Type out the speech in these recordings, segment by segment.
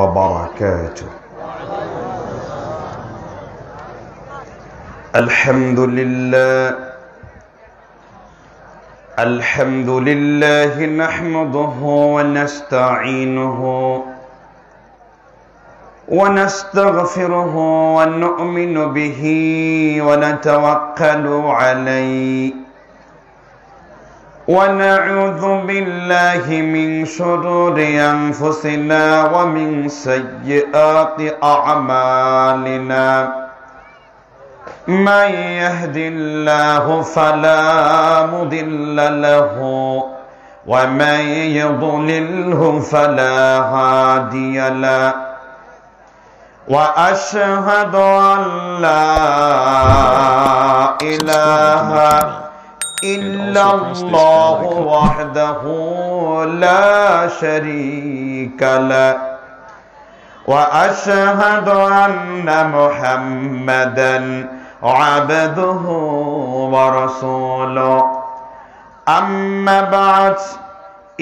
وبركاته. الحمد لله نحمده ونستعينه ونستغفره ونؤمن به ونتوكل عليه ونعوذ بالله من شرور أنفسنا ومن سيئات أعمالنا من يهد الله فلا مضل له ومن يضلله فلا هادي له وأشهد أن لا إله إلا الله وحده لا شريك له وأشهد أن محمدا عبده ورسوله أما بعد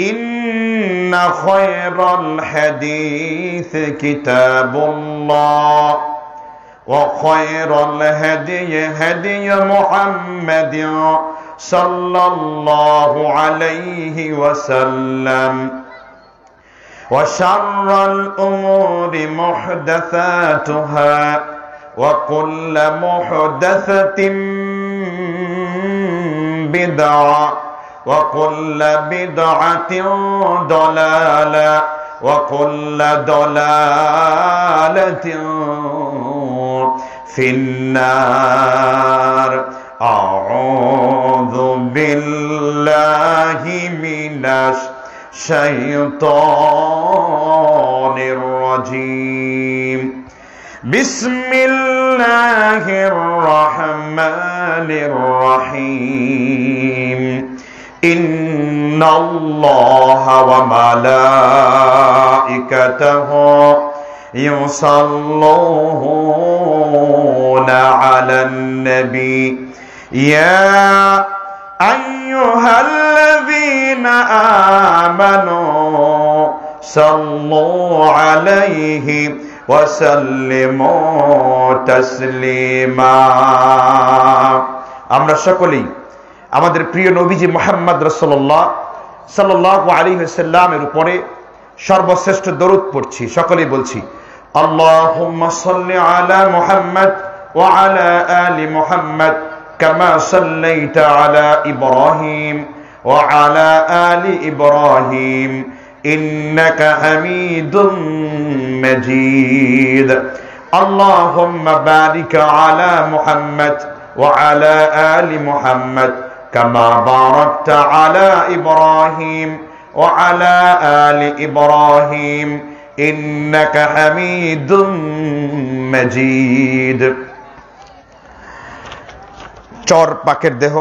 إن خير الحديث كتاب الله وخير الهدي هدي محمد صلى الله عليه وسلم وشر الأمور محدثاتها وكل محدثة بدعة وكل بدعة ضلالة وكل ضلالة في النار. أعوذ بالله من الشيطان الرجيم. بسم الله الرحمن الرحيم. إن الله وملائكته يصلون على النبي يا أيها الذين آمنوا صلوا عليه وسلموا تسليما. আমরা সকলেই আমাদের প্রিয় নবীজি মুহাম্মদ রাসূলুল্লাহ সাল্লাল্লাহু আলাইহি ওয়াসাল্লামের উপরে সর্বশ্রেষ্ঠ দরুদ পড়ছি। সকলেই বলছি আল্লাহুম্মা সাল্লি আলা মুহাম্মদ ওয়া আলা আলি মুহাম্মদ كما صليت على إبراهيم وعلى آل إبراهيم إنك حميد مجيد. اللهم بارك على محمد وعلى آل محمد كما باركت على إبراهيم وعلى آل إبراهيم إنك حميد مجيد. চর পাকের দেহ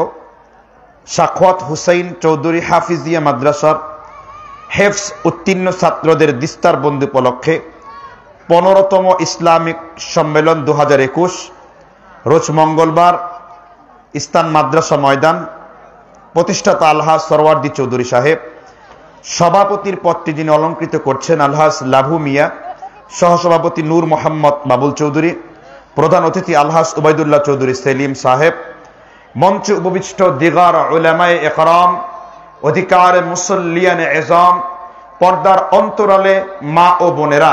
শাখওয়াত হুসাইন চৌধুরী হাফিজিয়া মাদ্রাসার হেফস উত্তীর্ণ ছাত্রদের দিস্তার বন্ধু উপলক্ষে ১৫তম ইসলামিক সম্মেলন ২০২১ রোজ মঙ্গলবার ইস্তান মাদ্রাসা ময়দান, প্রতিষ্ঠাতা আলহাজ সরওয়ার্দী চৌধুরী সাহেব, সভাপতির পদটি যিনি অলঙ্কৃত করছেন আলহাজ লাভু মিয়া, সহসভাপতি নূর মোহাম্মদ বাবুল চৌধুরী, প্রধান অতিথি আলহাজ উবাইদুল্লাহ চৌধুরী সেলিম সাহেব, মঞ্চে উপবিষ্ট দিগার উলামায়ে একরাম, অধিকার মুসল্লিয়ান এজাম, পর্দার অন্তরালে মা ও বোনেরা,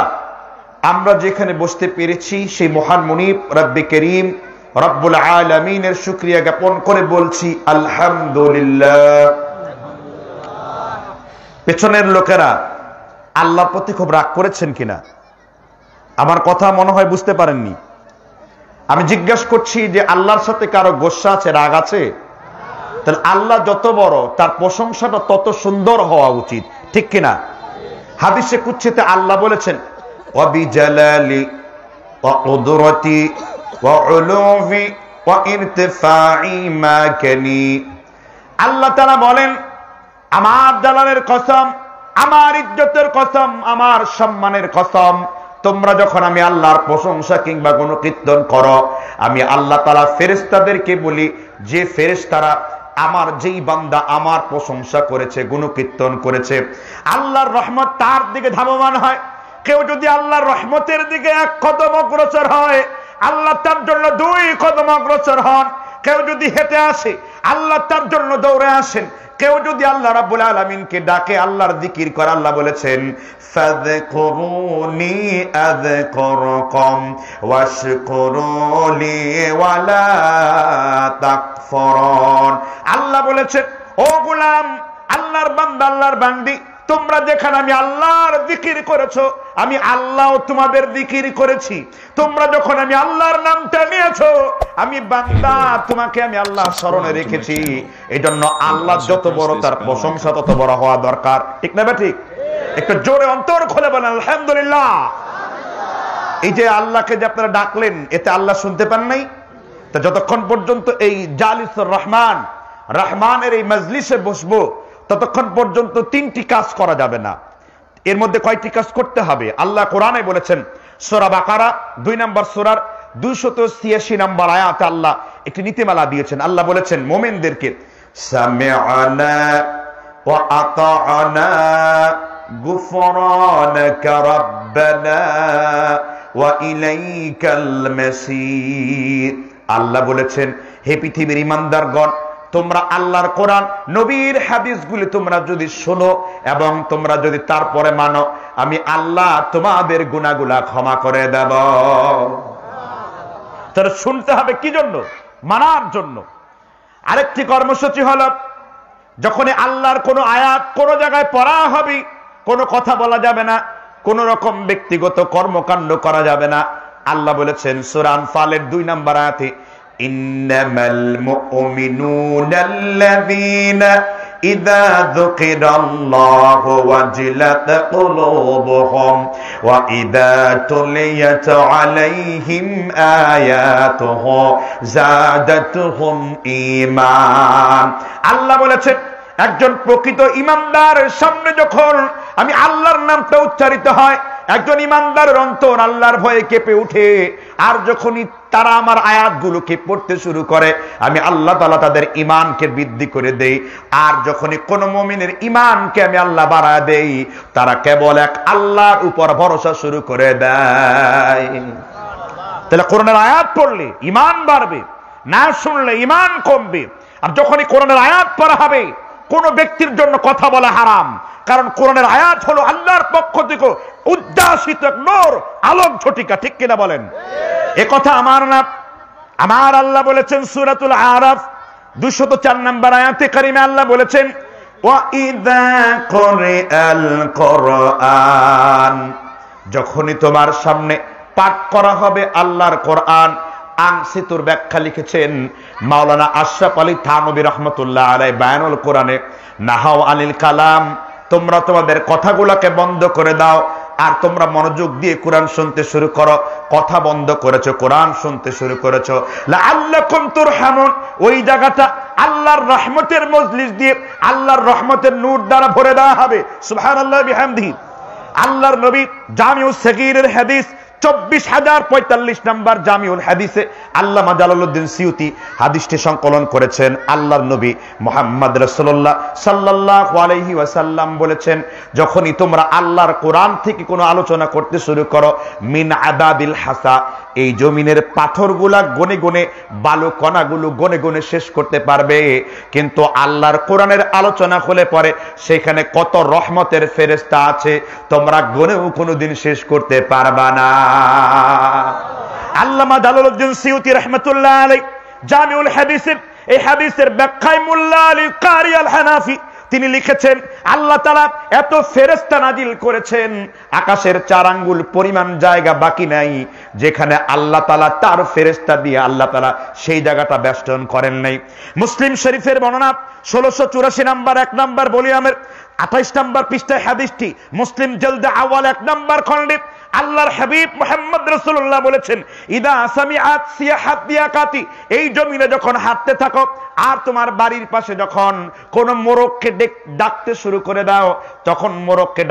আমরা যেখানে বসতে পেরেছি সেই মহান মুনিব রব্বে করিম রব্বুল আলামিনের শুকরিয়া জ্ঞাপন করে বলছি আলহামদুলিল্লাহ। পেছনের লোকেরা আল্লাহর প্রতি খুব রাগ করেছেন কিনা, আমার কথা মনে হয় বুঝতে পারেননি। আমি জিজ্ঞাসা করছি যে আল্লাহর সাথে কারো গোসা আছে, রাগ আছে? তাহলে আল্লাহ যত বড়, তার প্রশংসাটা তত সুন্দর হওয়া উচিত, ঠিক কিনা? হাদিসে কুদসিতে আল্লাহ বলেছেন ওয়াবিজালালি ওয়া কুদরতি ওয়া উলুফি ওয়া ইরতিফাই মাকানি। আল্লাহ তাআলা বলেন আমার জালালের কসম, আমার ইজ্জতের কসম, আমার সম্মানের কসম, তোমরা যখন আমি আল্লাহর প্রশংসা কিংবা কোনো কীর্তন করো, আমি আল্লাহ তাআলা ফেরেশতাদেরকে বলি যে ফেরেশতারা আমার, যেই বান্দা আমার প্রশংসা করেছে, গুণকীর্তন করেছে, আল্লাহর রহমত তার দিকে ধাবমান হয়, কেউ যদি আল্লাহর রহমতের দিকে এক কদম অগ্রসর হয়, আল্লাহ তার জন্য দুই কদম অগ্রসর হন। কেউ যদি হেঁটে আসে, আল্লাহ তার জন্য দৌড়ে আসেন। কেউ যদি আল্লাহ রাব্বুল আলামিনকে ডাকে, আল্লাহর জিকির করে। আল্লাহ বলেছেন ফাযকুরুনি আযকুরকুম ওয়াশকুরুলি ওয়ালা তাকফুরুন। আল্লাহ বলেছেন, ও গোলাম, আল্লাহর বান্দা, আল্লাহর বান্দি, তোমরা যেখানে আমি আল্লাহর জিকির করেছো, আমি আল্লাহ তোমাদের জিকির করেছি। তোমরা যখন আমি আল্লাহর নামটা নিয়েছো, আমি বান্দা তোমাকে আমি আল্লাহ স্মরণে রেখেছি। এজন্য আল্লাহ যত বড়, তার প্রশংসা তত বড় হওয়া দরকার, ঠিক না ঠিক? একটু জোরে অন্তর খুলে বলেন আলহামদুলিল্লাহ। এই যে আল্লাহকে যে আপনারা ডাকলেন, এতে আল্লাহ শুনতে পান নাই? তা যতক্ষণ পর্যন্ত এই জালিসুর রহমান, রহমানের এই মজলিসে বসবো, ততক্ষণ পর্যন্ত তিনটি কাজ করা যাবে না। এর মধ্যে কয়টি কাজ করতে হবে? আল্লাহ কোরআনে বলেছেন, সূরা বাকারা ২ নম্বর সূরার ২৮৬ নম্বর আয়াতে আল্লাহ একটি নীতিমালা দিয়েছেন। আল্লাহ বলেছেন মুমিনদেরকে, সামিআনা ওয়া আতা'না গুফরানাকা রাব্বানা ওয়া ইলাইকাল মাসীর। আল্লাহ বলেছেন, হে পৃথিবীর ইমানদারগণ, তোমরা আল্লাহর কোরআন, নবীর হাদিসগুলি তোমরা যদি শোনো এবং তোমরা যদি তারপরে মানো, আমি আল্লাহ তোমাদের গুনাহগুলা ক্ষমা করে দেব। তার শুনতে হবে কি জন্য? মানার জন্য। আরেকটি কর্মসূচি হলো, যখন আল্লাহর কোনো আয়াত কোনো জায়গায় পড়া হবে, কোনো কথা বলা যাবে না, কোনো রকম ব্যক্তিগত কর্মকাণ্ড করা যাবে না। আল্লাহ বলেছেন সূরা আনফালের 2 নম্বর আয়াতে, ইন্নামাল মুমিনুনাল্লাযীনা ইযা যুকিরাল্লাহু ওয়াজিলাত কুলুবুহুম ওয়া ইযা তুলিয়াত আলাইহিম আয়াতুহু যাদাতহুম ঈমান। আল্লাহ বলেছেন, একজন প্রকৃত ঈমানদারের সামনে যখন আমি আল্লাহর নামটা উচ্চারিত হয়, একজন ইমানদারের অন্তর আল্লাহর ভয়ে কেঁপে উঠে। আর যখনই তারা আমার আয়াতগুলোকে পড়তে শুরু করে, আমি আল্লাহ তাআলা তাদের ঈমানকে বৃদ্ধি করে দেই। আর যখনই কোনো মুমিনের ঈমানকে আমি আল্লাহ বাড়া দেই, তারা কেবল এক আল্লাহর উপর ভরসা শুরু করে দেয়। তাহলে কোরআনের আয়াত পড়লে ঈমান বাড়বে, না শুনলে ঈমান কমবে। আর যখনই কোরআনের আয়াত পড়া হবে, কোন ব্যক্তির জন্য কথা বলা হারাম, কারণ কোরআনের আয়াত হলো আল্লাহর পক্ষ থেকে উদ্ভাসিত এক নূর, আলোক ঝটিকা, ঠিক কিনা বলেন? এ কথা আমার না, আমার আল্লাহ বলেছেন সূরাতুল আরাফ ২০৪ নম্বর আয়াতে কারিমে আল্লাহ বলেছেন, ওয়া ইযা কুরিআল কুরআন, যখনই তোমার সামনে পাঠ করা হবে আল্লাহর কোরআন। আনসিতুর ব্যাখ্যা লিখেছেন মাওলানা আশরাফ আলী থানবী রহমতুল্লাহ আলাইহি বায়ানুল কোরআনে, নাহাও আনিল কালাম, তোমরা তোমাদের কথাগুলোকে বন্ধ করে দাও আর তোমরা মনোযোগ দিয়ে কোরআন শুনতে শুরু করো। কথা বন্ধ করেছো, কোরআন শুনতে শুরু করেছো। লাআল্লাকুম তুরহামুন, ওই জায়গাটা আল্লাহর রহমতের মজলিস দিয়ে আল্লাহর রহমতের নূর দ্বারা ভরে দেওয়া হবে। সুবহানাল্লাহি বিহামদিহি। আল্লাহর নবী জামিউস সগীরের হাদিস ২৪,০৪৫ নম্বর জামিউল হাদিসে আল্লামা জালালউদ্দিন সিউতি হাদিসটি সংকলন করেছেন। আল্লাহর নবী মুহাম্মদ রাসূলুল্লাহ সাল্লাল্লাহু আলাইহি ওয়াসাল্লাম বলেছেন, যখনই তোমরা আল্লাহর কোরআন থেকে কোনো আলোচনা করতে শুরু করো, মিন আদাদিল হাসা, এই জমিনের পাথরগুলা গনে গনে, বালুকণাগুলো গনে গনে শেষ করতে পারবে। কিন্তু আল্লাহর কোরআনের আলোচনা হলে পরে সেখানে কত রহমতের ফেরেশতা আছে, তোমরা গনেও কোনোদিন শেষ করতে পারবা না। আল্লামা জালালউদ্দিন সিউতি রাহমাতুল্লাহ আলাইহি জামিউল হাদিসের এই হাদিসের ব্যাখ্যায় মোল্লা আলী কারি আল হানাফি তিনি লিখেছেন, আল্লাহ তাআলা এত ফেরেশতা নাজিল করেছেন, আকাশের 4 আঙ্গুল পরিমাণ জায়গা বাকি নাই যেখানে আল্লাহ তাআলা তার ফেরেশতা দিয়ে আল্লাহ তাআলা সেই জায়গাটা বেষ্টন করেন নাই। মুসলিম শরীফের বর্ণনা ১৬৮৪ নম্বর 1 নম্বর ভলিউমের ২৮ নম্বর পৃষ্ঠায় হাদিসটি, মুসলিম জলদা আওয়াল 1 নম্বর খণ্ডে আল্লাহর হাবিব মুহাম্মদ রাসূলুল্লাহ বলেছেন, ইদা সামিআত সিয়াহাত দিয়াকাতি, এই জমিনে যখন হাঁটতে থাকো আর তোমার বাড়ির পাশে যখন কোন মোরগকে ডাকতে শুরু করে দাও, তখন মোরগকে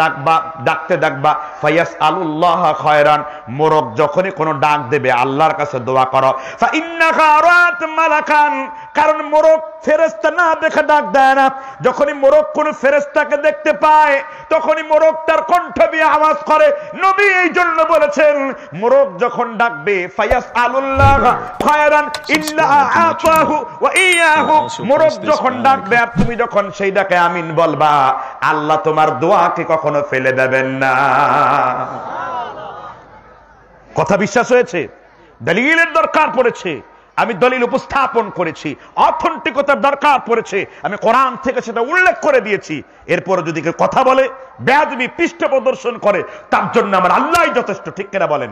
ডাকবা ফায়াসআলুল্লাহ খায়রান, মোরগ যখনই কোনো ডাক দেবে আল্লাহর কাছে দোয়া করো। ফাইন্নাকা রাআত মালাকান, কারণ মোরগ ফেরেশতা না দেখে ডাক দেয় না। যখনই মোরগ কোন ফেরেশতাকে দেখতে পায় তখনই মোরগ তার কণ্ঠ দিয়ে আওয়াজ করে। নবী এই জন্য বলেছেন, মোরগ যখন ডাকবে ফায়াসআলুল্লাহ খায়রান ইল্লা আআতাহু ওয়া ইয়া, মোরগ যখন ডাকবে আর তুমি যখন সেই ডাকে আমিন বলবা, আল্লাহ তোমার দোয়াকে কখনো ফেলে দেবেন না। কথা বিশ্বাস হয়েছে? দলিলের দরকার পড়েছে, আমি দলিল উপস্থাপন করেছি, অথেন্টিকতার দরকার পড়েছে, আমি কোরআন থেকে সেটা উল্লেখ করে দিয়েছি। এরপরে যদি কেউ কথা বলে, বেয়াদবি পৃষ্ঠ প্রদর্শন করে, তার জন্য আমার আল্লাহ যথেষ্ট। ঠিক কিনা বলেন?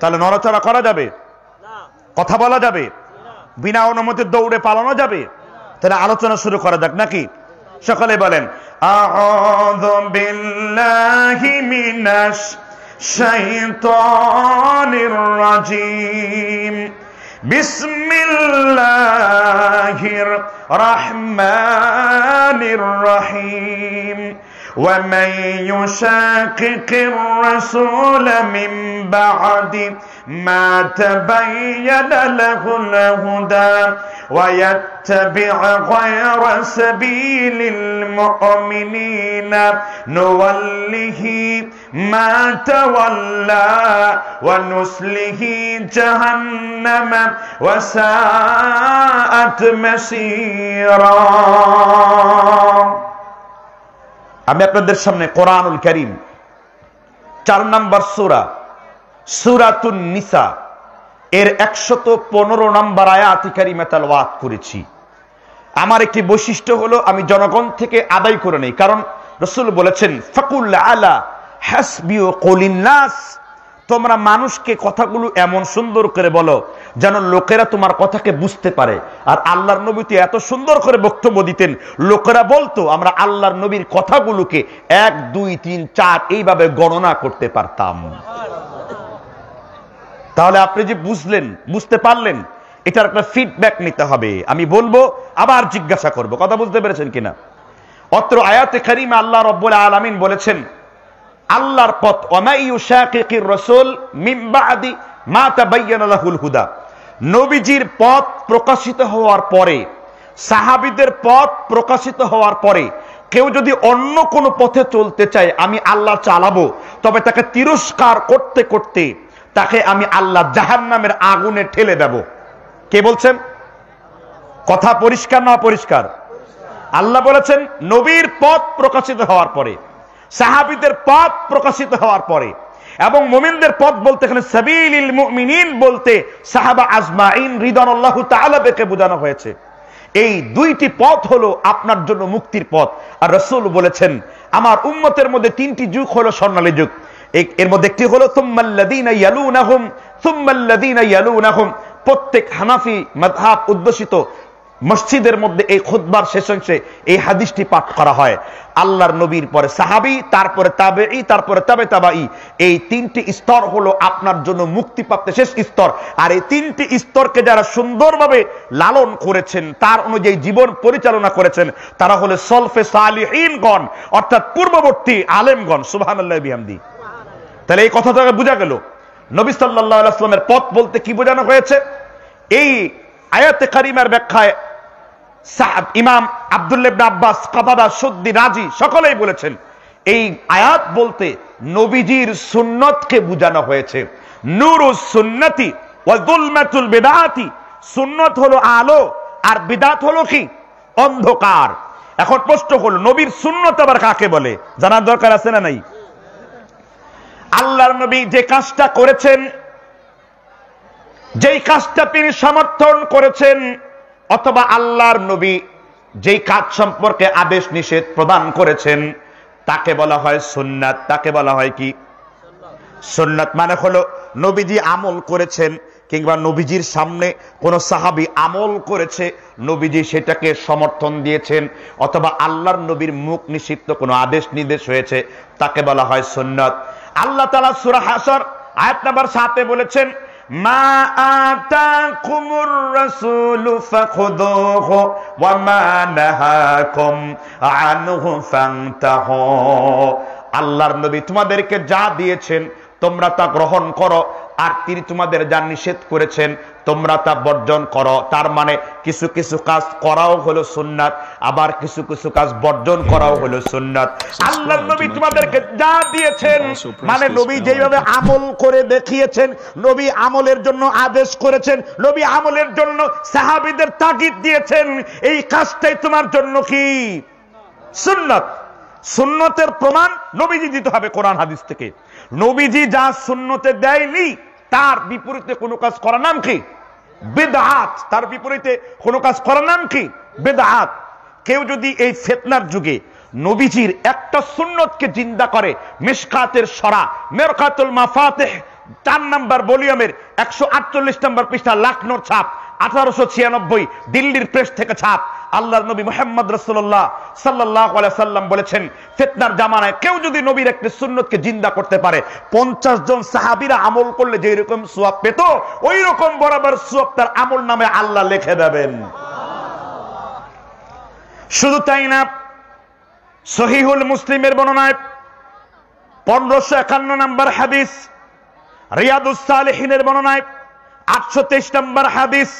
তাহলে নড়াচড়া করা যাবে না, কথা বলা যাবে, বিনা অনুমতি দৌড়ে পালানো যাবে। তাহলে আলোচনা শুরু করা যাক নাকি? সকলে বলেন আউযু বিল্লাহি মিনাশ শাইতানির রাজিম, বিসমিল্লাহির রাহমানির রাহিম, ওয়া মান ইউশাকিকির রাসূল মিন বা'দি ما تبين له الهدى ويتبع غير سبيل المؤمنين نوله ما تولى ونسله جهنم وساءت مسيرا. আমি আপনাদের সামনে কোরআনুল কারীম 4 নম্বর সূরা সূরাতুন নিসা এর 115 নম্বর আয়াতে কারিমা তেলাওয়াত করেছি। আমার একটি বৈশিষ্ট্য হলো আমি জনগণ থেকে আদায় করে নেই, কারণ রাসূল বলেছেন ফাকুল আলা হাসবি কুলিন নাস, তোমরা মানুষকে কথাগুলো এমন সুন্দর করে বলো যেন লোকেরা তোমার কথাকে বুঝতে পারে। আর আল্লাহর নবী তো এত সুন্দর করে বক্তব্য দিতেন, লোকেরা বলতো আমরা আল্লাহর নবীর কথাগুলোকে 1 2 3 4 এইভাবে গণনা করতে পারতাম। তাহলে আপনি যে বুঝলেন, বুঝতে পারলেন, এটার একটা ফিডব্যাক নিতে হবে। আমি বলবো, আবার জিজ্ঞাসা করব, কথা বুঝতে পেরেছেন কিনা। অত্র আয়াতে কারিমা আল্লাহ রাব্বুল আলামিন বলেছেন আল্লাহর পথ, ওয়ামাইয়ুশাকিকির রাসূল মিন বাদি মা তাবায়্যানা লাহুল হুদা, নবীজির পথ প্রকাশিত হওয়ার পরে, সাহাবীদের পথ প্রকাশিত হওয়ার পরে কেউ যদি অন্য কোন পথে চলতে চায় আমি আল্লাহ চালাবো, তবে তাকে তিরস্কার করতে করতে তাকে আমি আল্লাহ জাহান্নামের আগুনে ঠেলে দেব। কে বলছেন? কথা পরিষ্কার না পরিষ্কার? আল্লাহ বলেছেন নবীর পথ প্রকাশিত হওয়ার পরে, সাহাবীদের পথ প্রকাশিত হওয়ার পরে, এবং মুমিনদের পথ বলতে এখানে সাবিলিল মুমিনিন বলতে সাহাবা আজমাইন রিদানাল্লাহু তাআলা বেকে বোঝানো হয়েছে। এই দুইটি পথ হলো আপনার জন্য মুক্তির পথ। আর রাসূল বলেছেন আমার উম্মতের মধ্যে 3টি যুগ হলো স্বর্ণালী যুগ, এর মধ্যে একটি হলো সুম্মাল্লাযীনা ইয়ালুনাহুম সুম্মাল্লাযীনা ইয়ালুনাহুম। প্রত্যেক হানাফি মাযহাব উদ্দেশিত মসজিদের মধ্যে এই খুতবার শেষ অংশে এই হাদিসটি পাঠ করা হয়। আল্লাহর নবীর পরে সাহাবী, তারপরে তাবেঈ, তারপরে তাবে-তাবাঈ, এই 3টি স্তর হলো আপনার জন্য মুক্তিপ্রাপ্ত শেষ স্তর। আর এই 3টি স্তরকে যারা সুন্দরভাবে লালন করেছেন, তার অনুযায়ী জীবন পরিচালনা করেছেন, তারা হলো সলফে সালিহীনগণ, অর্থাৎ পূর্ববর্তী আলেমগণ। সুবহানাল্লাহি বিহামদি। তাহলে এই কথাটাকে বোঝা গেল নবী সাল্লাল্লাহু আলাইহি ওয়াসাল্লামের পথ বলতে কি বোঝানো হয়েছে। এই আয়াতে কারিমার ব্যাখ্যায় ইমাম আব্দুল্লাহ ইবনে আব্বাস, কাতাদা, সুদ্দি, রাজি সকলেই বলেছেন এই আয়াত বলতে নবীজির সুন্নতকে বোঝানো হয়েছে। নূরুস সুন্নতি ওয়া যুলমাতুল বিদআতি, সুন্নত হলো আলো আর বিদআত হলো কি? অন্ধকার। এখন প্রশ্ন হলো নবীর সুন্নত আবার কাকে বলে? জানার দরকার আছে না নাই? আল্লাহর নবী যে কাজটা করেছেন, যেই কাজটা তিনি সমর্থন করেছেন, অথবা আল্লাহর নবী যেই কাজ সম্পর্কে আদেশ নিষেধ প্রদান করেছেন, তাকে বলা হয় সুন্নাত। তাকে বলা হয় কি? সুন্নাত মানে হলো নবীজি আমল করেছেন, কিংবা নবীজির সামনে কোনো সাহাবী আমল করেছে, নবীজি সেটাকে সমর্থন দিয়েছেন, অথবা আল্লাহর নবীর মুখ নিষিদ্ধ কোনো আদেশ নির্দেশ হয়েছে, তাকে বলা হয় সুন্নাত। আল্লাহ তাআলা সূরা হাসর আয়াত নাম্বার 7 এ বলেছেন মা আতাকুমুর রাসূলু ফাখুযুহু ওয়া মা নাহাকুম আনহু ফানতাহু। আল্লাহর নবী তোমাদেরকে যা দিয়েছেন তোমরা তা গ্রহণ করো, আর তিনি তোমাদের যা নিষেধ করেছেন তোমরা তা বর্জন করো। তার মানে কিছু কিছু কাজ করাও হলো সুন্নাত, আবার কিছু কিছু কাজ বর্জন করাও হলো সুন্নাত। আল্লাহর নবী তোমাদেরকে যা দিয়েছেন মানে নবী যেভাবে আমল করে দেখিয়েছেন, নবী আমলের জন্য আদেশ করেছেন, নবী আমলের জন্য সাহাবীদের তাগিদ দিয়েছেন, এই কাজটাই তোমার জন্য কি সুন্নাত। সুন্নতের প্রমাণ নবীজি দিতে হবে কোরআন হাদিস থেকে। নবীজি যা সুন্নতে দেয়নি তার বিপরীতে কোন কাজ করার নাম কি বেদাত, তার বিপরীতে কোন কাজ করার নাম কি বেদাত। কেউ যদি এই ফিতনার যুগে নবীজির একটা সুন্নতকে জিন্দা করে, মিশকাতের সরা মিরকাতুল মাফাতিহ 4 নম্বর ভলিউমের 148 নম্বর পৃষ্ঠা লখনৌর ছাপ 1896 দিল্লির প্রেস থেকে ছাপ। আল্লাহর নবী মুহাম্মদ রাসূলুল্লাহ সাল্লাল্লাহু আলাইহি সাল্লাম বলেছেন ফিতনার জামানায় কেউ যদি নবীর একটি সুন্নতকে জিন্দা করতে পারে, 50 জন সাহাবীরা আমল করলে যেই রকম সওয়াব পেত ওই রকম বরাবর সওয়াব তার আমলনামে আল্লাহ লিখে দেবেন। শুধু তাই না, সহিহুল মুসলিমের বর্ণনায় 1551 নম্বর হাদিস, রিয়াদুস সালেহিনের বর্ণনায় 823 নম্বর হাদিস,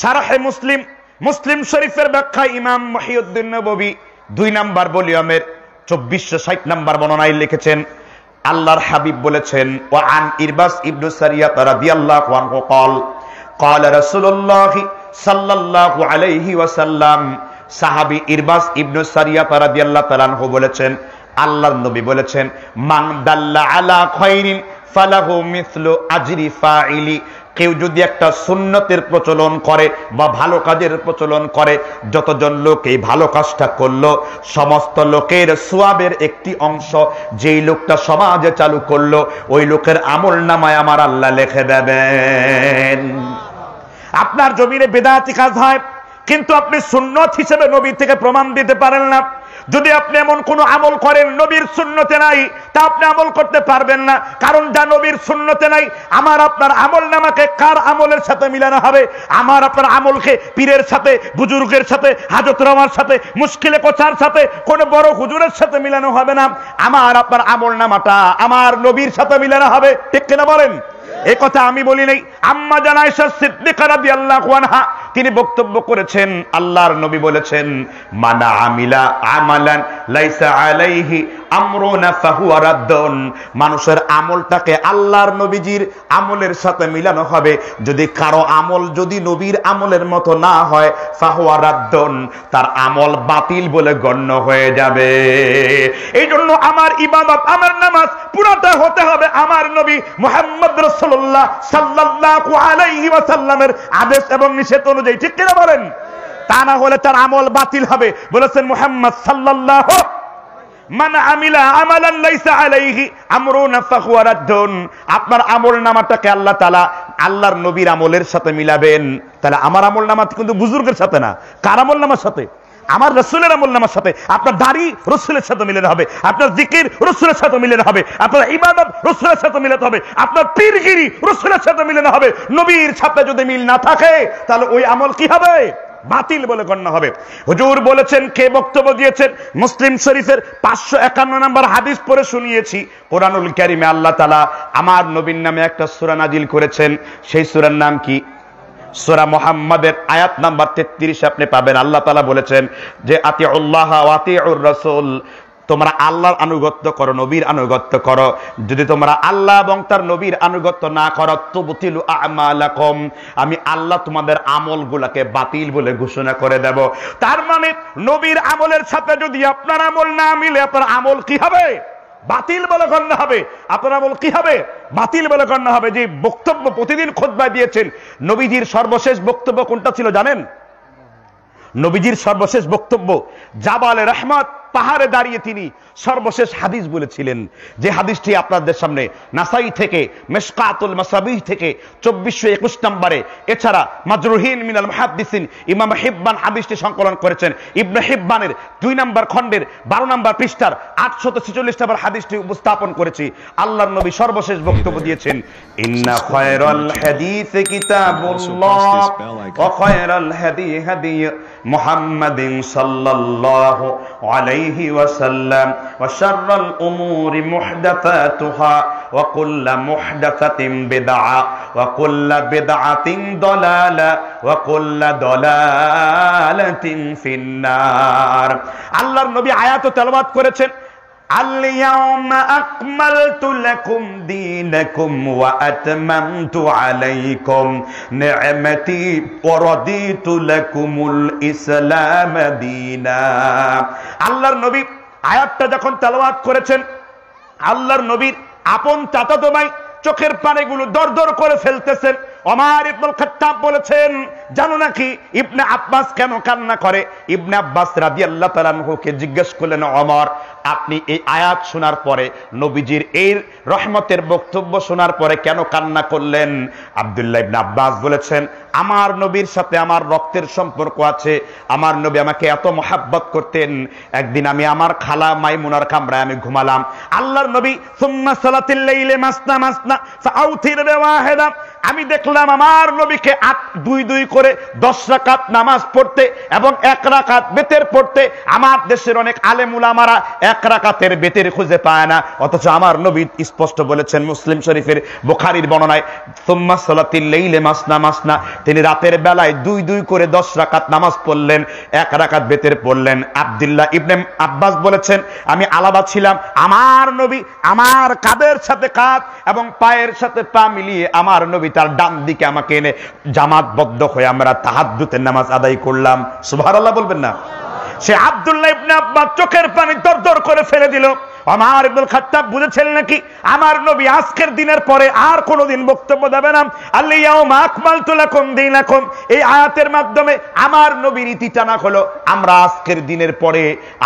শারহে মুসলিম মুসলিম শরীফের ব্যাখ্যা ইমাম মুহিউদ্দিন নববী 2 নম্বর ভলিউমের 2460 নম্বর বর্ণনায় লিখেছেন আল্লাহর হাবিব বলেছেন ওয়া আন ইরবাস ইবনে সারিয়া রাদিয়াল্লাহু আনহু قال قال رسول الله صلى الله عليه وسلم সাহাবী ইরবাস ইবনে সারিয়া রাদিয়াল্লাহু তাআলা আনহু বলেছেন আল্লাহর নবী বলেছেন মান দাল্লা আলা খায়রিন ফালাহু মিসলু আজরি ফাইলি। কেউ যদি একটা সুন্নতের প্রচলন করে বা ভালো কাজের প্রচলন করে, যতজন লোক এই ভালো কাজটা করলো সমস্ত লোকের সওয়াবের একটি অংশ যেই লোকটা সমাজে চালু করলো ওই লোকের আমল নামায় আমার আল্লাহ লিখে দেবেন। আপনার জমিনে বেদাতি কাজ হয় কিন্তু আপনি সুন্নত হিসেবে নবী থেকে প্রমাণ দিতে পারেন না। যদি আপনি এমন কোন আমল করেন নবীর সুন্নতে নাই তা আপনি আমল করতে পারবেন না, কারণ যা নবীর সুন্নতে নাই আমার আপনার আমল নামাকে কার আমলের সাথে মিলানো হবে? আমার আপনার আমলকে পীরের সাথে, বুজুর্গের সাথে, হাজতরামার সাথে, মুশকিলে কোচার সাথে, কোন বড় হুজুরের সাথে মিলানো হবে না। আমার আপনার আমল নামাটা আমার নবীর সাথে মিলানো হবে, ঠিক কিনা বলেন? এ কথা আমি বলি নাই, আম্মা জান আয়েশা সিদ্দিকা রাদিয়াল্লাহু আনহা তিনি বক্তব্য করেছেন আল্লাহর নবী বলেছেন মান আমিলা আমালান লাইসা আলাইহি আমরুনা ফাহুয়া রাদ্দুন। মানুষের আমলটাকে আল্লাহর নবীজির আমলের সাথে মিলানো হবে, যদি কারো আমল যদি নবীর আমলের মতো না হয় ফাহুয়া রাদ্দুন, তার আমল বাতিল বলে গণ্য হয়ে যাবে। এইজন্য আমার ইবাদত, আমার নামাজ পুরোটা হতে হবে আমার নবী মুহাম্মদ রাসূলুল্লাহ সাল্লাল্লাহু আলাইহি ওয়াসাল্লামের আদেশ এবং নিষেধ অনুযায়ী, ঠিক কিনা বলেন? তা না হলে তার আমল বাতিল হবে। বলেছেন মুহাম্মদ সাল্লাল্লাহু মান আমিলা আমালান লাইসা আলাইহি আমরুনা ফাহুয়া রাদ্দুন। আপনার আমলনামাটাকে আল্লাহ তাআলা আল্লাহর নবীর আমলের সাথে মিলাবেন। তাহলে আমার আমলনামা কিন্তু বুজুর্গের সাথে না, কার আমলনামার সাথে? আমার রাসূলের আমলনামার সাথে। আপনার দাড়ি রাসূলের সাথে মিলাতে হবে, আপনার জিকির রাসূলের সাথে মিলাতে হবে, আপনার ইবাদত রাসূলের সাথে মিলাতে হবে, আপনার পীরগিরি রাসূলের সাথে মিলাতে হবে। নবীর সাথে যদি মিল না থাকে তাহলে ওই আমল কি হবে? বাতিল বলে গণ্য হবে। হুজুর বলেছেন, কে বক্তব্য দিয়েছেন? মুসলিম শরীফের 551 নম্বর হাদিস পড়ে শুনিয়েছি। কোরআনুল কারীমে আল্লাহ তাআলা আমার নবীর নামে একটা সূরা নাজিল করেছেন, সেই সূরার নাম কি? সূরা মুহাম্মাদের আয়াত নাম্বার 33 আপনি পাবেন। আল্লাহ তাআলা বলেছেন যে আতিউল্লাহ ওয়া আতিউর রাসূল, তোমরা আল্লাহর আনুগত্য করো, নবীর আনুগত্য করো। যদি তোমরা আল্লাহ এবং তার নবীর আনুগত্য না করো তুবতিলু আমালাকুম, আমি আল্লাহ তোমাদের আমলগুলোকে বাতিল বলে ঘোষণা করে দেব। তার মানে নবীর আমলের সাথে যদি আপনার আমল না মিলে আপনার আমল কি হবে? বাতিল বলে গণ্য হবে। আপনার আমল কি হবে? বাতিল বলে গণ্য হবে। যে বক্তব্য প্রতিদিন খুতবায় দিয়েছেন, নবীজির সর্বশেষ বক্তব্য কোনটা ছিল জানেন? নবীজির সর্বশেষ বক্তব্য জাবালে রহমত পাহাড়ে দাঁড়িয়ে তিনি সর্বশেষ হাদিস বলেছিলেন, যে হাদিসটি আপনাদের সামনে নাসাই থেকে মিশকাতুল মাসাবিহ থেকে 2421 নম্বরে, এছাড়া মাজরুহিন মিনাল মুহাদ্দিসিন ইমাম হিব্বান হাদিসটি সংকলন করেছেন, ইবনে হিব্বানের 2 নম্বর খণ্ডের 12 নম্বর পৃষ্ঠার 846 নম্বর হাদিসটি উপস্থাপন করেছি। আল্লাহর নবী সর্বশেষ বক্তব্য দিয়েছেন, ইন্না খায়রাল হাদিস কিতাবুল্লাহ ওয়া খায়রাল হাদি হাদি মুহাম্মাদিন সাল্লাল্লাহু আলাইহি ওয়াসাল্লাম ওয়া শাররুল উমুরি মুহদাসাতুহা ওয়া কুল্লু মুহদাসাতিন বিদআ ওয়া কুল্লু বিদআতিন দালালা ওয়া কুল্লু দালালাতিন ফিন্নার। আল্লাহর নবী আয়াত তেলাওয়াত করেছেন, আল-ইয়াওমা আকমালতু লাকুম দীনাকুম ওয়া আতমামতু আলাইকুম নি'মাতি ওয়া রাদিতু লাকুমুল ইসলাম দীনা। আল্লাহর নবী আয়াতটা যখন তেলাওয়াত করেছেন, আল্লাহর নবীর আপন চাচাতো ভাই চোখের পানিগুলো দরদর করে ফেলতেছেন। ওমর ইবনুল খাত্তাব বলেছেন, জানো নাকি ইবনে আব্বাস কেন কান্না করে? ইবনে আব্বাস রাদিয়াল্লাহু তাআলা আনহুকে জিজ্ঞেস করলেন, ওমর আপনি এই আয়াত শোনার পরে, নবীজির এই রহমতের বক্তব্য শোনার পরে কেন কান্না করলেন? আব্দুল্লাহ ইবনে আব্বাস বলেছেন, আমার নবীর সাথে আমার রক্তের সম্পর্ক আছে, আমার নবী আমাকে এত মহাব্বত করতেন, একদিন আমি আমার খালা মাইমুনার কামরায় আমি ঘুমালাম, আল্লাহর নবী সুম্মা সালাতিল লাইলে মাসনা মাসনা ফাউতির ওয়াহিদা, আমি দেখলাম আমার নবীকে 8-2-2 করে 10 রাকাত নামাজ পড়তে এবং 1 রাকাত বেতের পড়তে। আমার দেশের অনেক আলেম উলামারা 1 রাকাতের বেতের খুঁজে পায় না, অথচ আমার নবী স্পষ্ট বলেছেন মুসলিম শরীফের বুখারীর বর্ণনায়, সুম্মা সালাতিল লাইলে মাসনা মাসনা, তিনি রাতের বেলায় 2-2 করে 10 রাকাত নামাজ পড়লেন, 1 রাকাত বেতের পড়লেন। আব্দুল্লাহ ইবনে আব্বাস বলেছেন, আমি আলাদা ছিলাম, আমার নবী আমার কাঁধের সাথে কাঁধ এবং পায়ের সাথে পা মিলিয়ে আমার নবী তার ডান দিকে আমাকে এনে জামাতবদ্ধ হয়ে আমরা তাহাজ্জুদের নামাজ আদায় করলাম। সুবহানাল্লাহ বলবেন না? সে আব্দুল্লাহ ইবনে আব্বাস চোখের পানি দরদর করে ফেলে দিল। ওমর ইবনুল খাত্তাব বুঝেছেন নাকি আমার নবী আজকের দিনের পরে আর কোনোদিন বক্তব্য দেবে না। আল ইয়াউমা আকমালতু লাকুম দীনাকুম, এই আয়াতের মাধ্যমে আমার নবীর ইতি টানা হলো, আমরা আজকের দিনের পরে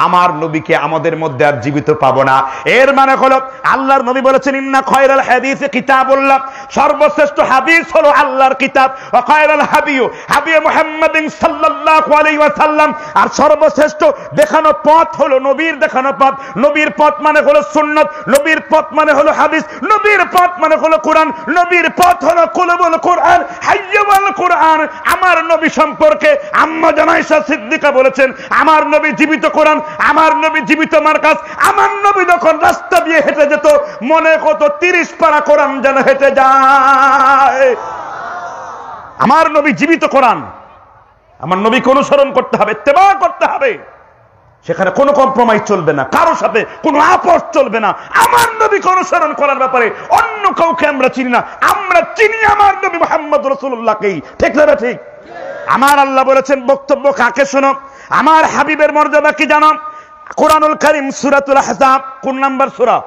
আমার নবীকে আমাদের মধ্যে আর জীবিত পাবো না। এর মানে হলো আল্লাহর নবী বলেছেন, ইন্না খায়রাল হাদিস কিতাবুল্লাহ, সর্বশ্রেষ্ঠ হাদিস হলো আল্লাহর কিতাব, ওয়া খায়রাল হাদিয়ু হাদি মুহাম্মাদিন সাল্লাল্লাহু আলাইহি ওয়াসাল্লাম, আর সর্বশ্রেষ্ঠ দেখানো পথ হলো নবীর দেখানো পথ। নবীর পথ মানে হলো সুন্নাত, নবীর পথ মানে হলো হাদিস, নবীর পথ মানে হলো কোরআন, নবীর পথ হলো কুলুবুল কোরআন হাইয়াল কোরআন। আমার নবী সম্পর্কে আম্মা জান আয়েশা সিদ্দিকা বলেছেন, আমার নবী জীবিত কোরআন, আমার নবী জীবিত মার্কাজ। আমার নবী যখন রাস্তা দিয়ে হেঁটে যেত, মনে কত 30 পারা কোরআন যেন হেঁটে যায়। আমার নবী জীবিত কোরআন, আমার নবীকে অনুসরণ করতে হবে, ইত্তেবা করতে হবে, সেখানে কোনো কম্প্রোমাইজ চলবে না, কারো সাথে কোনো আপোষ চলবে না। আমার নবীকে অনুসরণ করার ব্যাপারে অন্য কাউকে আমরা চিনি না, আমরা চিনি আমার নবী মুহাম্মদ রাসূলুল্লাহকেই। ঠিক না ঠিক? আমার আল্লাহ বলেছেন, বক্তব্য কাকে শোনো, আমার হাবিবের মর্যাদা কি জানো? কোরআনুল কারীম সূরাতুল আহজাব, কোন নাম্বার সূরা?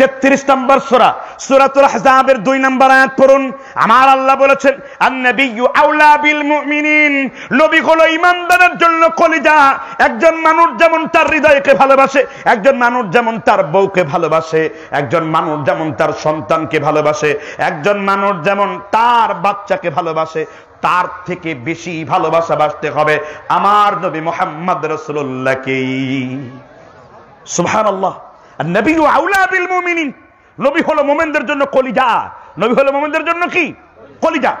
33 নম্বর সূরা, সূরাতুল আহজাবের 2 নম্বর আয়াত পড়ুন। আমার আল্লাহ বলেছেন, আন-নাবিয়্যু আউলা বিল মুমিনিন, নবী হলো ঈমানদারের জন্য কলিজা। একজন মানুষ যেমন তার হৃদয়কে ভালোবাসে, একজন মানুষ যেমন তার বউকে ভালোবাসে, একজন মানুষ যেমন তার সন্তানকে ভালোবাসে, একজন মানুষ যেমন তার বাচ্চাকে ভালোবাসে, তার থেকে বেশি ভালোবাসা বাসতে হবে আমার নবী মুহাম্মদ রাসূলুল্লাহকেই। সুবহানাল্লাহ। নবী আউলা বিল মুমিনিন, নবী হলো মুমিনদের জন্য কলিজা, নবী হলো মুমিনদের জন্য কি? কলিজা।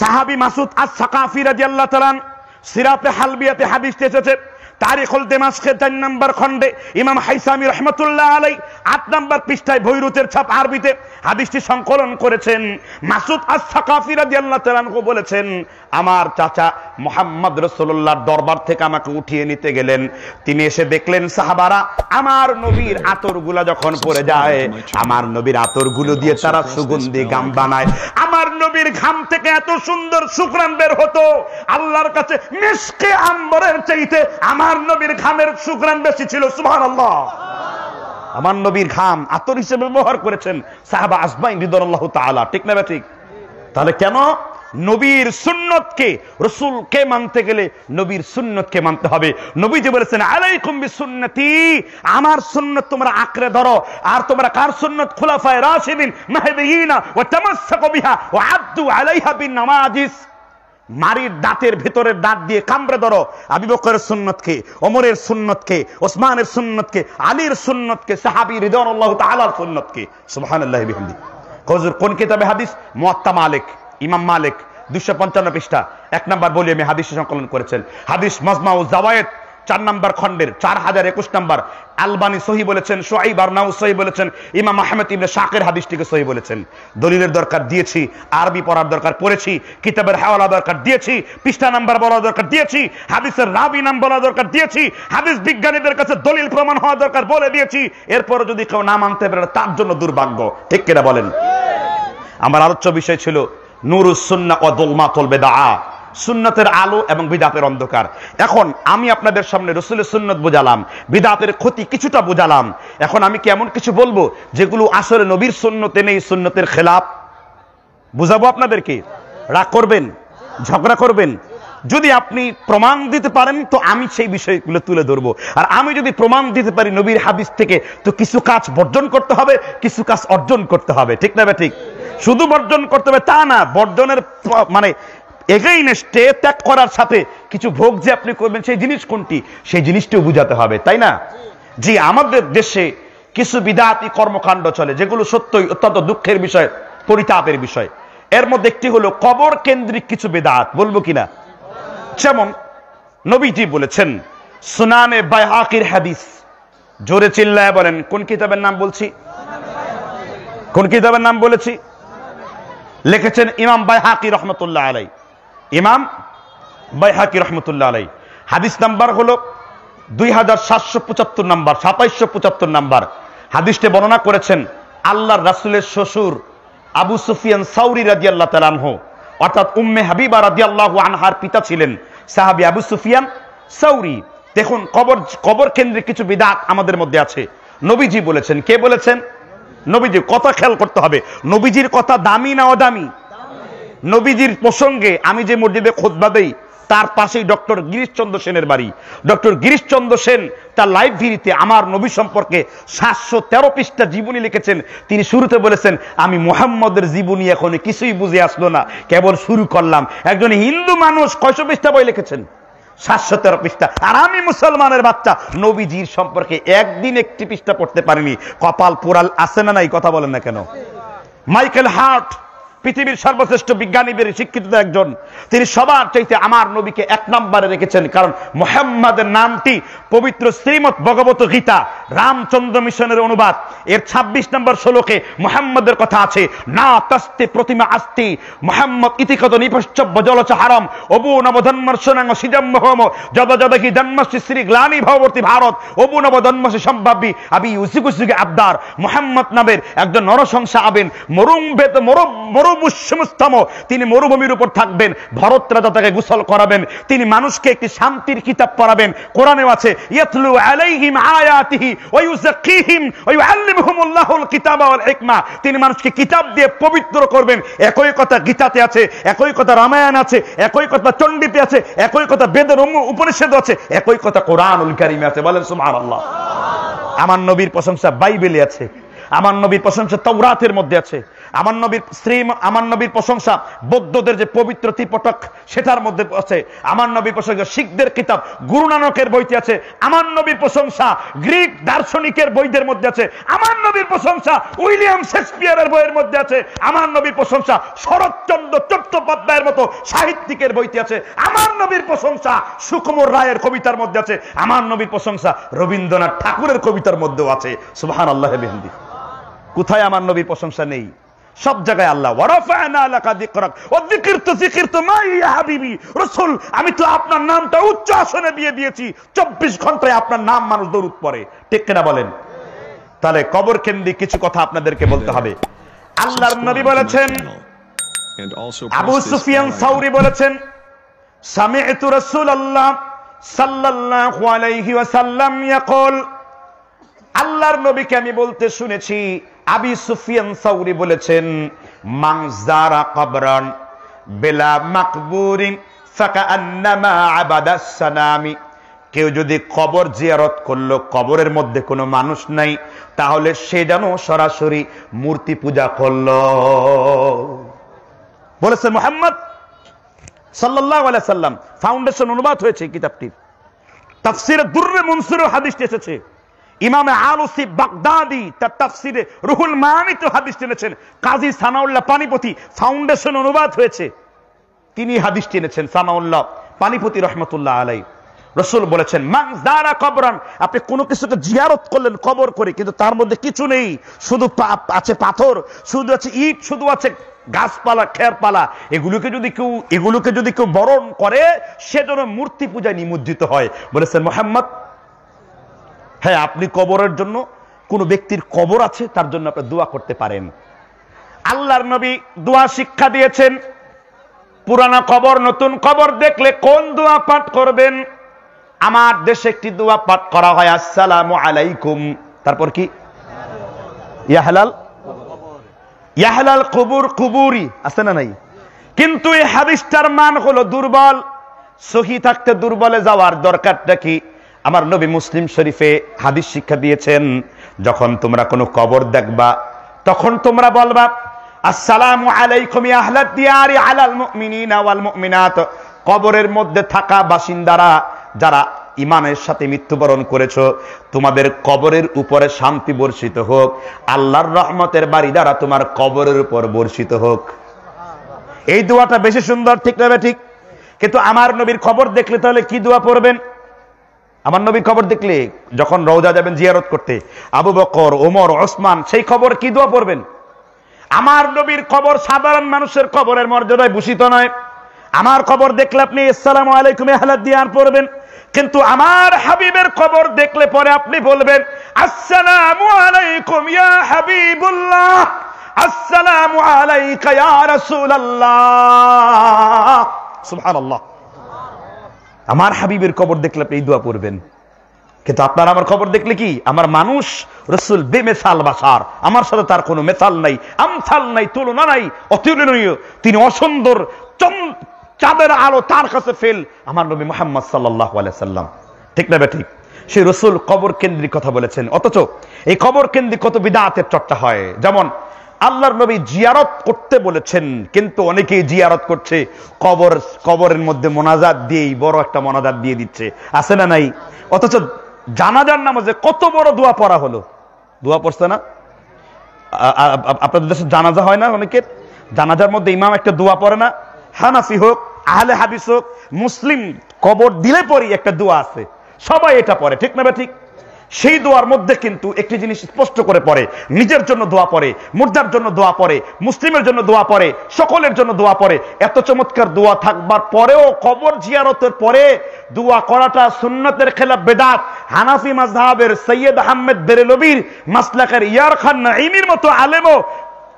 সাহাবী মাসউদ আস-সাকাফি রাদিয়াল্লাহু তাআলা, সিরাতে হালবিয়াতে হাদিসটি এসেছে, তারিখুল দিমাশকের 4 নম্বর খণ্ডে ইমাম হাইসামি রহমাতুল্লাহ আলাই 8 নম্বর পৃষ্ঠায় বৈরুতের ছাপ আরবিতে হাদিসটি সংকলন করেছেন। মাসউদ আস-সাকাফি রাদিয়াল্লাহু তাআলা বলেছেন, আমার চাচা মুহাম্মদ রাসূলুল্লাহর দরবার থেকে আমাকে উঠিয়ে নিতে গেলেন, তিনি এসে দেখলেন সাহাবারা আমার নবীর আতরগুলা যখন পড়ে যায়, আমার নবীর আতরগুলো দিয়ে তারা সুগন্ধি গাম বানায়, আমার নবীর ঘাম থেকে এত সুন্দর সুঘ্রাণ বের হতো, আল্লাহর কাছে মিশকে আম্বরের চাইতে আমার নবীর ঘামের সুঘ্রাণ বেশি ছিল। সুবহানাল্লাহ। আমার নবীর ঘাম আতর হিসেবে ব্যবহার করেছেন সাহাবা আজমাইন রিদাল্লাহু তাআলা। ঠিক না ঠিক? তাহলে কেন নবীর সুন্নতকে রাসূলকে মানতে গেলে নবীর সুন্নতকে মানতে হবে। নবীজি বলেছেন আলাইকুম বিসুন্নতি, আমার সুন্নাত তোমরা আঁকড়ে ধরো। আর তোমরা কার সুন্নাত? খুলাফায়ে রাশিদিন মাহদিয়িনা ওয়া তামাসসাকু বিহা ওয়া আদ্দু আলাইহা বিন নামাজিস। মারির দাঁতের ভিতরের দাঁত দিয়ে কামড়ে ধরো আবু বকরের সুন্নতকে, ওমরের সুন্নতকে, ওসমানের সুন্নতকে, আলীর সুন্নতকে, সাহাবী রিদওয়ানুল্লাহ তাআলার সুন্নতকে। সুবহানাল্লাহি বিহামদি। হুজুর কোন কিতাবে হাদিস? মুয়াত্তা মালিক, ইমাম মালিক 255 পৃষ্ঠা 1 নম্বর বলি আমি হাদিসে সংকলন করেছেন। হাদিস মাজমাউ জাওয়ায়েদ 4 নম্বর খণ্ডের 4021 নম্বর। আলবানী সহি বলেছেন, শুআইব আরনাউ সহি বলেছেন, ইমাম আহমদ ইবনে শাকির হাদিসটিকে সহি বলেছেন। দলিলের দরকার দিয়েছি, আরবি পড়ার দরকার পড়েছি, কিতাবের হাওয়ালা দরকার দিয়েছি, পৃষ্ঠা নাম্বার বলা দরকার দিয়েছি, হাদিসের রাবি নাম বলা দরকার দিয়েছি, হাদিস বিজ্ঞানীদের কাছে দলিল প্রমাণ হওয়া দরকার বলে দিয়েছি। এরপরে যদি কেউ না মানতে পারে তার জন্য দুর্ভাগ্য, ঠিক কিনা বলেন? আমার আলোচ্য বিষয় ছিল নূরুস সুন্নাহ ওয়া যুলমাতুল বিদআ, সুন্নতের আলো এবং বিদাতের অন্ধকার। এখন আমি আপনাদের সামনে রসুলের সুন্নত বোঝালাম, বিদাতের ক্ষতি কিছুটা বোঝালাম। এখন আমি কি এমন কিছু বলবো যেগুলো আসলে নবীর সুন্নতে নেই, সুন্নতের খেলাফ? বুঝাবো আপনাদেরকে। রাগ করবেন, ঝগড়া করবেন? যদি আপনি প্রমাণ দিতে পারেন তো আমি সেই বিষয়গুলো তুলে ধরবো। আর আমি যদি প্রমাণ দিতে পারি নবীর হাদিস থেকে, তো কিছু কাজ বর্জন করতে হবে, কিছু কাজ অর্জন করতে হবে, ঠিক না? ঠিক। শুধু বর্জন করতে হবে তা না, বর্জনের মানে এগেইনস্টে, ত্যাগ করার সাথে কিছু ভোগ যে আপনি করবেন, সেই জিনিস কোনটি সেই জিনিসটিও বুঝাতে হবে, তাই না? জি, আমাদের দেশে কিছু বিদআতী কর্মকাণ্ড চলে যেগুলো সত্যই অত্যন্ত দুঃখের বিষয়, পরিতাপের বিষয়। এর মধ্যে একটি হলো কবর কেন্দ্রিক কিছু বিদআত, বলবো কিনা? যেমন নবীজি বলেছেন সুনানে বাইহাকির হাদিস, জোরে চিল্লায় বলেন কোন কিতাবের নাম বলছি, কোন কিতাবের নাম বলেছি? লিখেছেন ইমাম বাইহাকি রহমতুল্লাহ আলাই, ইমাম বাইহাকি রহমতুল্লাহ আলাই। হাদিস নাম্বার হলো 2775 নম্বর, 2775 নম্বর। হাদিসটি বর্ণনা করেছেন আল্লাহর রাসূলের শ্বশুর আবু সুফিয়ান সাউরি রাদিয়াল্লাহু তাআলা আনহু, অর্থাৎ উম্মে হাবিবা রাদিয়াল্লাহু আনহার পিতা ছিলেন সাহাবী আবু সুফিয়ান সাউরি। দেখুন কবর কেন্দ্রে কিছু বিদআত আমাদের মধ্যে আছে। নবীজি বলেছেন, কে বলেছেন? নবীজি। কথা খেয়াল করতে হবে, নবীজির কথা দামি না অদামি? নবীজির প্রসঙ্গে আমি যে মসজিদে খুতবা দেই তার পাশেই ডক্টর গিরিশচন্দ্র সেনের বাড়ি। ডক্টর গিরিশচন্দ্র সেন তার লাইব্রেরিতে আমার নবী সম্পর্কে 713 পৃষ্ঠা জীবনী লিখেছেন। তিনি শুরুতে বলেছেন আমি মুহাম্মদের জীবনী এখন কিছুই বুঝে আসলো না, কেবল শুরু করলাম। একজন হিন্দু মানুষ কয়শো পৃষ্ঠা বই লিখেছেন? 713 পৃষ্ঠা। আর আমি মুসলমানের বাচ্চা নবীজির সম্পর্কে একদিন একটি পৃষ্ঠা পড়তে পারিনি। কপাল পোড়াল আছে না নাই? কথা বলেন না কেন? মাইকেল হার্ট, পৃথিবীর সর্বশ্রেষ্ঠ বিজ্ঞানীদের শিক্ষিত একজন, তিনি সবার চাইতে আমার নবীকে 1 নম্বরে রেখেছেন। কারণ মুহাম্মাদের নামটি পবিত্র শ্রীমৎ ভগবত গীতা রামচন্দ্র মিশনের অনুবাদ এর 26 নম্বর শ্লোকে মুহাম্মাদের কথা আছে, না তাস্তে প্রতিমা আস্তি মুহাম্মদ ইতিকত নিপশ্চব্য জলচ হারম অবু নবধন্মর্ষণাঙ্গ সিজম্ভম যদ যদকি জন্মশ্রী শ্রী গ্লানি ভবর্তী ভারত অবু নবধন্মসী সম্ভাব্যী আবি ইউসিকুসিকে আবদার। মুহাম্মদ নামের একজন নরসংসা আবেন, মরুম বেত মরু তিনি মরুভূমির উপর থাকবেন, ভরত রাজা তাকে গোসল করাবেন, তিনি মানুষকে একটি শান্তির কিতাব পড়াবেন। কোরআনেও আছে ইয়াতলু আলাইহিম আয়াতিহি ওয়া ইউযাক্কিহিম ওয়া ইউআল্লিমুহুমুল্লাহুল কিতাবা ওয়াল হিকমা, তিনি মানুষকে কিতাব দিয়ে পবিত্র করবেন। একই কথা গীতাতে আছে, একই কথা রামায়ণ আছে, একই কথা চণ্ডীতে আছে, একই কথা বেদের উপনিষদ আছে, একই কথা কোরআনুল কারীমে আছে। বলেন সুবহানাল্লাহ। আমার নবীর প্রশংসা বাইবেলে আছে, আমার নবীর প্রশংসা তাওরাতের মধ্যে আছে, আমার নবীর প্রশংসা বৌদ্ধদের যে পবিত্র ত্রিপিটক সেটার মধ্যে আছে, আমার নবীর প্রশংসা শিখদের কিতাব গুরু নানকের বইতে আছে, আমার নবীর প্রশংসা গ্রিক দার্শনিকের বইদের মধ্যে আছে, আমার নবীর প্রশংসা উইলিয়াম শেক্সপিয়ারের বইয়ের মধ্যে আছে, আমার নবীর প্রশংসা শরৎচন্দ্র চট্টোপাধ্যায়ের মতো সাহিত্যিকের বইতে আছে, আমার নবীর প্রশংসা সুকুমার রায়ের কবিতার মধ্যে আছে, আমার নবীর প্রশংসা রবীন্দ্রনাথ ঠাকুরের কবিতার মধ্যেও আছে। সুবহানাল্লাহি বিহামদিহি। কোথায় আমার নবীর প্রশংসা নেই? সব জায়গায় আল্লাহ রাসূল, আমি তো আপনার নামটা উচ্চ আসনে দিয়ে দিয়েছি, 24 ঘন্টায় আপনার নাম মানুষ দরুদ পড়ে, ঠিক কিনা বলেন? তাহলে কবর কেন্দ্রিক কিছু কথা আপনাদেরকে বলতে হবে। আল্লাহর নবী বলেছেন, আবু সুফিয়ান সাউরি বলেছেন সামি'তু রাসূলাল্লাহ সাল্লাল্লাহু আলাইহি ওয়াসাল্লাম ইয়াকুল, আল্লাহর নবীকে আমি বলতে শুনেছি আবি সুফিয়ান সাউরি বলেছেন মান যারা কবরান বেলা মাকবুরিন সাকাআন্নামা আবাদাস সানামি। কেউ যদি কবর জিয়ারত করলো, কবরের মধ্যে কোনো মানুষ নাই, তাহলে সে যেন সরাসরি মূর্তি পূজা করলো। বলেছেন মুহাম্মদ সাল্লাল্লাহু আলাইহি সাল্লাম। ফাউন্ডেশন অনুবাদ হয়েছে কিতাবটির, তাফসিরে দুররে মুনসুরে হাদিসটি এসেছে। ইমামে আলুসি বাগদাদি তার তাফসিরে রুহুল মানিতে হাদিসটি এনেছেন। কাজী সানাউল্লাহ পানিপতি, ফাউন্ডেশন অনুবাদ হয়েছে, তিনি হাদিসটি এনেছেন। সানাউল্লাহ পানিপতি রহমতুল্লাহ আলাই রসুল বলেছেন, মাংজারা কবরান, আপনি কোনো কিছুকে জিয়ারত করলেন কবর করে, কিন্তু তার মধ্যে কিছু নেই, শুধু আছে পাথর, শুধু আছে ইট, শুধু আছে গাছপালা, খেরপালা, এগুলোকে যদি কেউ বরণ করে, সে যেন মূর্তি পূজায় নিমজ্জিত হয়। বলেছেন মোহাম্মদ, হ্যাঁ, আপনি কবরের জন্য, কোনো ব্যক্তির কবর আছে তার জন্য আপনি দোয়া করতে পারেন। আল্লাহর নবী দোয়া শিক্ষা দিয়েছেন। পুরানা কবর, নতুন কবর দেখলে কোন দোয়া পাঠ করবেন? আমার দেশে একটি দোয়া পাঠ করা হয়, আসসালামু আলাইকুম, তারপর কি ইয়াহলাল ইয়াহলাল কুবুর কুবুরি, আছে না নাই? কিন্তু এই হাদিসটার মান হলো দুর্বল। সহিহ থাকতে দুর্বলে যাওয়ার দরকারটা কি? আমার নবী মুসলিম শরীফে হাদিস শিক্ষা দিয়েছেন, যখন তোমরা কোনো কবর দেখবা তখন তোমরা বলবা আসসালামু আলাইকুম ইয়া আহলাদ দিয়ারি আলাল মুমিনিনা ওয়াল মুমিনাত, কবরের মধ্যে থাকা বাসিন্দারা যারা ইমানের সাথে মৃত্যুবরণ করেছো, তোমাদের কবরের উপরে শান্তি বর্ষিত হোক, আল্লাহর রহমতের বাড়ি দ্বারা তোমার কবরের উপর বর্ষিত হোক। এই দোয়াটা বেশি সুন্দর, ঠিক না ঠিক? কিন্তু আমার নবীর কবর দেখলে তাহলে কি দোয়া পড়বেন? আমার নবী কবর দেখলে যখন রওজা যাবেন জিয়ারত করতে, আবু বকর, ওমর, ওসমান, সেই কবর কি দোয়া পড়বেন? আমার নবীর কবর সাধারণ মানুষের কবরের মর্যাদায় ভূষিত নয়। আমার কবর দেখলে আপনি আসসালামু আলাইকুম আহলাদ দিয়ার পড়বেন, কিন্তু আমার হাবিবের কবর দেখলে পরে আপনি বলবেন আসসালামু আলাইকুম ইয়া হাবিবুল্লাহ, আসসালামু আলাইকা ইয়া রাসূলুল্লাহ। সুবহানাল্লাহ, আমার হাবিবের কবর দেখলে আপনি এই দোয়া পড়বেন। কিন্তু আপনার আমার কবর দেখলে কি? আমার মানুষ, রাসূল বেমেসাল বাসার, আমার সাথে তার কোনো মেসাল নাই, আমসাল নাই, তুলনা নাই, অতুলনীয়। তিনি অসুন্দর, চাঁদের আলো তার কাছে ফেল, আমার নবী মুহাম্মদ সাল্লাল্লাহু আলাইহি সাল্লাম। ঠিক না বেঠিক? সেই রাসূল কবর কেন্দ্রিক কথা বলেছেন, অথচ এই কবর কেন্দ্রিক কত বিদআতের চর্চা হয়। যেমন আল্লাহর নবী জিয়ারত করতে বলেছেন, কিন্তু অনেকেই জিয়ারত করছে কবরের মধ্যে মোনাজাত দিয়েই, বড় একটা মোনাজাত দিয়ে দিচ্ছে, আছে না নাই? অথচ জানাজার নামাজে কত বড় দোয়া পড়া হলো, দোয়া পড়ছে না? আপনাদের দেশে জানাজা হয় না অনেকের, জানাজার মধ্যে ইমাম একটা দোয়া পড়ে না? হানাফি হোক, আহলে হাদিস হোক, মুসলিম কবর দিলে পরে একটা দোয়া আছে, সবাই এটা পড়ে, ঠিক না ঠিক? সেই দোয়ার মধ্যে কিন্তু একটি জিনিস স্পষ্ট করে পড়ে, নিজের জন্য দোয়া পড়ে, মুর্দার জন্য দোয়া পড়ে, মুসলিমের জন্য দোয়া পড়ে, সকলের জন্য দোয়া পড়ে। এত চমৎকার দোয়া থাকবার পরেও কবর জিয়ারতের পরে দোয়া করাটা সুন্নতের খেলাফ, বেদাত। হানাফি মাযহাবের সৈয়দ আহমেদ বেরেলভির মাসলাকের ইয়ার খান নাঈমের মতো আলেমও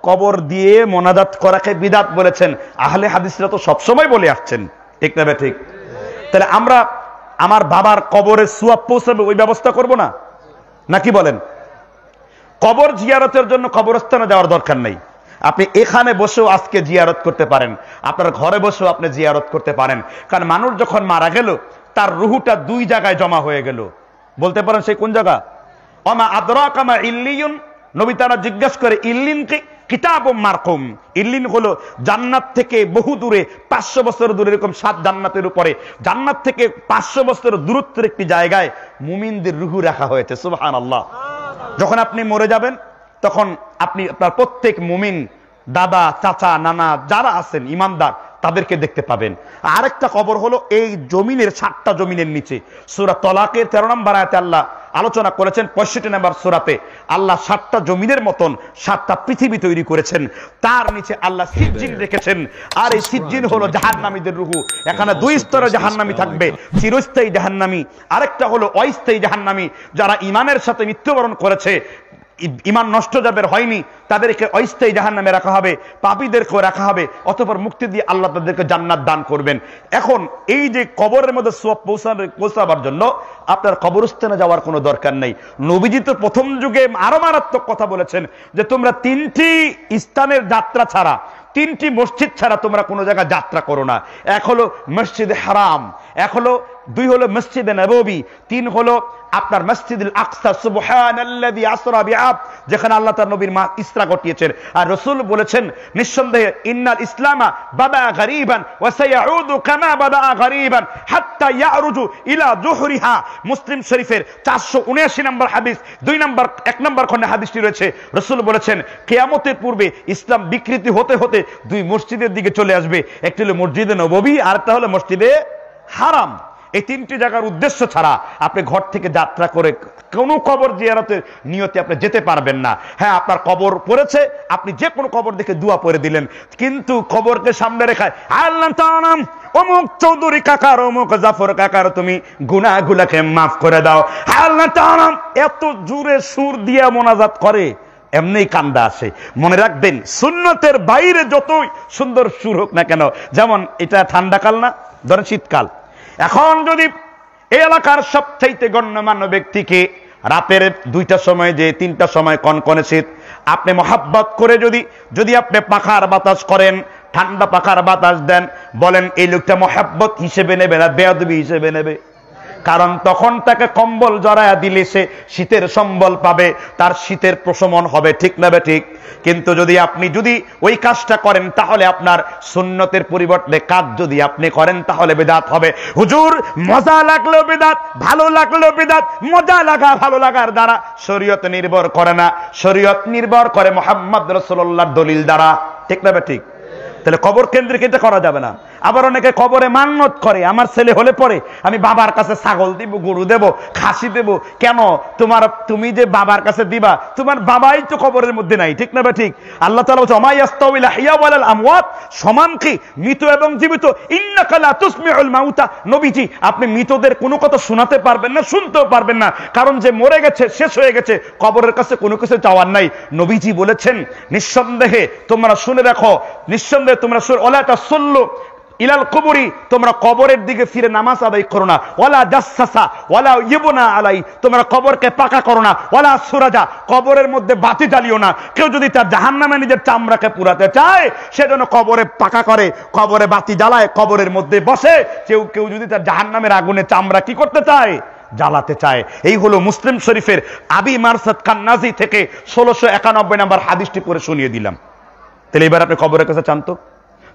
কবর দিয়ে মোনাজাত করাকে বিদাত বলেছেন। আহলে হাদিসরা তো সবসময় বলে আসছেন, ঠিক না ঠিক? তাহলে আমরা আমার বাবার কবরে সুয়াব পৌঁছাবে ওই ব্যবস্থা করব না, নাকি বলেন? কবর জিয়ারতের জন্য কবরস্থানে যাওয়ার দরকার নেই। আপনি এখানে বসেও আজকে জিয়ারত করতে পারেন, আপনার ঘরে বসেও আপনি জিয়ারত করতে পারেন। কারণ মানুষ যখন মারা গেল, তার রুহুটা দুই জায়গায় জমা হয়ে গেল। বলতে পারেন সেই কোন জায়গা? অমা আদরাকা মা ইল্লিয়ুন, নবী তারা জিজ্ঞেস করে ইল্লিন কি? কিতাব মারকুম। ইল্লিন হলো জান্নাত থেকে বহু দূরে, 500 বছর দূরে, এরকম 7 জান্নাতের উপরে, জান্নাত থেকে 500 বছর দূরত্বের একটি জায়গায় মুমিনদের রুহু রাখা হয়েছে। সুবহানাল্লাহ। যখন আপনি মরে যাবেন, তখন আপনি আপনার প্রত্যেক মুমিন দাদা, চাচা, নানা যারা আছেন ইমানদার, তাদেরকে দেখতে পাবেন। আরেকটা কবর হলো এই জমিনের 7টা জমিনের নিচে। সূরা তালাকের 13 নম্বর আয়াতে আল্লাহ আলোচনা করেছেন। 65 নম্বর সূরাতে আল্লাহ 7টা জমিনের মতন 7টা পৃথিবী তৈরি করেছেন, তার নিচে আল্লাহ সিজ্জিন রেখেছেন। আর এই সিজ্জিন হলো জাহান্নামীদের রুহু। এখানে দুই স্তরে জাহান্নামী থাকবে, চিরস্থায়ী জাহান্নামী, আরেকটা হলো অস্থায়ী জাহান্নামী। যারা ইমানের সাথে মৃত্যুবরণ করেছে, ইমান নষ্ট যাদের হয়নি, তাদেরকে অস্থায়ী জাহান্নামে রাখা হবে, পাপীদেরকেও রাখা হবে, অতঃপর মুক্তি দিয়ে আল্লাহ তাদেরকে জান্নাত দান করবেন। এখন এই যে কবরের মধ্যে সওয়াব পৌঁছাবার জন্য আপনার কবরস্থানে যাওয়ার কোনো দরকার নেই। নবীজি তো প্রথম যুগে আরো মারাত্মক কথা বলেছেন যে তোমরা 3টি স্থানের যাত্রা ছাড়া তিনটি মসজিদ ছাড়া তোমরা কোনো জায়গায় যাত্রা করো না। এক হলো মসজিদে হারাম, এক হলো, দুই হলো মসজিদে নববী, তিন হলো আপনার মসজিদুল আকসা, সুবহানাল্লাযী আসরা বিআবদিহি, যেখানে আল্লাহ তাআলা নবীর মা ইসরা ঘটিয়েছেন। আর রাসূল বলেছেন নিঃসন্দেহে ইন্নাল ইসলামা বাদা গারিবান ওয়া সায়াউদু কামা বাদা গারিবান হাত্তা ইয়ারুজু ইলা যুহরিহা। মুসলিম শরীফের ৪৭৯ নম্বর হাদিস, ১ নম্বর খন্ডে হাদিসটি রয়েছে। রাসূল বলেছেন কিয়ামতের পূর্বে ইসলাম বিকৃতি হতে হতে দুই মসজিদের দিকে চলে আসবে, একটি হলো মসজিদে নববী আর একটা হলো মসজিদে হারাম। এই তিনটি জায়গার উদ্দেশ্য ছাড়া আপনি ঘর থেকে যাত্রা করে কোনো কবর জিয়ারতের নিয়তে আপনি যেতে পারবেন না। হ্যাঁ, আপনার কবর পড়েছে, আপনি যে কোনো কবর দেখে দোয়া পড়ে দিলেন, কিন্তু কবরকে সামনে রেখায় আল্লাহ তাআলা অমুক চৌধুরী কাকার, অমুক জাফর কাকার তুমি গুনাহগুলোকে মাফ করে দাও আল্লাহ তাআলা, এত জোরে সুর দিয়ে মোনাজাত করে এমনি কান্দা আসে। মনে রাখবেন সুন্নতের বাইরে যতই সুন্দর সুর হোক না কেন, যেমন এটা ঠান্ডাকাল না, ধরেন শীতকাল, এখন যদি এলাকার সবচাইতে গণ্যমান্য ব্যক্তিকে রাতের ২টার সময়, যে ৩টার সময় কনকনে শীত, আপনি মহাব্বত করে যদি যদি আপনি পাখার বাতাস করেন, ঠান্ডা পাখার বাতাস দেন, বলেন এই লোকটা মহাব্বত হিসেবে নেবে না বেয়াদবি হিসেবে নেবে? কারণ তখন তাকে কম্বল জড়ায়া দিলে সে শীতের সম্বল পাবে, তার শীতের প্রশমন হবে, ঠিক না ঠিক? কিন্তু যদি আপনি যদি ওই কাজটা করেন তাহলে আপনার সুন্নতের পরিবর্তে কাজ যদি আপনি করেন তাহলে বেদাত হবে। হুজুর মজা লাগলেও বেদাত, ভালো লাগলেও বেদাত। মজা লাগা ভালো লাগার দ্বারা শরীয়ত নির্ভর করে না, শরীয়ত নির্ভর করে মুহাম্মদ রাসূলুল্লাহর দলিল দ্বারা, ঠিক না ঠিক? তাহলে কবর কেন্দ্রিক এটা করা যাবে না। আবার অনেকে কবরে মান্নত করে, আমার ছেলে হলে পরে আমি বাবার কাছে ছাগল দিব, গরু দেব, খাসি দেব। কেন? তুমি যে বাবার কাছে দিবা, তোমার বাবাই তো কবরের মধ্যে নাই, ঠিক না ঠিক? আল্লাহ তাআলা বলেছে ওমা ইস্তাউল আহইয়া ওয়াল আমওয়াত, সমান কি মৃত এবং জীবিত? ইন্নাকা লা তুসমিউল মাউতা, নবীজি আপনি মৃতদের কোনো কথা শোনাতে পারবেন না, শুনতেও পারবেন না, কারণ যে মরে গেছে শেষ হয়ে গেছে, কবরের কাছে কোনো কিছু চাওয়ার নাই। নবীজি বলেছেন নিঃসন্দেহে তোমরা শুনে রাখো, নিঃসন্দেহে তোমরা ইলাল কুবুরি, তোমরা কবরের দিকে ফিরে নামাজ আদায় করো না। ওয়ালা জাসসাসা ওয়ালা ইবনা আলাই, তোমরা কবরকে পাকা করো না। ওয়ালা সুরাজা, কবরের মধ্যে বাতি জ্বালিও না। কেউ যদি তার জাহান্নামে নিজের চামড়াকে পুরাতে চায় সেজন্য কবরে পাকা করে, কবরে বাতি জ্বালায়, কবরের মধ্যে বসে। কেউ কেউ যদি তার জাহান্নামের আগুনে চামড়া কি করতে চায়, জ্বালাতে চায়। এই হলো মুসলিম শরীফের আবি মারসাদ কান্নাজি থেকে ১৬৯১ নম্বর হাদিসটি পড়ে শুনিয়ে দিলাম। তাহলে এবার আপনি কবরের কাছে চান তো?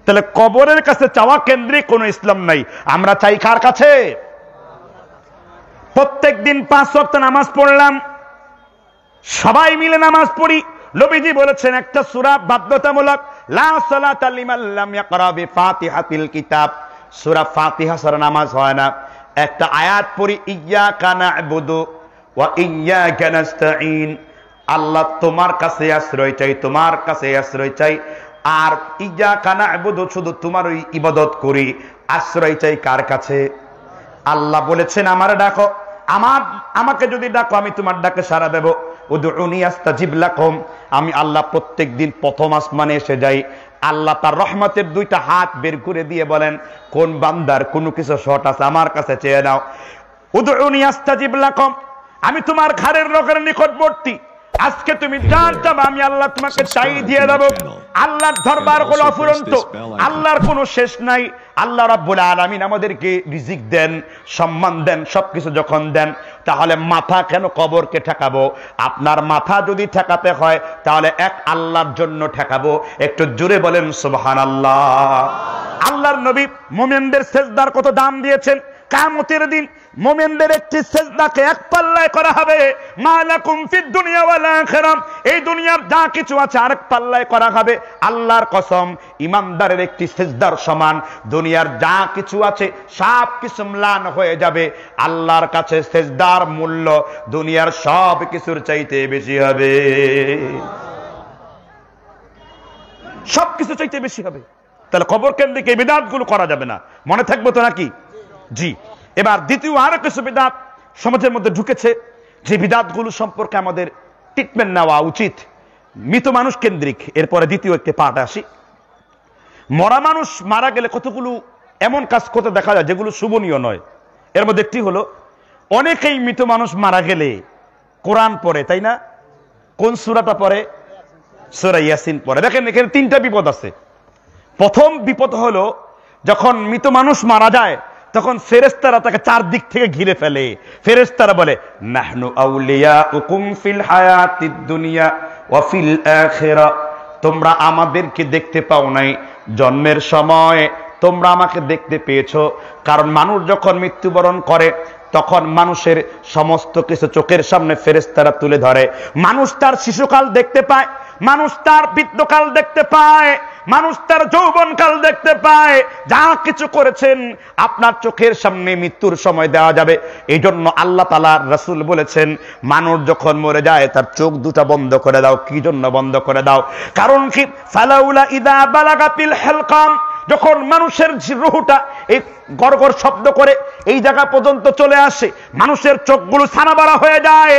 তাহলে কবরের কাছে চাওয়া কেন্দ্রিক কোনো ইসলাম নাই। আমরা চাই কার কাছে? প্রত্যেক দিন 5 ওয়াক্ত নামাজ পড়লাম, সবাই মিলে নামাজ পড়ি। নবীজি বলেছেন একটা সূরা বাধ্যতামূলক, লা সালাতা লিমান লাম ইয়াকরা বিফাতিহাতিল কিতাব, সূরা ফাতিহা ছাড়া নামাজ হয় না। একটা আয়াত পড়ি, ইয়াকা না'বুদু ওয়া ইয়াকা নাস্তাঈন, আল্লাহ তোমার কাছে আশ্রয় চাই, তোমার কাছে আশ্রয় চাই। আর ইয়াকা না'বুদু, শুধু তোমারই ইবাদত করি। আশ্রয় চাই কার কাছে? আল্লাহ বলেছেন আমার ডাকো, আমাকে যদি ডাকো আমি তোমার ডাকে সাড়া দেব। উদউনি আস্তাজিব লাকুম, আমি আল্লাহ প্রত্যেকদিন প্রথম আসমানে এসে যাই। আল্লাহ তার রহমতের দুইটা হাত বের করে দিয়ে বলেন কোন বান্দার কোনো কিছু শর্ট আছে আমার কাছে চেয়ে নাও। উদউনি আস্তাজিব লাকুম, আমি তোমার ঘরের লোকের নিকটবর্তী। আজকে তুমি জানতাম আমি আল্লাহ তোমাকে চাই দিয়ে দেব। আল্লাহর দরবার হলো অফুরন্ত, আল্লাহর কোনো শেষ নাই। আল্লাহ রাব্বুল আলামিন আমাদেরকে রিজিক দেন, সম্মান দেন, সবকিছু যখন দেন তাহলে মাথা কেন কবরকে ঠেকাবো? আপনার মাথা যদি ঠেকাতে হয় তাহলে এক আল্লাহর জন্য ঠেকাবো। একটু জোরে বলেন সুবহানাল্লাহ। আল্লাহর নবী মুমিনদের সেজদার কত দাম দিয়েছেন। কিয়ামতের দিন মুমিনদের একটি সেজদাকে এক পাল্লায় করা হবে। মালাকুম ফিদ দুনিয়া ওয়াল আখিরা, এই দুনিয়ার যা কিছু আছে আরেক পাল্লায় করা হবে। আল্লাহর কসম ইমানদারের একটি সেজদার সমান দুনিয়ার যা কিছু আছে সব কিছু ম্লান হয়ে যাবে। আল্লাহর কাছে সেজদার মূল্য দুনিয়ার সব কিছুর চাইতে বেশি হবে, সব কিছু চাইতে বেশি হবে। তাহলে কবর কেন্দ্রিক এই বিদআতগুলো করা যাবে না, মনে থাকবে তো নাকি? জি। এবার দ্বিতীয় আরো কিছু বিদআত সমাজের মধ্যে ঢুকেছে, যে বিদআতগুলো সম্পর্কে আমাদের ট্রিটমেন্ট নেওয়া উচিত, মৃত মানুষ কেন্দ্রিক। এরপরে দ্বিতীয় একটি পার্ট আসি, মরা মানুষ মারা গেলে কতগুলো এমন কাজ করতে দেখা যায় যেগুলো শুভনীয় নয়। এর মধ্যে একটি হলো অনেকেই মৃত মানুষ মারা গেলে কোরআন পড়ে, তাই না? কোন সূরাটা পড়ে? সূরা ইয়াসিন পড়ে। দেখেন এখানে তিনটা বিপদ আছে। প্রথম বিপদ হলো যখন মৃত মানুষ মারা যায় তখন ফেরেশতারা তাকে চারদিক থেকে ঘিরে ফেলে। ফেরেশতারা বলে নাহনু আউলিয়াউকুম ফিল হায়াতিদ দুনিয়া ওয়া ফিল আখিরা, তোমরা আমাদেরকে দেখতে পাও নাই, জন্মের সময় তোমরা আমাকে দেখতে পেয়েছো। কারণ মানুষ যখন মৃত্যুবরণ করে তখন মানুষের সমস্ত কিছু চোখের সামনে ফেরেশতারা তুলে ধরে। মানুষ তার শিশুকাল দেখতে পায়, মানুষ তার বৃদ্ধকাল দেখতে পায়, মানুষ তার যৌবনকাল দেখতে পায়। যা কিছু করেছেন আপনার চোখের সামনে মৃত্যুর সময় দেওয়া যাবে। এই জন্য আল্লাহ তাআলা রাসূল বলেছেন মানুষ যখন মরে যায় তার চোখ দুটো বন্ধ করে দাও। কি জন্য বন্ধ করে দাও? কারণ কি ফালাউলা ইযা বালাগাতিল হালকাম, যখন মানুষের রুহটা এই গড়গড় শব্দ করে এই জায়গা পর্যন্ত চলে আসে মানুষের চোখগুলো ছানাবাড়া হয়ে যায়।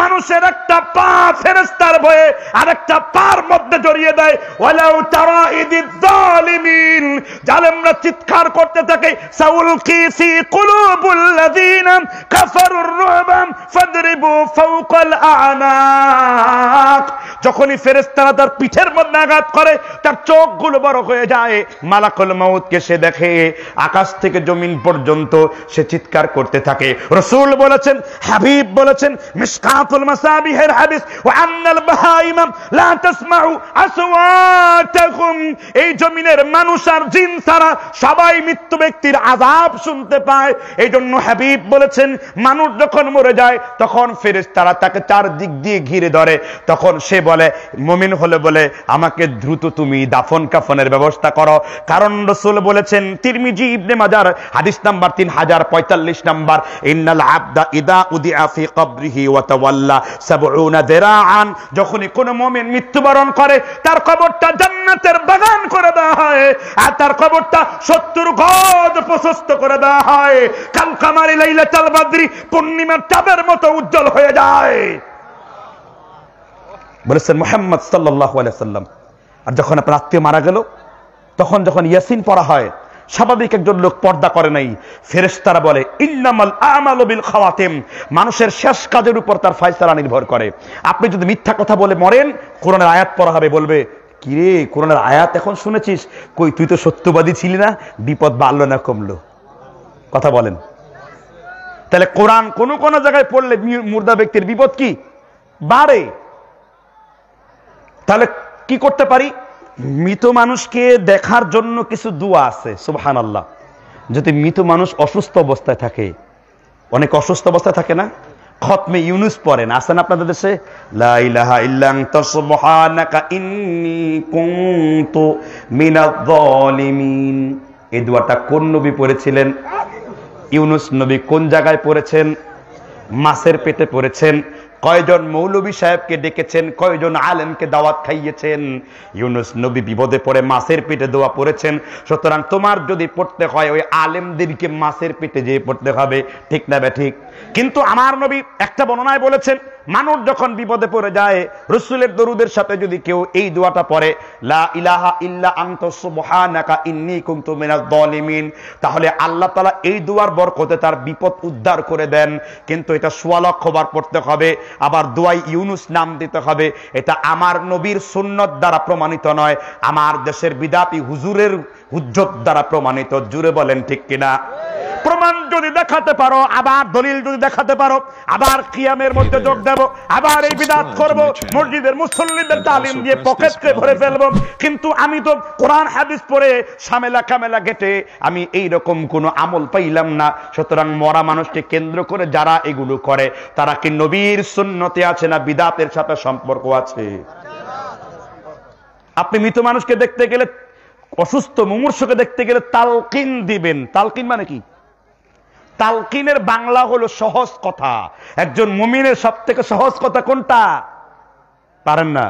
মানুষের একটা পা ফেরেশতার ভয়ে আরেকটা পার মধ্যে জড়িয়ে দেয়। ওয়ালাউ তারা ইযিল যালিমিন, জালেমরা চিৎকার করতে থাকে সাউলকি ফি কুলুবিল্লাযিনা কাফারুর রুবা ফাদরিবু ফাওকাল আ'নাক, যখনই ফেরেশতারা তার পিঠের মধ্যে আঘাত করে তার চোখগুলো বড় হয়ে যায়। মালাকুল মাউতকে সে দেখে আকাশ থেকে জমিন পর্যন্ত সে চিৎকার করতে থাকে। রাসূল বলেছেন, হাবিব বলেছেন মিশকাতুল মাসাবিহের হাদিস, ওয়া আনাল বাহাইম লা তাসমাউ আসওয়াতাহুম, এই জমিনের মানুষ আর জিন ছাড়া সবাই মৃত্যু ব্যক্তির আযাব শুনতে পায়। এইজন্য হাবিব বলেছেন মানুষ যখন মরে যায় তখন ফেরেশতারা তাকে চারদিক দিয়ে ঘিরে ধরে। তখন সে বলে, মুমিন হলে বলে আমাকে দ্রুত তুমি দাফন কাফনের ব্যবস্থা করো। কারণ রাসূল বলেছেন তিরমিজি ইবনে মাজার হাদিস নাম্বার 3045 নাম্বার, ইন্নাল আবদা ইযা উদিআ ফি কবরিহি ওয়া তাওয়াল্লা 70 দিরাআন, যখন কোন মুমিন মৃত্যুবরণ করে তার কবরটা জান্নাতের বাগান করে দেওয়া হয় আর তার কবরটা 70 গজ প্রশস্ত করে দেওয়া হয়। কাল কামারি লাইলাতুল বদরি, পূর্ণিমার চাঁদের মতো উজ্জ্বল হয়ে যায়। বলেছেন মুহাম্মদ সাল্লাল্লাহু আলাইহি সাল্লাম। আর যখন আপনার আত্মীয় মারা গেল তখন যখন ইয়াসিন পড়া হয় স্বাভাবিক একজন লোক পর্দা করে নাই, ফেরেশতারা বলে ইন্নামাল আমালু বিল খাওয়াতিম, মানুষের শেষ কাজের উপর তার ফয়সালা নির্ভর করে। আপনি যদি মিথ্যা কথা বলে মরেন কোরআনের আয়াত পড়া হবে, বলবে কি রে কোরআনের আয়াত এখন শুনেছিস, কই তুই তো সত্যবাদী ছিলি না, বিপদ বাড়লো না কমলো? কথা বলেন। তাহলে কোরআন কোন কোন জায়গায় পড়লে মুর্দা ব্যক্তির বিপদ কি বাড়ে? তাহলে কি করতে পারি? মৃত মানুষকে দেখার জন্য কিছু দোয়া আছে। সুবহানাল্লাহ, যদি মৃত মানুষ অসুস্থ অবস্থায় থাকে, অনেক অসুস্থ অবস্থায় থাকে না, খতমে ইউনুস পড়েন, আছেন আপনাদের দেশে, লা ইলাহা ইল্লা আনতা সুবহানাকা ইন্নী কুনতু মিনাল যালিমিন। এই দোয়াটা কোন নবী পড়েছিলেন? ইউনুস নবী। কোন জায়গায় পড়েছেন? মাছের পেটে পড়েছেন। কয়জন মৌলবী সাহেবকে ডেকেছেন, কয়জন আলেমকে দাওয়াত খাইয়েছেন? ইউনুস নবী বিপদে পড়ে মাছের পেটে দোয়া পড়েছেন। সুতরাং তোমার যদি পড়তে হয় ওই আলেমদেরকে মাছের পেটে যেয়ে পড়তে হবে, ঠিক না বে ঠিক? কিন্তু আমার নবী একটা বর্ণনায় বলেছেন মানুষ যখন বিপদে পড়ে যায় রাসূলের দরুদের সাথে যদি কেউ এই দোয়াটা পড়ে লা ইলাহা ইল্লা আনতা সুবহানাকা ইন্নী কুনতু মিনাল যালিমিন, তাহলে আল্লাহ তাআলা এই দোয়ার বরকতে তার বিপদ উদ্ধার করে দেন। কিন্তু এটা 100 লক্ষ বার পড়তে হবে, আবার দোয়াই ইউনুস নাম দিতে হবে। এটা আমার নবীর সুন্নাত দ্বারা প্রমাণিত নয়, আমার দেশের বিদাতি হুজুরের হুজ্জত দ্বারা প্রমাণিত। জুড়ে বলেন ঠিক কিনা? প্রমাণ যদি দেখাতে পারো, আবার দলিল যদি দেখাতে পারো, আবার কিয়ামের মধ্যে যোগ দেব, আবার এই বিদআত করব, মসজিদের মুসল্লিদের তালিম দিয়ে পকেটকে ভরে ফেলব। কিন্তু আমি তো কোরআন হাদিস পড়ে শামেলা কামেলা গেটে আমি এই রকম কোনো আমল পাইলাম না। সুতরাং মরা মানুষকে কেন্দ্র করে যারা এগুলো করে তারা কি নবীর সুন্নতে আছে না বিদআতের সাথে সম্পর্ক আছে? আপনি মৃত মানুষকে দেখতে গেলে, অসুস্থ মুমূর্ষুকে দেখতে গেলে তালকিন দিবেন। তালকিন মানে কি? তালকিনের বাংলা হলো সহজ কথা। একজন মুমিনের সব থেকে সহজ কথা কোনটা? পারেন না,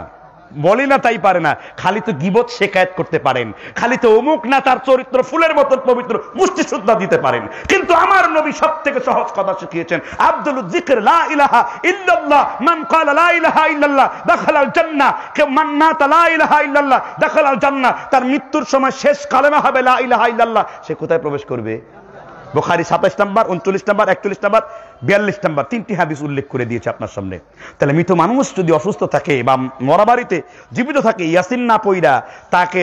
বলি না তাই পারে না, খালি তো গীবত শিকায়ত করতে পারেন, খালি তো অমুক না তার চরিত্র ফুলের মতো পবিত্র মুষ্টি শুদ্ধা দিতে পারেন। কিন্তু আমার নবী সব থেকে সহজ কথা শিখিয়েছেন আব্দুল যিকর, লা ইলাহা ইল্লাল্লাহ, মান ক্বালা লা ইলাহা ইল্লাল্লাহ দাখালাল জান্নাহ, মান মাতা লা ইলাহা ইল্লাল্লাহ দাখালাল জান্নাহ, তার মৃত্যুর সময় শেষ কালেমা হবে লা ইলাহা ইল্লাল্লাহ, সে কোথায় প্রবেশ করবে? বুখারী 27 নম্বর 39 নম্বর 41 নম্বর 42 নম্বর তিনটি হাদিস উল্লেখ করে দিয়েছে আপনার সামনে। তাহলে মৃত মানুষ যদি অসুস্থ থাকে বা মরাবাড়িতে জীবিত থাকে ইয়াসিন না পড়া, তাকে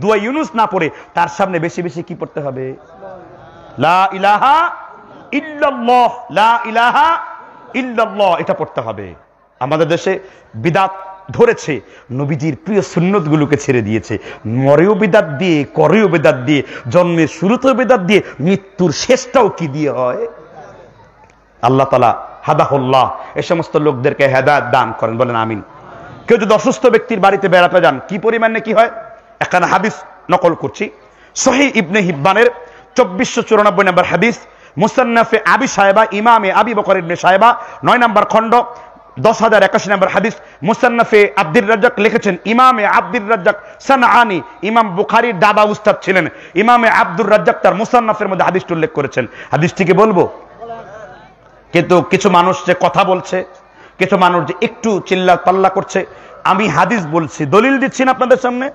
দুয়া ইউনুস না পড়ে তার সামনে বেশি বেশি কি পড়তে হবে? লা ইলাহা ইল্লাল্লাহ, লা ইলাহা ইল্লাল্লাহ, এটা পড়তে হবে। আমাদের দেশে বিদআত ধরেছে, নবীজির প্রিয় সুন্নতগুলোকে ছেড়ে দিয়েছে। মরেও বেদাত দিয়ে, করেও বেদাত দিয়ে, জন্মের শুরুতেও বেদাত দিয়ে, মৃত্যুর শেষটাও কি দিয়ে হয়? আল্লাহ তাআলা হাদাহুল্লাহ এই সমস্ত লোকদেরকে হেদায়েত দান করেন, বলেন আমিন। কেউ যদি অসুস্থ ব্যক্তির বাড়িতে বেড়াতে যান কি পরিমাণে কি হয়, একখানা হাদিস নকল করছি, সহিহ ইবনে হিব্বানের 2494 নম্বর হাদিস, মুসান্নাফে আবি সাহেবা ইমামে আবি বকর ইবনে সাহেবা 9 নম্বর খণ্ড 10,081 নম্বর হাদিস, মুসান্নাফে আব্দুর রাজ্জাক লিখেছেন, ইমামে আব্দুর রাজ্জাক সানআনি, ইমাম বুখারীর দাদা উস্তাদ ছিলেন, ইমামে আব্দুর রাজ্জাক তার মুসান্নাফের মধ্যে হাদিসটি উল্লেখ করেছেন। হাদিসটিকে বলবো, কিন্তু কিছু মানুষ যে কথা বলছে, কিছু মানুষ যে একটু চিল্লা পাল্লা করছে, আমি হাদিস বলছি, দলিল দিচ্ছি না আপনাদের সামনে,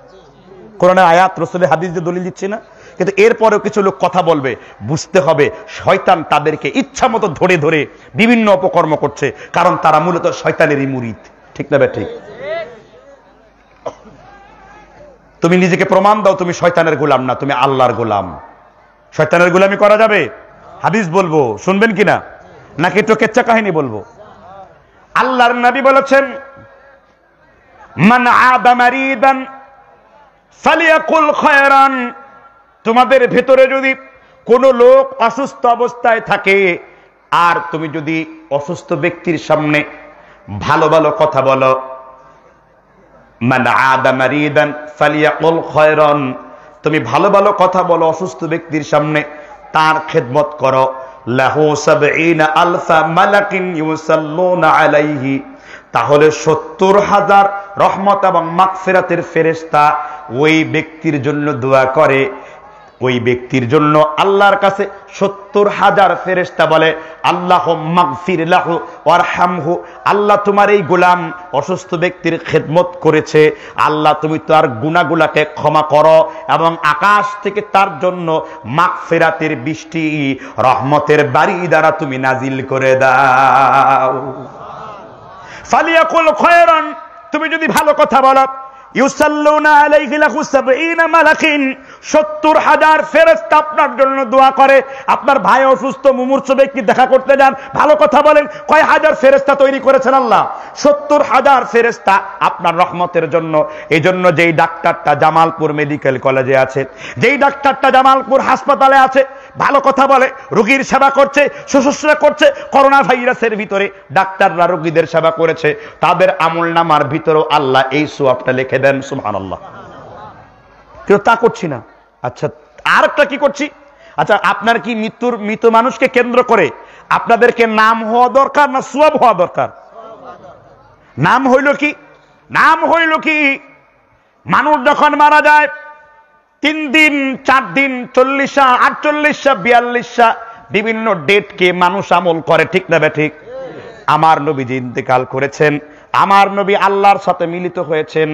কোরআনের আয়াত রাসূলের হাদিস দিয়ে দলিল দিচ্ছি না, কিন্তু এরপরেও কিছু লোক কথা বলবে, বুঝতে হবে শয়তান তাদেরকে ইচ্ছা মতো ধরে ধরে বিভিন্ন অপকর্ম করছে, কারণ তারা মূলত শয়তানেরই মুরিদ, ঠিক না ব্যাঠিক? তুমি নিজেকে প্রমাণ দাও তুমি শয়তানের গোলাম না, তুমি আল্লাহর গোলাম। শয়তানের গোলামি করা যাবে? হাদিস বলবো, শুনবেন কিনা, নাকি তো কেচ্ছা কাহিনী বলবো? আল্লাহর নবী বলেছেন, মান আদা মারিদান ফালিয়াকুল খায়রান, তোমাদের ভেতরে যদি কোনো লোক অসুস্থ অবস্থায় থাকে আর তুমি যদি অসুস্থ ব্যক্তির সামনে ভালো ভালো কথা বলো, মান আদা মারিদান ফালিয়াকুল খায়রান, তুমি ভালো ভালো কথা বলো অসুস্থ ব্যক্তির সামনে, তার খেদমত করো, লাহু 70 আলফা মালাকিন ইউসাল্লুনা আলাইহি, তাহলে 70,000 রহমত এবং মাগফিরাতের ফেরেশতা ওই ব্যক্তির জন্য দোয়া করে। ওই ব্যক্তির জন্য আল্লাহর কাছে 70,000 ফেরেশতা বলে, আল্লাহুম্মা মাগফির লাহু ওয়ারহামহু, আল্লাহ তোমার এই গোলাম অসুস্থ ব্যক্তির খেদমত করেছে, আল্লাহ তুমি তার গুনাহগুলোকে ক্ষমা করো এবং আকাশ থেকে তার জন্য মাগফিরাতের বৃষ্টি, রহমতের বাড়ি দ্বারা তুমি নাজিল করে দাও। ফালিয়াকুল খায়রান, তুমি যদি ভালো কথা বলো, ইউসাল্লুনা আলাইহি লাহু 70 মালাকিন, 70,000 ফেরেশতা আপনার জন্য দোয়া করে। আপনার ভাই অসুস্থ মুমূর্ষ ব্যক্তি দেখা করতে যান, ভালো কথা বলেন, কয় হাজার ফেরেশতা তৈরি করেছেন আল্লাহ? 70,000 ফেরেশতা আপনার রহমতের জন্য। এই জন্য যেই ডাক্তারটা জামালপুর মেডিকেল কলেজে আছে, যেই ডাক্তারটা জামালপুর হাসপাতালে আছে, ভালো কথা বলে, রোগীর সেবা করছে, শুশ্রূষা করছে, করোনা ভাইরাসের ভিতরে ডাক্তাররা রোগীদের সেবা করেছে, তাদের আমল নামার ভিতরেও আল্লাহ এই সওয়াবটা লিখে দেন, সুবহানাল্লাহ। কিন্তু তা করছি না। আচ্ছা, আর একটা কি করছি? আচ্ছা, আপনার কি মৃত মানুষকে কেন্দ্র করে আপনাদেরকে নাম হওয়া দরকার না সওয়াব হওয়া দরকার? নাম হইল কি? নাম হইল কি? মানুষ যখন মারা যায় 3 দিন, 4 দিন, 40 48 42 বিভিন্ন ডেটকে মানুষ আমল করে, ঠিক না ব্যাঠিক? আমার নবী যে ইন্তেকাল করেছেন, আমার নবী আল্লাহর সাথে মিলিত হয়েছেন।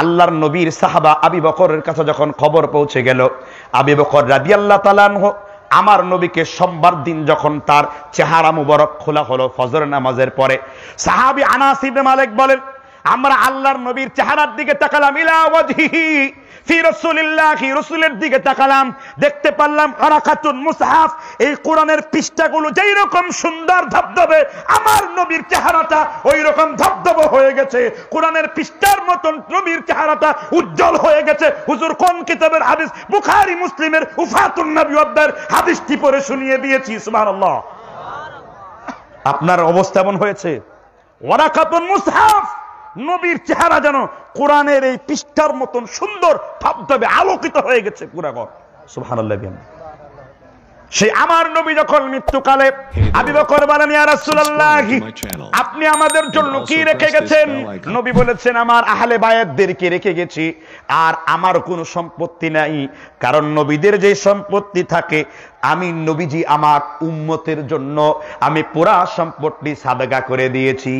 আল্লাহর নবীর সাহাবা আবি বকরের কাছে যখন খবর পৌঁছে গেল, আবি বকর রাদিয়াল্লাহু তাআলা আনহু আমার নবীকে সোমবার দিন যখন তার চেহারা মুবারক খোলা হলো ফজর নামাজের পরে, সাহাবী আনাস ইবনে মালিক বলেন, আমরা আল্লাহর নবীর চেহারার দিকে তাকালাম, ইলা ওয়াজহিহি ফি রাসূলিল্লাহি, রাসূলের দিকে তাকালাম, দেখতে পেলাম আরাকাতুন মুসহাফ, এই কোরআনের পৃষ্ঠাগুলো যেই রকম সুন্দর ধবধবে, আমার নবীর চেহারাটা ওই রকম ধবধবে হয়ে গেছে, কোরআনের পৃষ্ঠার মতন নবীর চেহারাটা উজ্জ্বল হয়ে গেছে। হুজুর কোন কিতাবের হাদিস? বুখারী মুসলিমের উফাতুন নবী ওয়াদার হাদিসটি পড়ে শুনিয়ে দিয়েছি, সুবহানাল্লাহ। আপনার অবস্থা এমন হয়েছে, আরাকাতুন মুসহাফ, নবীর চেহারা যেন কোরআনের এই পৃষ্ঠার মতন সুন্দর ধবধবে আলোকিত হয়ে গেছে পুরা ঘর, সুবহানাল্লাহ। সেই আমার নবী যখন মৃত্যুকালে আবি বকর বলেন, ইয়া রাসূলুল্লাহ, আপনি আমাদের জন্য কি রেখে গেছেন? নবী বলেছেন, আমার আহলে বায়াতদেরকে রেখে গেছি, আর আমার কোনো সম্পত্তি নাই, কারণ নবীদের যে সম্পত্তি থাকে আমি নবীজি আমার উম্মতের জন্য আমি পুরা সম্পত্তি সাদাকা করে দিয়েছি,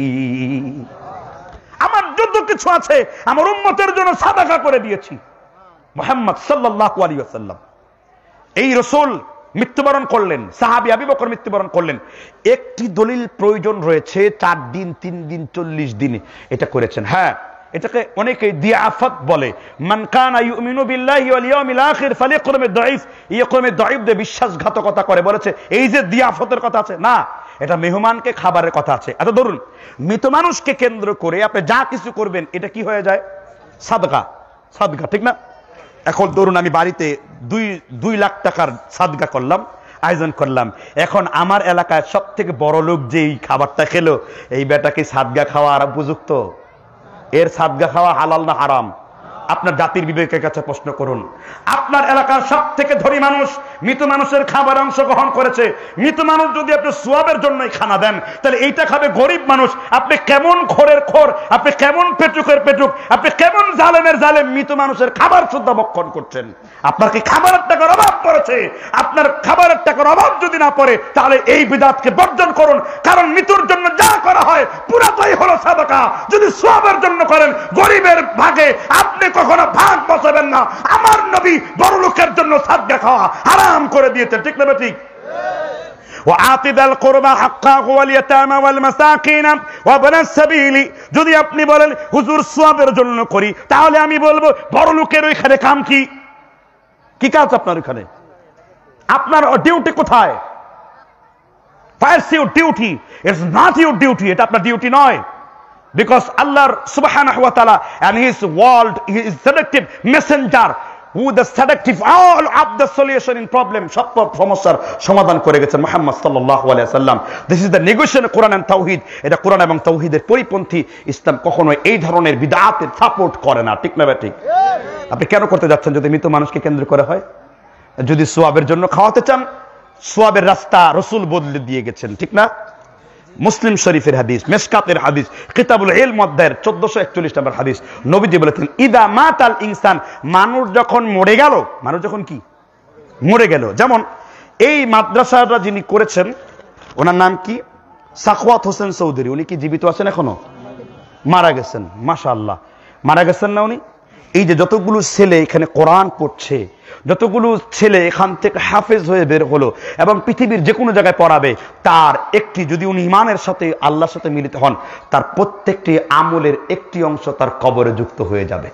আমার যত কিছু আছে আমার উম্মতের জন্য সাদাকা করে দিয়েছি। মুহাম্মদ সাল্লাল্লাহু আলাইহি ওয়াসাল্লাম এই রাসূল মৃত্যুবরণ করলেন, সাহাবী আবু বকর মৃত্যুবরণ করলেন। একটি দলিল প্রয়োজন রয়েছে ৪ দিন ৩ দিন ৪০ দিন এটা করেছেন। হ্যাঁ, এটাকে অনেকে দিয়াফত বলে। মান কানা ইউমিনু বিল্লাহি ওয়াল ইয়াউমিল আখির ফালিয়াকুমু দাঈফ, ইয়াকুমু দাঈফ দে বিশ্বাসঘাতকতা করে বলেছে। এই যে দিয়াফতের কথা আছে না, এটা মেহমানকে খাবারের কথা আছে। এত ধরুন মৃত মানুষকে কেন্দ্র করে আপনি যা কিছু করবেন এটা কি হয়ে যায়? সাদকা। সাদকা ঠিক না? এখন ধরুন আমি বাড়িতে 2 লাখ টাকার সাদকা করলাম, আয়োজন করলাম। এখন আমার এলাকায় সব থেকে বড় লোক যেই খাবারটা খেলো, এই বেটাকে সাদকা খাওয়া আর উপযুক্ত? এর সাদকা খাওয়া হালাল না হারাম? আপনার জাতির বিবেকের কাছে প্রশ্ন করুন। আপনার এলাকার সব থেকে ধনী মানুষ মৃত মানুষের খাবার অংশগ্রহণ করেছে। মৃত মানুষ যদি আপনি সোয়াবের জন্যই খানা দেন, তাহলে এইটা খাবে গরিব মানুষ। আপনি কেমন খোরের খোর, আপনি কেমন পেটুকের পেটুক, আপনি কেমন জালেমের জালেম, মৃত মানুষের খাবার শুদ্ধ ভক্ষণ করছেন। আপনার কি খাবারের টাকার অভাব পড়েছে? আপনার খাবারের টাকার অভাব যদি না পড়ে, তাহলে এই বিদাতকে বর্জন করুন। কারণ মৃত্যুর জন্য যা করা হয় পুরাটাই হলো সাদাকা। যদি সোয়াবের জন্য করেন, গরিবের ভাগে আপনি কখনো ভাগ বসাবেন না। আমার নবী বড় লোকের জন্য সাদকা খাওয়া হারাম করে দিয়েছেন। ঠিক না ঠিক? যদি আপনি বলেন হুজুর সওয়াবের জন্য করি, তাহলে আমি বলবো বড় লোকের ওইখানে কাম কি? কি কাজ আপনার ওইখানে? আপনার ডিউটি কোথায়? Duty it's not your duty. এটা আপনার ডিউটি নয়। Because Allah subhanahu wa ta'ala and his world, he is selective messenger who the selective all of the solution in problem shop samasar সমাধান করে গেছেন মুহাম্মদ সাল্লাল্লাহু আলাইহি ওয়াসাল্লাম। This is the negation of Quran and Tawhid. এটা কোরআন এবং তাওহীদের পরিপন্থী। ইসলাম কখনো এই ধরনের বিদআতের সাপোর্ট করে না। ঠিক না ঠিক? আপনি কেন করতে যাচ্ছেন যদি মৃত মানুষকে কেন্দ্র করা হয়? যদি সওয়াবের জন্য খাওয়াতে চান, সওয়াবের রাস্তা রাসূল বদলে দিয়ে গেছেন। ঠিক না? মুসলিম শরীফের হাদিস, মিশকাতের হাদিস, কিতাবুল ইলম অধ্যায়ের 1441 নম্বর হাদিস। নবীজি বলেছেন ইদা মাতাল ইনসান, মানুষ যখন মরে গেল, মানুষ যখন কি মরে গেল। যেমন এই মাদ্রাসাটা যিনি করেছেন, ওনার নাম কি? সাখওয়াত হোসেন চৌধুরী। উনি কি জীবিত আছেন এখনো? মারা গেছেন। মাশাআল্লাহ, মারা গেছেন না উনি। এই যে যতগুলো ছেলে এখানে কোরআন পড়ছে, যতগুলো ছেলে এখান থেকে হাফেজ হয়ে বের হলো এবং পৃথিবীর যে কোনো জায়গায় পড়াবে, তার একটি যদি উনি ইমানের সাথে আল্লাহর সাথে মিলিত হন, তার প্রত্যেকটি আমলের একটি অংশ তার কবরে যুক্ত হয়ে যাবে।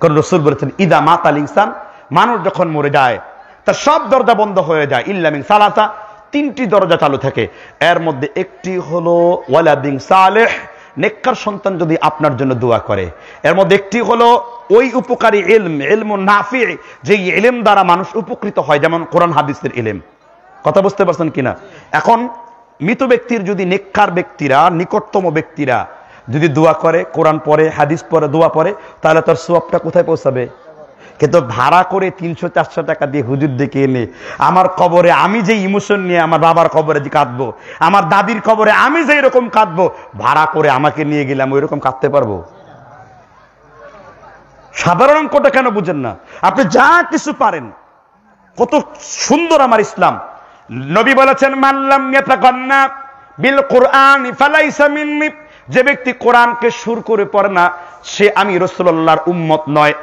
কারণ রাসূল বলেছেন ইদা মাতাল ইনসান, মানুষ যখন মরে যায় তার সব দরজা বন্ধ হয়ে যায়। ইল্লা মিন সালাতা, 3টি দরজা চালু থাকে। এর মধ্যে একটি হলো ওয়ালাদিন সালেহ, নেককার সন্তান যদি আপনার জন্য দোয়া করে। এর মধ্যে একটি হলো ওই উপকারী ইলম, ইলমুন নাফি, যে ইলম দ্বারা মানুষ উপকৃত হয়, যেমন কোরআন হাদিসের ইলম। কথা বুঝতে পারছেন কিনা? এখন মৃত ব্যক্তির যদি নেককার ব্যক্তিরা, নিকটতম ব্যক্তিরা যদি দোয়া করে, কোরআন পড়ে, হাদিস পড়ে, দোয়া পড়ে, তাহলে তার সওয়াবটা কোথায় পৌঁছাবে? কিন্তু ভাড়া করে ৩০০-৪০০ টাকা দিয়ে হুজুর ডেকে এনে আমার কবরে আমি যে ইমোশন নিয়ে আমার বাবার কবরে যে কাঁদবো, আমার দাদির কবরে আমি যে এরকম কাঁদবো, ভাড়া করে আমাকে নিয়ে গেলাম ওই রকম কাঁদতে পারবো? সাধারণ অঙ্কটা কেন বুঝেন না? আপনি যা কিছু পারেন। কত সুন্দর আমার ইসলাম। নবী বলেছেন মানলাম ইয়াতাকান্না বিল কুরআন ফালাইসা মিন্নি, যে ব্যক্তি কোরআনকে সুর করে পড়ে না, সে আমি রাসূলুল্লাহর উম্মত নয়।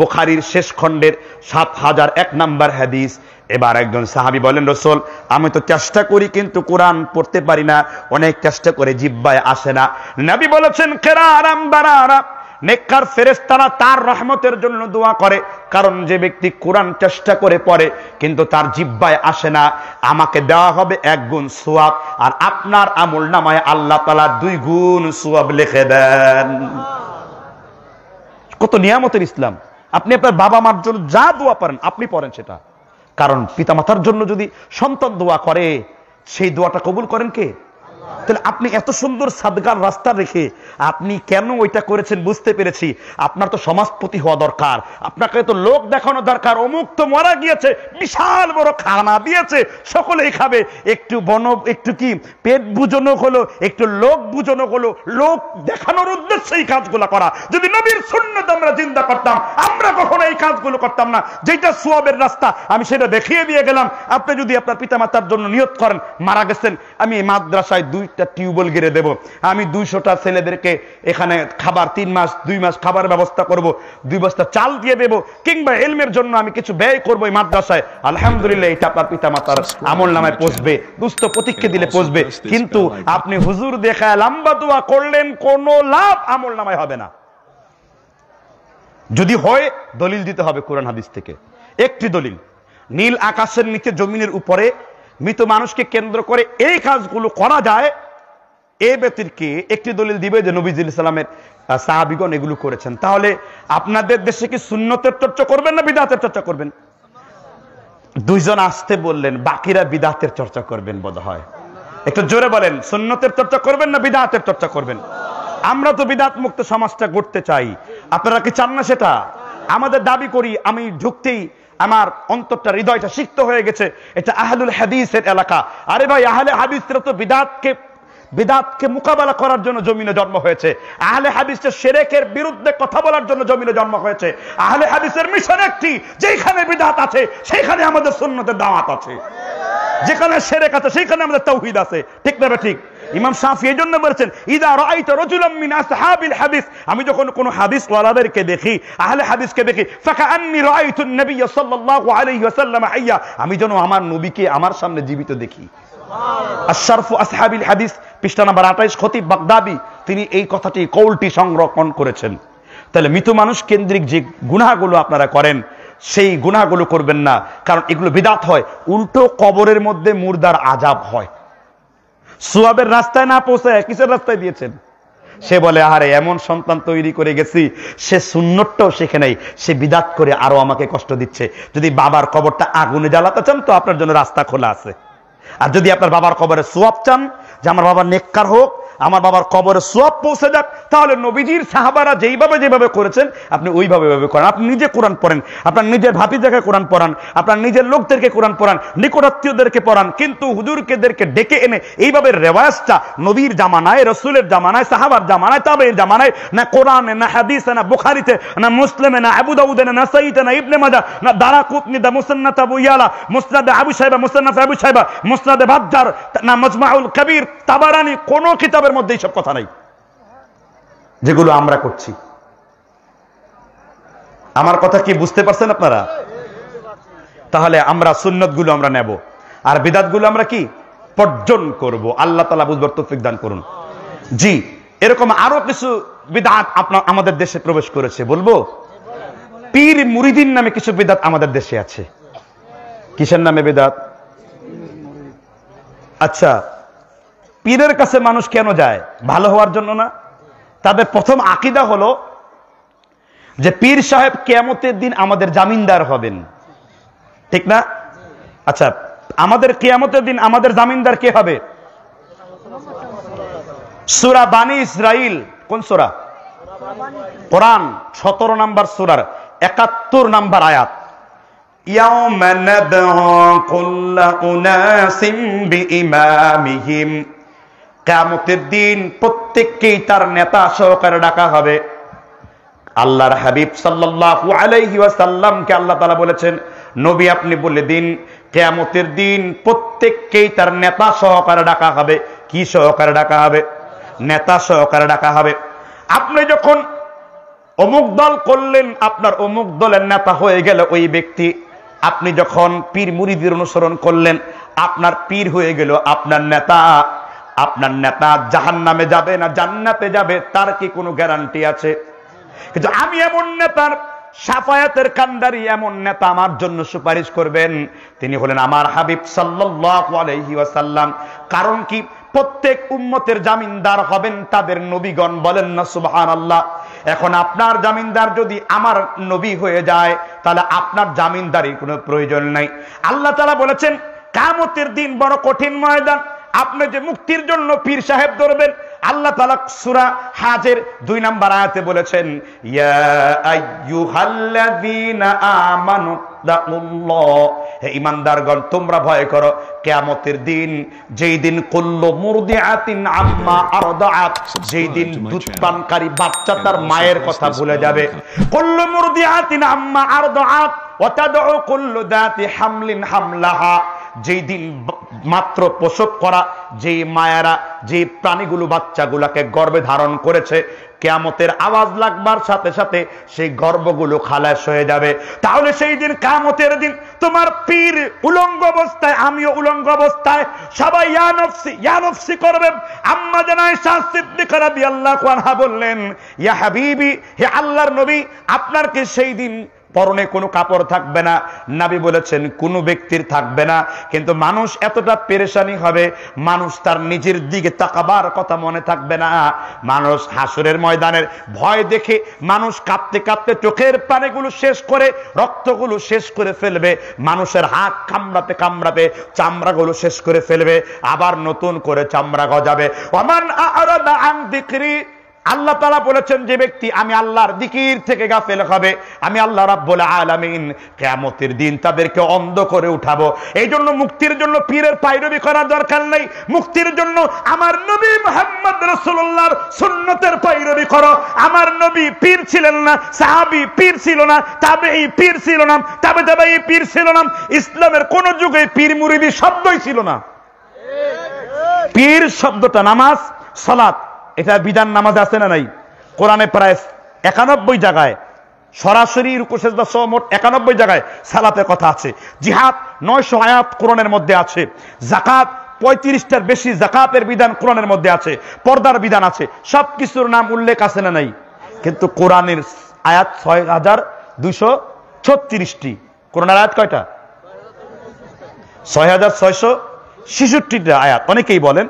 বুখারীর শেষ খণ্ডের ৭০০১ নম্বর হাদিস। এবার একজন সাহাবী বলেন রাসূল, আমি তো চেষ্টা করি কিন্তু কোরআন পড়তে পারি না, অনেক চেষ্টা করে জিহ্বায় আসে না। নবী বলেছেন কিরাআম বারারা, নেককার ফেরেশতারা তার রহমতের জন্য দোয়া করে। কারণ যে ব্যক্তি কোরআন চেষ্টা করে পড়ে কিন্তু তার জিহ্বায় আসে না, আমাকে দেওয়া হবে 1 গুণ সওয়াব, আর আপনার আমলনামায় আল্লাহ তাআলা 2 গুণ সওয়াব লিখে দেন। কত নিয়ামতের ইসলাম! আপনি আপনার বাবা মার জন্য যা দোয়া পারেন আপনি পড়েন সেটা। কারণ পিতামাতার জন্য যদি সন্তান দোয়া করে, সেই দোয়াটা কবুল করেন কে? তাহলে আপনি এত সুন্দর সাদগার রাস্তা রেখে আপনি কেন ওইটা করেছেন বুঝতে পেরেছি। আপনার তো সমাজপতি হওয়া দরকার, আপনাকে তো লোক দেখানো দরকার। অমুক তো মারা গিয়েছে, বিশাল বড় খানা দিয়েছে, সকলেই খাবে। একটু একটু কি পেট বুঝানো হলো, একটু লোক বুঝানো হলো। লোক দেখানোর উদ্দেশ্যে এই কাজগুলো করা। যদি নবীর সুন্নাত আমরা জিন্দা করতাম, আমরা কখনো এই কাজগুলো করতাম না। যেটা সওয়াবের রাস্তা আমি সেটা দেখিয়ে দিয়ে গেলাম। আপনি যদি আপনার পিতামাতার জন্য নিয়ত করেন, মারা গেছেন, আমি মাদ্রাসায় দুইটা টিউবওয়েল গেড়ে দেব, আমি ২০০টা ছেলেদেরকে এখানে খাবার ৩ মাস ২ মাস খাবার ব্যবস্থা করব, 2 বস্তা চাল দিয়ে দেব, কিংবা এলমের জন্য আমি কিছু ব্যয় করব এই মাদ্রাসায়। আলহামদুলিল্লাহ এটা আপনার পিতা মাতার আমল নামায় পৌঁছবে, দুস্থ প্রতীককে দিলে পৌঁছবে। কিন্তু আপনি হুজুর দেখায় লম্বা দোয়া করলেন, কোনো লাভ আমল নামায় হবে না। যদি হয় দলিল দিতে হবে কোরআন হাদিস থেকে। একটি দলিল, নীল আকাশের নিচে জমিনের উপরে মৃত মানুষকে কেন্দ্র করে এই কাজগুলো করা যায়, এ ব্যতিরকে একটি দলিল দিবে যে নবীজি সালামের সাহাবিগণ এগুলো করেছেন। তাহলে আপনাদের দেশে কি সুন্নতের চর্চা করবেন না বিদাতের চর্চা করবেন? দুইজন আসতে বললেন, বাকিরা বিদাতের চর্চা করবেন বোধ হয়। একটু জোরে বলেন, সুন্নতের চর্চা করবেন না বিদাতের চর্চা করবেন? আমরা তো বিদাত মুক্ত সমাজটা গড়তে চাই, আপনারা কি চান না সেটা? আমাদের দাবি করি, আমি ঢুকতেই আমার অন্তরটা হৃদয়টা সিক্ত হয়ে গেছে, এটা আহলুল হাদিসের এলাকা। আরে ভাই, আহলে হাদিসরা তো বিদাতকে মোকাবেলা করার জন্য জমিনে জন্ম হয়েছে। আহলে হাদিসের শিরকের বিরুদ্ধে কথা বলার জন্য জমিনে জন্ম হয়েছে। আহলে হাদিসের মিশন একটি, যেখানে বিদাত আছে সেখানে আমাদের সুন্নতের দাওয়াত আছে, যেখানে শিরক আছে সেখানে আমাদের তাওহীদ আছে। ঠিক না ঠিক? ইমাম শাফি এই জন্য বলেছেন, ইদা রাআইতা রাজুলাম মিন আসহাবিল হাদিস, আমি যখন কোন হাদিস ওয়ালাদেরকে দেখি, আহলে হাদিসকে দেখি, ফাকাআন্নী রাআইতু নবী সাল্লাল্লাহু আলাইহি ওয়াসাল্লাম হাইয়া, আমি যেন আমার নবীকে আমার সামনে জীবিত দেখি। সুবহানাল্লাহ। আশরাফু আসহাবিল হাদিস পৃষ্ঠা নম্বর 28, খতিব বাগদাবি তিনি এই কথাটি কৌলটি সংরক্ষণ করেছেন। তাহলে মৃত মানুষ কেন্দ্রিক যে গুনাহগুলো আপনারা করেন, সেই গুনাহগুলো করবেন না, কারণ এগুলো বিদাত হয়, উল্টো কবরের মধ্যে মুর্দার আযাব হয়। সোয়াবের রাস্তায় না পৌঁছায় কিসের রাস্তায় দিয়েছেন? সে বলে, আরে এমন সন্তান তৈরি করে গেছি, সে সুন্নতটাও শেখে নাই, সে বিদাত করে আরো আমাকে কষ্ট দিচ্ছে। যদি বাবার কবরটা আগুনে জ্বালাতে চান তো আপনার জন্য রাস্তা খোলা আছে, আর যদি আপনার বাবার কবরে সোয়াব চান যে আমার বাবা নেককার হোক, আমার বাবার কবরে সোয়াব পৌঁছে যাক, তাহলে নবীজির সাহাবারা যেভাবে করেছেন আপনি ওইভাবে করেন। আপনি নিজে কোরআন পড়েন, আপনার নিজের ভাতিজাকে কোরআন পড়ান, আপনার নিজের লোকদেরকে কোরআন পড়ান, নিকটাত্মীয়দেরকে পড়ান, কিন্তু হুজুরদেরকে ডেকে এনে এইভাবে রেওয়াজটা নবীর জামানায়, রাসূলের জামানায়, সাহাবার জামানায়, তাবেঈন জামানায় না কোরআনে, না হাদিসে, না বুখারীতে, না মুসলিমে, না আবু দাউদে, না নাসাঈতে, না ইবনে মাজাহ, না দারাকুতনি, না মুসন্নাদ আবু ইয়ালা, মুসনাদ আবু শাইবা, মুসন্নাদ আবু শাইবা, মুসনাদে বাদদার, না মাজমাউল কবির, তাবারানি, কোন কিতাব মধ্যে এইসব কথা নাই যেগুলো আমরা করছি। আমার কথা কি বুঝতে পারছেন আপনারা? তাহলে আমরা সুন্নতগুলো আমরা নেব, আর বিদাতগুলো আমরা কি বর্জন করব। আল্লাহ তাআলা বুঝবার তৌফিক দান করুন। জি, এরকম আরো কিছু বিদাত আমাদের দেশে প্রবেশ করেছে। বলবো পীর মুরিদিন নামে কিছু বিদাত আমাদের দেশে আছে। কিসের নামে বিদাত? আচ্ছা, পীরের কাছে মানুষ কেন যায়? ভালো হওয়ার জন্য না? তাদের প্রথম আকীদা হলো যে পীর সাহেব কিয়ামতের দিন আমাদের জামিনদার হবেন। ঠিক না? আচ্ছা, আমাদের কিয়ামতের দিন আমাদের জামিনদার কে হবে? সূরা বানি ইসরাইল, কোন সূরা? কোরআন 17 নম্বর সূরার ৭১ নম্বর আয়াত, ইয়াউমা নাদউ কুল্লা উনাসিম বিইমামিহিম, কিয়ামতের দিন প্রত্যেককেই তার নেতা সহকারে ডাকা হবে। আল্লাহর হাবিব সাল্লাল্লাহু আলাইহি ওয়াসাল্লামকে আল্লাহ তাআলা বলেছেন, নবী আপনি বলে দিন, কিয়ামতের দিন প্রত্যেককেই তার নেতা সহকারে ডাকা হবে। কি সহকারে ডাকা হবে? নেতা সহকারে ডাকা হবে। আপনি যখন অমুক দল করলেন, আপনার অমুক দলের নেতা হয়ে গেল ওই ব্যক্তি। আপনি যখন পীর মুরিদের অনুসরণ করলেন, আপনার পীর হয়ে গেল আপনার নেতা। আপনার নেতা জাহান্নামে যাবে না জান্নাতে যাবে তার কি কোনো গ্যারান্টি আছে? কিন্তু আমি এমন নেতার শাফায়াতের কান্ডারি, এমন নেতা আমার জন্য সুপারিশ করবেন, তিনি হলেন আমার হাবিব সাল্লাল্লাহু আলাইহি ওয়াসাল্লাম। কারণ কি? প্রত্যেক উম্মতের জামিনদার হবেন তাদের নবীগণ। বলেন না সুবহানাল্লাহ। এখন আপনার জামিনদার যদি আমার নবী হয়ে যায়, তাহলে আপনার জামিনদারির কোনো প্রয়োজন নাই। আল্লাহ তাআলা বলেছেন, কিয়ামতের দিন বড় কঠিন ময়দান, আপনি যে মুক্তির জন্য পীর সাহেব ধরবেন, আল্লাহ তাআলা সূরা হাজের ২ নম্বর আয়াতে বলেছেন, ইয়া আইয়ুহাল্লাযীনা আমানু তাকুল্লাহ, হে ঈমানদারগণ তোমরা ভয় করো কিয়ামতের দিন, যেই দিন কুল্লু মুরদিআতিন আম্মা আরদাআত, যেই দিন দুধ পানকারী বাচ্চা তার মায়ের কথা ভুলে যাবে। কুল্লু মুরদিআতিন আম্মা আরদাআত ওয়া তাদউ কুল্লু দাতি হামলিন হামলাহা, যেই দিন মাত্র প্রসব করা যে মায়েরা যে প্রাণীগুলো বাচ্চাগুলোকে গর্ভে ধারণ করেছে, কিয়ামতের আওয়াজ লাগবার সাথে সাথে সেই গর্ভগুলো খালাস হয়ে যাবে। তাহলে সেই দিন কিয়ামতের দিন তোমার পীর উলঙ্গ অবস্থায়, আমিও উলঙ্গ অবস্থায়, সবাই ইয়া নফসি ইয়া নফসি করবে। আম্মা জানা আয়েশা সিদ্দিকা রাদিয়াল্লাহু আনহা বললেন, ইয়া হাবিবি, হে আল্লাহর নবী, আপনার কি সেই দিন পরনে কোনো কাপড় থাকবে না? নবী বলেছেন, কোনো ব্যক্তির থাকবে না, কিন্তু মানুষ এতটা পেরেশানি হবে, মানুষ তার নিজের দিকে তাকাবার কথা মনে থাকবে না, মানুষ হাসরের ময়দানের ভয় দেখে মানুষ কাঁপতে কাঁপতে চোখের পানিগুলো শেষ করে রক্তগুলো শেষ করে ফেলবে, মানুষের হাত কামড়াতে কামড়াতে চামড়াগুলো শেষ করে ফেলবে, আবার নতুন করে চামড়া গজাবে। ওমান আরাদা আন যিকরি, আল্লাহ তাআলা বলেছেন যে ব্যক্তি আমি আল্লাহর জিকির থেকে গাফেল হবে, আমি আল্লাহ রাব্বুল আলামিন কিয়ামতের দিন তাদেরকে অন্ধ করে উঠাবো। এইজন্য মুক্তির জন্য পীরের পায়রবি করার দরকার নাই, মুক্তির জন্য আমার নবী মুহাম্মদ রাসূলুল্লাহর সুন্নতের পায়রবি করো। আমার নবী পীর ছিলেন না, সাহাবী পীর ছিল না, তাবেঈ পীর ছিল না, তাবেঈ পীর ছিল না, ইসলামের কোন যুগে পীর মুরিদি শব্দই ছিল না। পীর শব্দটা নামাজ সালাত, এটা বিধান নামাজ আছে না নাই? কোরআনে প্রায় ৯১ জায়গায় সরাসরি রুকুসেজদা সহ মোট ৯১ জায়গায় সালাতের কথা আছে। জিহাদ ৯০০ আয়াত কোরআনের মধ্যে আছে। যাকাত ৩৫টার বেশি যাকাতের বিধান কোরআনের মধ্যে আছে, পর্দার বিধান আছে, সবকিছুর নাম উল্লেখ আছে না নাই? কিন্তু কোরআনের আয়াত ৬২৩৬টি। কোরআনের আয়াত কয়টা? ৬৬৬৬টা আয়াত। অনেকেই বলেন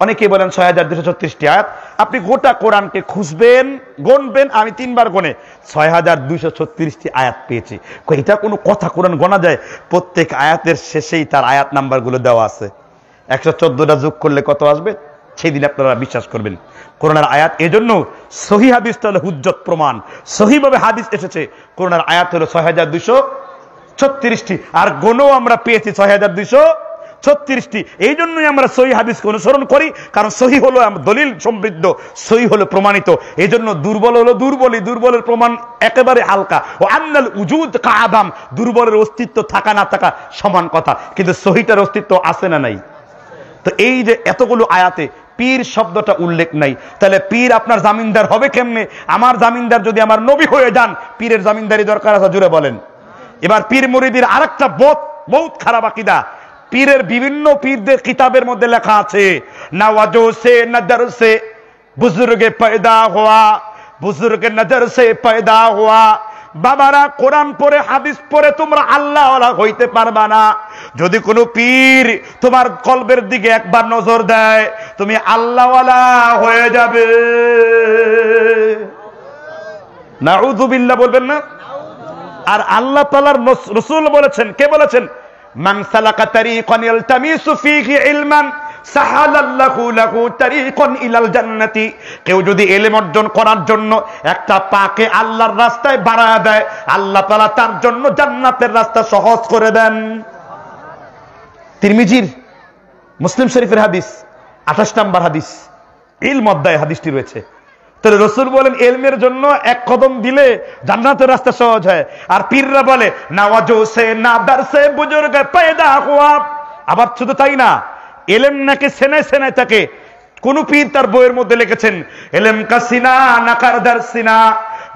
৬২৩৬টি আয়াত। আপনি গোটা কোরআনকে খুঁজবেন, গণবেন, আমি তিনবার গণে ৬২৩৬টি আয়াত পেয়েছি। এটা কোনো কথা? কোরআন গোনা যায়? প্রত্যেক আয়াতের শেষেই তার আয়াত নাম্বারগুলো দেওয়া আছে। ১১৪টা যোগ করলে কত আসবে সেই দিন আপনারা বিশ্বাস করবেন কোরআনের আয়াত। এজন্য সহি হাদিসটা হলো হুজ্জত, প্রমাণ। সহিভাবে হাদিস এসেছে, কোরআনের আয়াত হলো ৬২৩৬টি, আর গণও আমরা পেয়েছি ৬২৩৬টি। এই জন্যই আমরা সহি হাদিসকে অনুসরণ করি, কারণ সহি হলো দলিল সমৃদ্ধ, সহি হলো প্রমাণিত। এই জন্য দুর্বল হলো দুর্বলই, দুর্বলের প্রমাণ একেবারে হালকা। ও আন্নাল উজুদ কা আদাম, দুর্বলের অস্তিত্ব থাকা না থাকা সমান কথা, কিন্তু সহিটার অস্তিত্ব আছে না নাই? তো এই যে এতগুলো আয়াতে পীর শব্দটা উল্লেখ নাই, তাহলে পীর আপনার জামিনদার হবে কেমনে? আমার জামিনদার যদি আমার নবী হয়ে যান, পীরের জামিনদারি দরকার আছে? জুড়ে বলেন। এবার পীর মুরিদির আরেকটা বহুত খারাপ আকীদা। পীরের বিভিন্ন পীরদের কিতাবের মধ্যে লেখা আছে, না ওয়াজো সে না দরসে বুজুর্গে পয়দা হওয়া, বুজুর্গে নজর সে পয়দা হওয়া। বাবারা, কোরআন পড়ে হাদিস পড়ে তোমরা আল্লাহওয়ালা হইতে পারবা না। যদি কোনো পীর তোমার কলবের দিকে একবার নজর দেয়, তুমি আল্লাহওয়ালা হয়ে যাবে। নাউযু বিল্লাহ বলবেন না? আর আল্লাহ তাআলার রাসূল বলেছেন, কে বলেছেন? من سلك طريقا يلتمس فيه علما سهل الله له طريقا الى الجنه। কেউ যদি ইলম অর্জন করার জন্য একটা পাকে আল্লাহর রাস্তায় বাড়ায় দেয়, আল্লাহ তাআলা তার জন্য জান্নাতের রাস্তা সহজ করে দেন। তিরমিজির মুসলিম শরীফের হাদিস, ২৮ নম্বর হাদিস, ইলম অধ্যায়ে হাদিসটি রয়েছে। তাহলে রাসূল বলেন ইলমের জন্য এক কদম দিলে জান্নাতের রাস্তা সহজ হয়, আর পীররা বলে না ওয়াজো সে না দরসে বুজুর্গ পয়দা হুয়া। আবার শুধু তাই না, ইলম নাকি সেনায় সেনায় থাকে। কোন পীর তার বইয়ের মধ্যে লিখেছেন, ইলম কা সিনা না কার দরসিনা।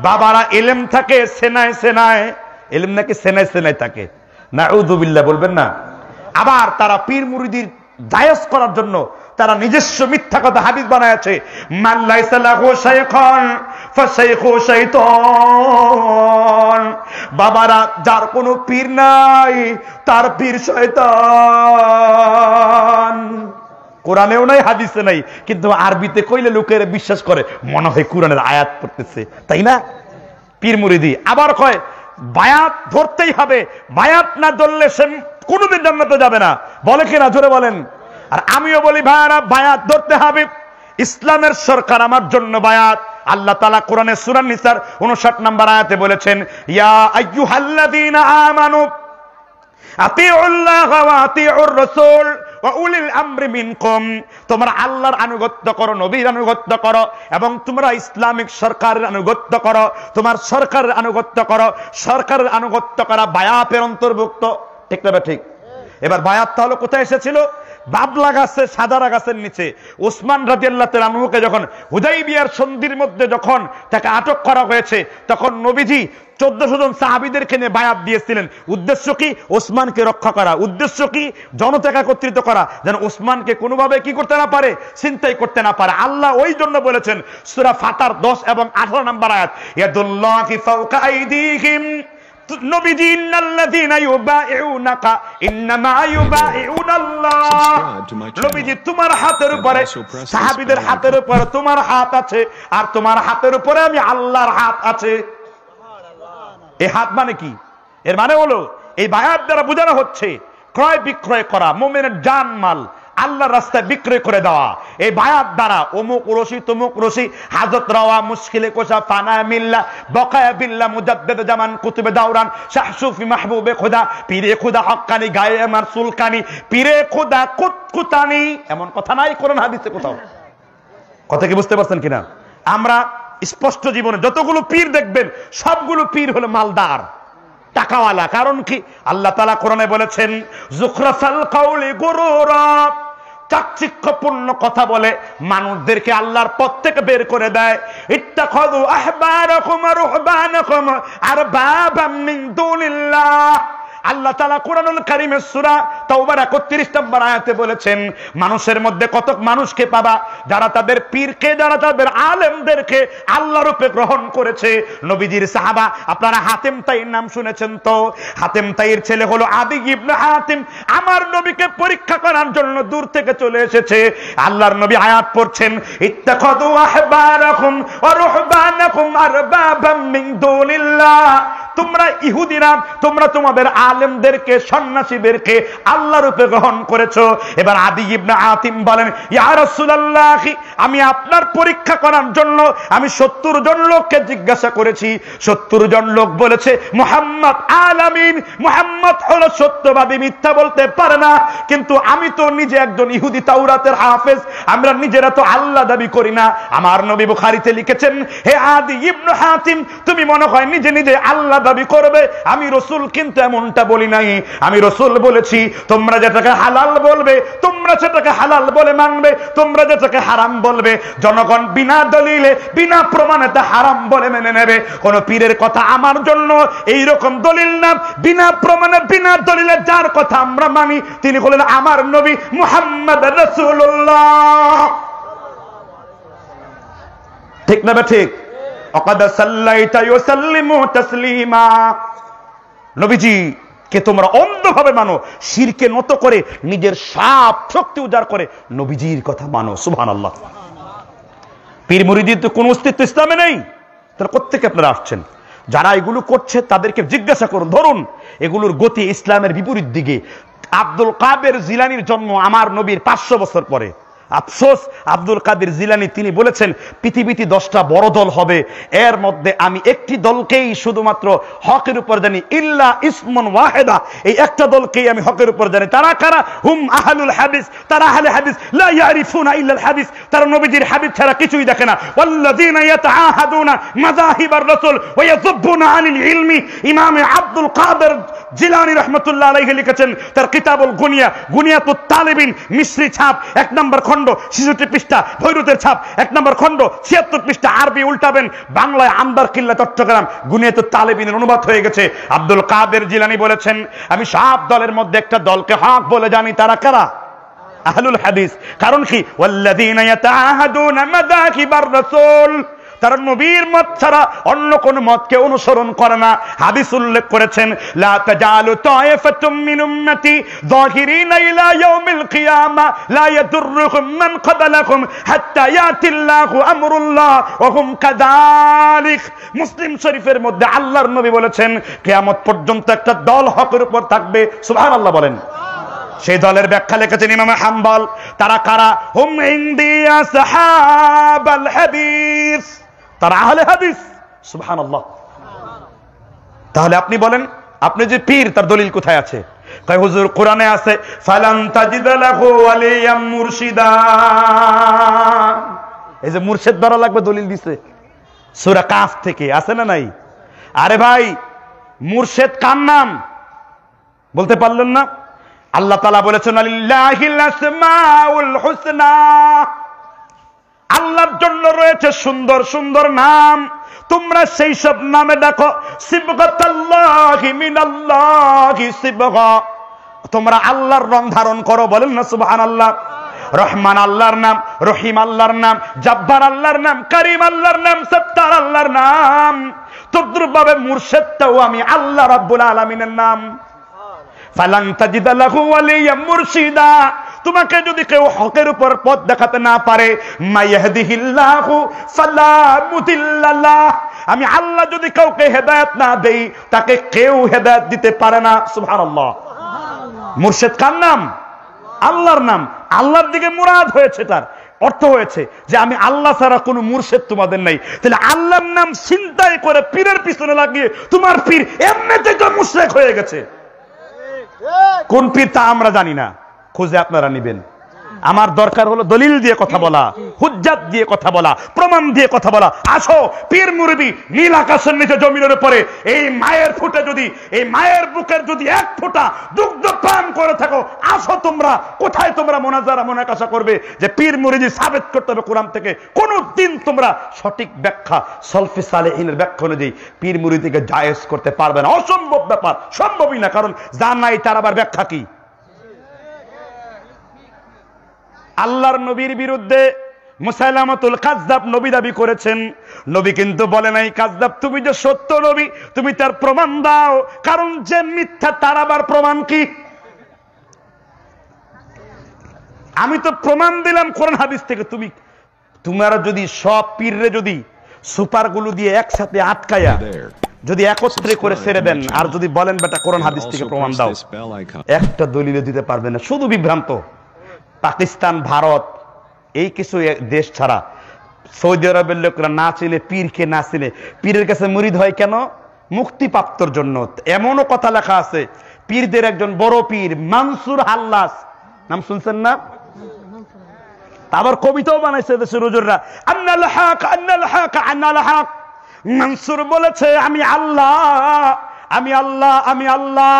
বাবারা, ইলম থাকে সেনায় সেনায়, ইলম নাকি সেনায় সেনায় থাকে। নাউযু বিল্লাহ বলবেন না? আবার তারা পীর মুরিদির জায়েজ করার জন্য তারা নিজস্ব মিথ্যা কথা হাদিস বানায়াছে। মান লাইসা লাহু শাইখান ফাশাইখু শাইতান। বাবারা, যার কোনো পীর নাই তার পীর শয়তান। কোরআনেও নাই, হাদিসে নাই, কিন্তু আরবিতে কইলে লোকেরা বিশ্বাস করে, মনে হয় কোরআনের আয়াত পড়তেছে, তাই না? পীর মুরিদি আবার কয় বায়াত ধরতেই হবে, বায়াত না ধরলে সে কোনোদিন জান্নাতে যাবে না। বলে কিনা? জোরে বলেন। আর আমিও বলি ভাইরা, বায়াত ধরতে হবে। ইসলামের সরকার আমার জন্য বায়াত। আল্লাহ তাআলা কোরআনে সূরা নিসার ৫৯ নম্বর আয়াতে বলেছেন, ইয়া আইয়ুহাল্লাযীনা আমানু আতিউল্লাহা ওয়া আতিউর রাসূল ওয়া উলিল আমরি মিনকুম। তোমরা আল্লাহর আনুগত্য করো, নবীর আনুগত্য করো, এবং তোমরা ইসলামিক সরকারের আনুগত্য করো, তোমার সরকারের আনুগত্য করো। সরকারের আনুগত্য করা বায়াতের অন্তর্ভুক্ত, ঠিক না? ঠিক। এবার বায়াত তাহলে কোথায় এসেছিল? বাবলা গাছের সাদারা গাছের নিচে ওসমান রাদিয়াল্লাহু তাআলা আনহুকে যখন হুদাইবিয়ার সন্ধির মধ্যে যখন তাকে আটক করা হয়েছে, তখন নবীজি 1400 জন সাহাবীদেরকে নিয়ে বায়াত দিয়েছিলেন। উদ্দেশ্য কি? ওসমানকে রক্ষা করা। উদ্দেশ্য কি? জনতাকে একত্রিত করা, যেন ওসমানকে কোনোভাবে কি করতে না পারে, চিন্তাই করতে না পারে। আল্লাহ ওই জন্য বলেছেন সূরা ফাতার 10 এবং 18 নম্বর আয়াত, ইয়াদুল্লাহি ফাওকা আইদিহিম। তোমার হাতের উপরে, সাহাবীদের হাতের উপরে তোমার হাত আছে, আর তোমার হাতের উপরে আমি আল্লাহর হাত আছে। এই হাত মানে কি? এর মানে হলো এই বায়াত দ্বারা বোঝানো হচ্ছে ক্রয় বিক্রয় করা, মুমিনের জানমাল আল্লাহর রাস্তায় বিক্রয় করে দেওয়া। এই বায়াত দ্বারা অমুক রশি তমুক রশি হাজত রাওয়া মুশকিলে কোষা ফানা মিল্লা বকায়া বিল্লা মুজাদ্দেদ জামান কুতুবে দাওরান শাহ সুফি মাহবুবে খোদা পীরে খোদা হক্কানি গায়ে আমার সুলকানি পীরে খোদা কুতকুতানি। এমন কথা নাই কোরআন হাদিসে কোথাও। কথা কি বুঝতে পারছেন কিনা? আমরা স্পষ্ট জীবনে যতগুলো পীর দেখবেন সবগুলো পীর হলো মালদার, টাকাওয়ালা। কারণ কি? আল্লাহ তাআলা কোরআনে বলেছেন যুখরাফাল কাউলি গুরুরা, চাকচিক্যপূর্ণ কথা বলে মানুষদেরকে আল্লাহর পথ থেকে বের করে দেয়। ইত্তাখাযু আহবারাকুম ওয়া রুহবানাকুম আরবাবাম মিন দুনিল্লাহ। আল্লাহ তাআলা কোরআনুল কারীমের সূরা তাওবার 31 নম্বর আয়াতে বলেছেন মানুষের মধ্যে কতক মানুষকে পাবা যারা তাদের পীরকে, যারা তাদের আলেমদেরকে আল্লাহ রূপে গ্রহণ করেছে। নবীজির সাহাবা, আপনারা হাতেম তাইর নাম শুনেছেন তো? হাতেম তাইর ছেলে হলো আদি ইবনে হাতিম। আমার নবীকে পরীক্ষা করার জন্য দূর থেকে চলে এসেছে। আল্লাহর নবী আয়াত পড়ছেন ইত্তাখাযু আহবারাকুম ওয়া রুহবানাকুম আরবাবাম মিন দুনিল্লাহ। তোমরা ইহুদিরা, তোমরা তোমাদের আলেমদেরকে, সন্ন্যাসীদেরকে আল্লাহ রূপে গ্রহণ করেছো। এবার আদি ইবনে আতিম বলেন, ইয়া রাসূলুল্লাহ, আমি আপনার পরীক্ষা করার জন্য আমি 70 জন লোককে জিজ্ঞাসা করেছি। 70 জন লোক বলেছে মুহাম্মদ আলামিন, মুহাম্মদ হলো সত্যবাদী, মিথ্যা বলতে পারে না। কিন্তু আমি তো নিজে একজন ইহুদি, তাওরাতের হাফেজ, আমরা নিজেরা তো আল্লাহ দাবি করি না। আমার নবী বুখারীতে লিখেছেন, হে আদি ইবনে হাতিম, তুমি মনে হয় নিজে নিজে আল্লাহ দাবি করবে। আমি রাসূল কিন্তু এমনটা বলি নাই। আমি রাসূল বলেছি তোমরা যেটাকে হালাল বলবে তোমরা সেটাকে হালাল বলে মানবে, তোমরা যেটাকে হারাম বলবে জনগণ বিনা দলিলে বিনা প্রমাণে তা হারাম বলে মেনে নেবে। কোন পীরের কথা আমার জন্য এই রকম দলিল না, বিনা প্রমাণে বিনা দলিলে যার কথা আমরা মানি তিনি হলেন আমার নবী মুহাম্মদ রাসূলুল্লাহ। ঠিক না বে ঠিক? নবীজিকে তোমরা অন্ধভাবে মানো, শিরকে নত করে নিজের সব শক্তি উজাড় করে নবীজির কথা মানো। সুবহানাল্লাহ। পীর মুরিদির তো কোনো অস্তিত্ব ইসলামে নেই। তারা প্রত্যেকে আপনারা আসছেন, যারা এগুলো করছে তাদেরকে জিজ্ঞাসা করুন, ধরুন এগুলোর গতি ইসলামের বিপরীত দিকে। আব্দুল কাদের জিলানীর জন্ম আমার নবীর 500 বছর পরে। আফসোস, আব্দুল কাদের জিলানী তিনি বলেছেন পৃথিবীতে 10টা বড় দল হবে, এর মধ্যে আমি একটি দলকেই শুধুমাত্র হকের উপর জানি, ইল্লা ইসমুন ওয়াহিদা, এই একটা দলকেই আমি হকের উপর জানি। তারা কারা? হুম আহলুল হাদিস, তারা আহলে হাদিস, লা ইয়ারিফুনা ইল্লা আল হাদিস, তারা নবীজির হাদিস ছাড়া কিছুই দেখে না। ওয়াল্লাযিনা ইয়াতাআহাদুনা মাযাহিবার রাসূল ওয়া ইয়াযুবুনা আনিল ইলমি। ইমাম আব্দুল কাদের জিলানী রাহমাতুল্লাহ আলাইহি লিখেছেন তার কিতাবুল গুনিয়া, গুনিয়াতুত তালিবিন, মিশরি ছাপ, 1 নম্বর খন্ড 66 পৃষ্ঠা, ভৈরুতের ছাপ 1 নম্বর খন্ড 76 পৃষ্ঠা, আরবি উল্টাবেন বাংলায় আমদার কিল্লা চট্টগ্রাম, গুনিয়াতুত তালিবিনের অনুবাদ হয়ে গেছে। আব্দুল কাদের জিলানী বলেছেন আমি সব দলের মধ্যে একটা দলকে হক বলে জানি। তারা কারা? আহলুল হাদিস। কারণ কি? ওয়াল্লাযিনা ইয়াতাআহাদুনা মাযাহিবার রাসূল, তারা নবীর মত ছাড়া অন্য কোন মতকে অনুসরণ করে না। হাদিস উল্লেখ করেছেন লা তাজালু তায়ফাতুম মিন উম্মতি যাহিরিনা ইলা ইয়াউমিল কিয়ামা লা ইয়াদুরুহুম মান ক্বাদালাকুম হাত্তা ইয়াতিল্লাহু আমরুল্লাহ ওয়া হুম কাযালিক। মুসলিম শরীফের মধ্যে আল্লাহর নবী বলেছেন কিয়ামত পর্যন্ত একটা দল হকের উপর থাকবে। সুবহানাল্লাহ বলেন। সেই দলের ব্যাখ্যা লিখেছেন ইমাম হাম্বল। তারা কারা? হুম ইনদি আসহাবাল হাদিস, তারা আহলে হাদিস। সুবহানাল্লাহ। তাহলে আপনি বলেন, আপনি যে পীর তার দলিল কোথায় আছে? কয় হুজুর কোরআনে আছে ফালান তাজিদা লাহু ওয়ালিয়াম মুরশিদা। এই যে মুর্শিদ দ্বারা লাগবে দলিল দিছে সূরা কাফ থেকে, আছে না নাই? আরে ভাই, মুর্শিদ কার নাম বলতে পারলেন না? আল্লাহ তাআলা বলেছেন লিল্লাহিল আসমাউল হুসনা, আল্লাহর জন্য রয়েছে সুন্দর সুন্দর নাম, তোমরা সেই সব নামে ডাকো। সিবগাতাল্লাহি মিনাল্লাহি সিবগা, তোমরা আল্লাহর রং ধারণ করো। বলেন না সুবহানাল্লাহ। রহমান আল্লাহর নাম, রহিম আল্লাহর নাম, জব্বার আল্লাহর নাম, করিম আল্লাহর নাম, সত্তার আল্লাহর নাম। তদ্রূপভাবে মুর্শিদটাও আমি আল্লাহ রাব্বুল আলামিনের নাম। ফালান তাজিদা লাহু ওয়ালিয়া মুরশিদা, তোমাকে যদি কেউ হকের উপর পথ দেখাতে না পারে, মায়াহদিহিল্লাহু ফালা মুদিল্লা লাহ, আমি আল্লাহ যদি কাউকে হেদায়েত না দেই তাকে কেউ হেদায়েত দিতে পারে না। সুবহানাল্লাহ। মুর্শিদ কার নাম? আল্লাহর নাম। আল্লাহর দিকে মুরাদ হয়েছে, তার অর্থ হয়েছে যে আমি আল্লাহ ছাড়া কোনো মুর্শিদ তোমাদের নাই। তাহলে আল্লাহর নাম চিন্তাই করে পীরের পিছনে লাগিয়ে তোমার পীর এমনিতেই তো মুশরিক হয়ে গেছে। কোন পীর তা আমরা জানি না, খুঁজে আপনারা নিবেন। আমার দরকার হলো দলিল দিয়ে কথা বলা, হুজ্জাত দিয়ে কথা বলা, প্রমাণ দিয়ে কথা বলা। আসো পীর মুরবি নীল আকাশের নিচে জমিনের উপরে এই মায়ের ফুটে যদি, এই মায়ের বুকের যদি এক ফোঁটা দুগ্ধ পান করে থাকো, আসো তোমরা। কোথায় তোমরা মোনাজারা মোনাকাশা করবে যে পীর মুরিদি সাবেত করতে হবে কোরআন থেকে? কোনো দিন তোমরা সঠিক ব্যাখ্যা সলফে সালেহীনের ব্যাখ্যা অনুযায়ী পীর মুরিদিকে জায়েজ করতে পারবে না। অসম্ভব ব্যাপার, সম্ভবই না। কারণ যা নাই তার আবার ব্যাখ্যা কি? আল্লাহর নবীর বিরুদ্ধে মুসাইলামাতুল কাযযাব নবী দাবি করেছেন। নবী কিন্তু বলে নাই কাযযাব তুমি যে সত্য নবী তুমি তার প্রমাণ দাও, কারণ যে মিথ্যা তার আবার প্রমাণ কি? আমি তো প্রমাণ দিলাম কোরআন হাদিস থেকে। তোমার যদি সব পীররে যদি সুপারগুলো দিয়ে একসাথে আটকায়া যদি একত্রে করে ছেড়ে দেন আর যদি বলেন বেটা কোরআন হাদিস থেকে প্রমাণ দাও, একটা দলিল দিতে পারবে না। শুধু বিভ্রান্ত। পাকিস্তান, ভারত এই কিছু দেশ ছাড়া সৌদি আরবের লোকরা না চিনে পীরকে, না চিনে পীরের কাছে মুরিদ হয় কেন? মুক্তিপ্রাপ্তর জন্য। এমনও কথা লেখা আছে পীরদের একজন বড় পীর মানসুর হাল্লাস, নাম শুনছেন না? আবার কবিতাও বানাইছে দেশের হুজুররা। আন্নাল হক আন্নাল হক আন্নাল হক, মানসুর বলেছে আমি আল্লাহ, আমি আল্লাহ, আমি আল্লাহ।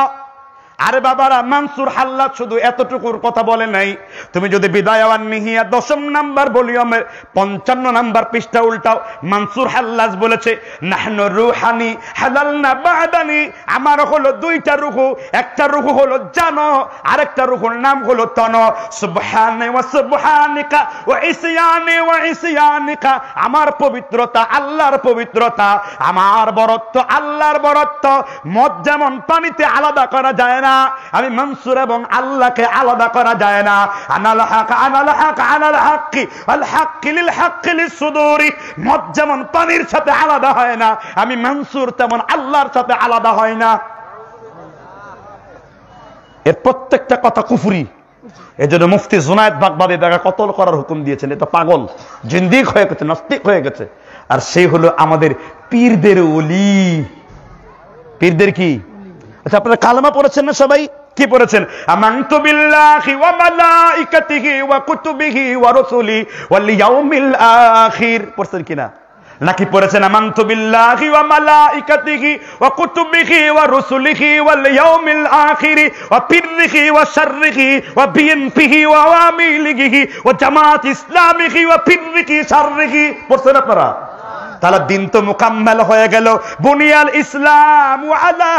আরে বাবারা, মানসুর হাল্লাদ শুধু এতটুকুর কথা বলে নাই। তুমি যদি বিদায়ওয়ান মিহিয়া 10 নম্বর ভলিউমের 55 নম্বর পৃষ্ঠা উল্টাও, মানসুর হাল্লাদ বলেছে নাহনু রুহানি হালালনা বাদানি, আমার হলো দুইটা রূহ, একটা রূহ হলো জানো, আরেকটা রূহের নাম হলো তনো। সুবহানে ওয়া সুবহানিকা ওয়া ইসিয়ানিকা, আমার পবিত্রতা আল্লাহর পবিত্রতা, আমার বরত্ব আল্লাহর বরত্ব। মদ যেমন পানিতে আলাদা করা যায় না, আমি মনসুর এবং আল্লাহকে আলাদা করা যায় না। আনাল হক আনাল হক আনাল হক্কি আল হক্কি লিল হক্কি লিস সুদুরি, মদ যেমন পানির সাথে আলাদা হয় না, আমি মনসুর তেমন আল্লাহর সাথে আলাদা হয় না। এর প্রত্যেকটা কথা কুফরি। এজন্য মুফতি জুনায়েদ বাগবাবী তাকে কতল করার হুকুম দিয়েছেন। এটা পাগল, জিন্দিক হয়ে গেছে, নাস্তিক হয়ে গেছে। আর সেই হলো আমাদের পীরদের ওলি, পীরদের কি। আচ্ছা, আপনারা কালেমা পড়েছেন না? সবাই কি পড়েছেন? আমানতু বিল্লাহি ওয়া মালাইকাতিহি ওয়া কুতুবিহি ওয়া রাসূলি ওয়াল ইয়াউমিল আখির, পড়ছেন কিনা? নাকি পড়েছেন আমানতু বিল্লাহি ওয়া মালাইকাতিহি ওয়া কুতুবিহি ওয়া রাসূলিহি ওয়াল ইয়াউমিল আখির ওয়া পিররিহি ওয়া শাররিহি ওয়া বিনপিহি ওয়া আওয়ামিলিহি ওয়া জামাত ইসলামিহি ওয়া পিররিহি শাররিহি, পড়ছেন আপনারা? তাহলে দিন তো মোকাম্মেল হয়ে গেল। বুনিয়াল ইসলাম আলা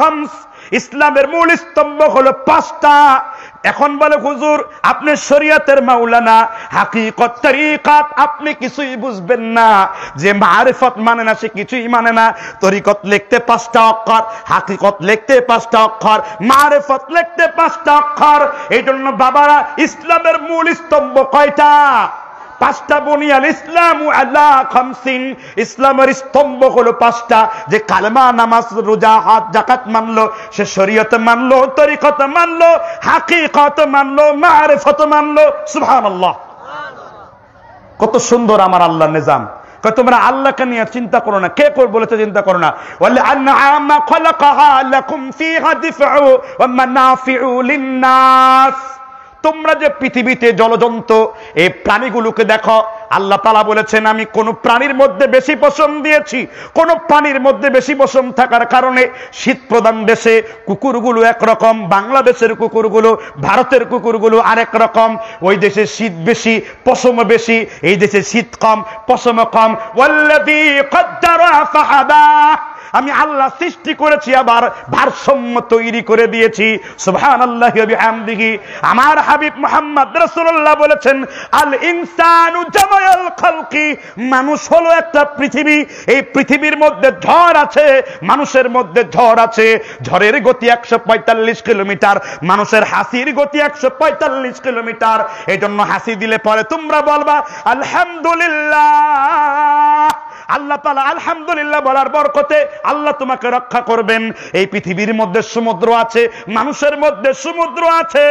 খামস, ইসলামের মূল স্তম্ভ হলো 5টা। এখন বলে হুজুর আপনি শরীয়তের মাওলানা, হাকিকত তরিকত আপনি কিছুই বুঝবেন না। যে মারিফত মানে না সে কিছুই মানে না। তরিকত লিখতে 5টা অক্ষর, হাকিকত লিখতে 5টা অক্ষর, মারিফত লিখতে 5টা অক্ষর। এই জন্য বাবারা ইসলামের মূল স্তম্ভ কয়টা? 5টা। বুনিয়াল ইসলামু আলা খামসিন, ইসলামের স্তম্ভ হলো 5টা। যে কালেমা, নামাজ, রোজা, হজ, যাকাত মানলো, সে শরীয়ত মানলো, তরিকত মানলো, হাকিকত মানলো, মারিফত মানলো। সুবহানাল্লাহ, কত সুন্দর আমার আল্লাহর নিজাম। তোমরা আল্লাহকে নিয়ে চিন্তা করো না। কে বলেছে চিন্তা করো না? আনআমা খালাকাহা লাকুম ফিহা দিফউ ওয়া মানাফিউ লিন-নাস, তোমরা যে পৃথিবীতে জলজন্ত এই প্রাণীগুলোকে দেখো, আল্লাহ তাআলা বলেছেন, আমি কোন প্রাণীর মধ্যে বেশি পশম দিয়েছি। কোন প্রাণীর মধ্যে বেশি পশম থাকার কারণে শীতপ্রধান দেশে কুকুরগুলো একরকম, বাংলাদেশের কুকুরগুলো, ভারতের কুকুরগুলো আরেক রকম। ওই দেশে শীত বেশি, পশম বেশি, এই দেশে শীত কম, পশম কম। ওয়াল্লাযী কদ্দারা ফাহাদা, আমি আল্লাহ সৃষ্টি করেছি আবার ভারসাম্য তৈরি করে দিয়েছি। সুবহানাল্লাহি ওয়া বিহামদিহি। আমার হাবিব মুহাম্মদ রাসূলুল্লাহ বলেছেন, আল ইনসানু জামায়াল খালকি, মানুষ হলো একটা পৃথিবী। এই পৃথিবীর মধ্যে ঝড় আছে, মানুষের মধ্যে ঝড় আছে। ঝড়ের গতি 145 কিলোমিটার, মানুষের হাসির গতি 145 কিলোমিটার। এজন্য হাসি দিলে পরে তোমরা বলবা আলহামদুলিল্লাহ। আল্লাহ তাআলা আলহামদুলিল্লাহ বলার বরকতে আল্লাহ তোমাকে রক্ষা করবেন। এই পৃথিবীর মধ্যে সমুদ্র আছে, মানুষের মধ্যে সমুদ্র আছে।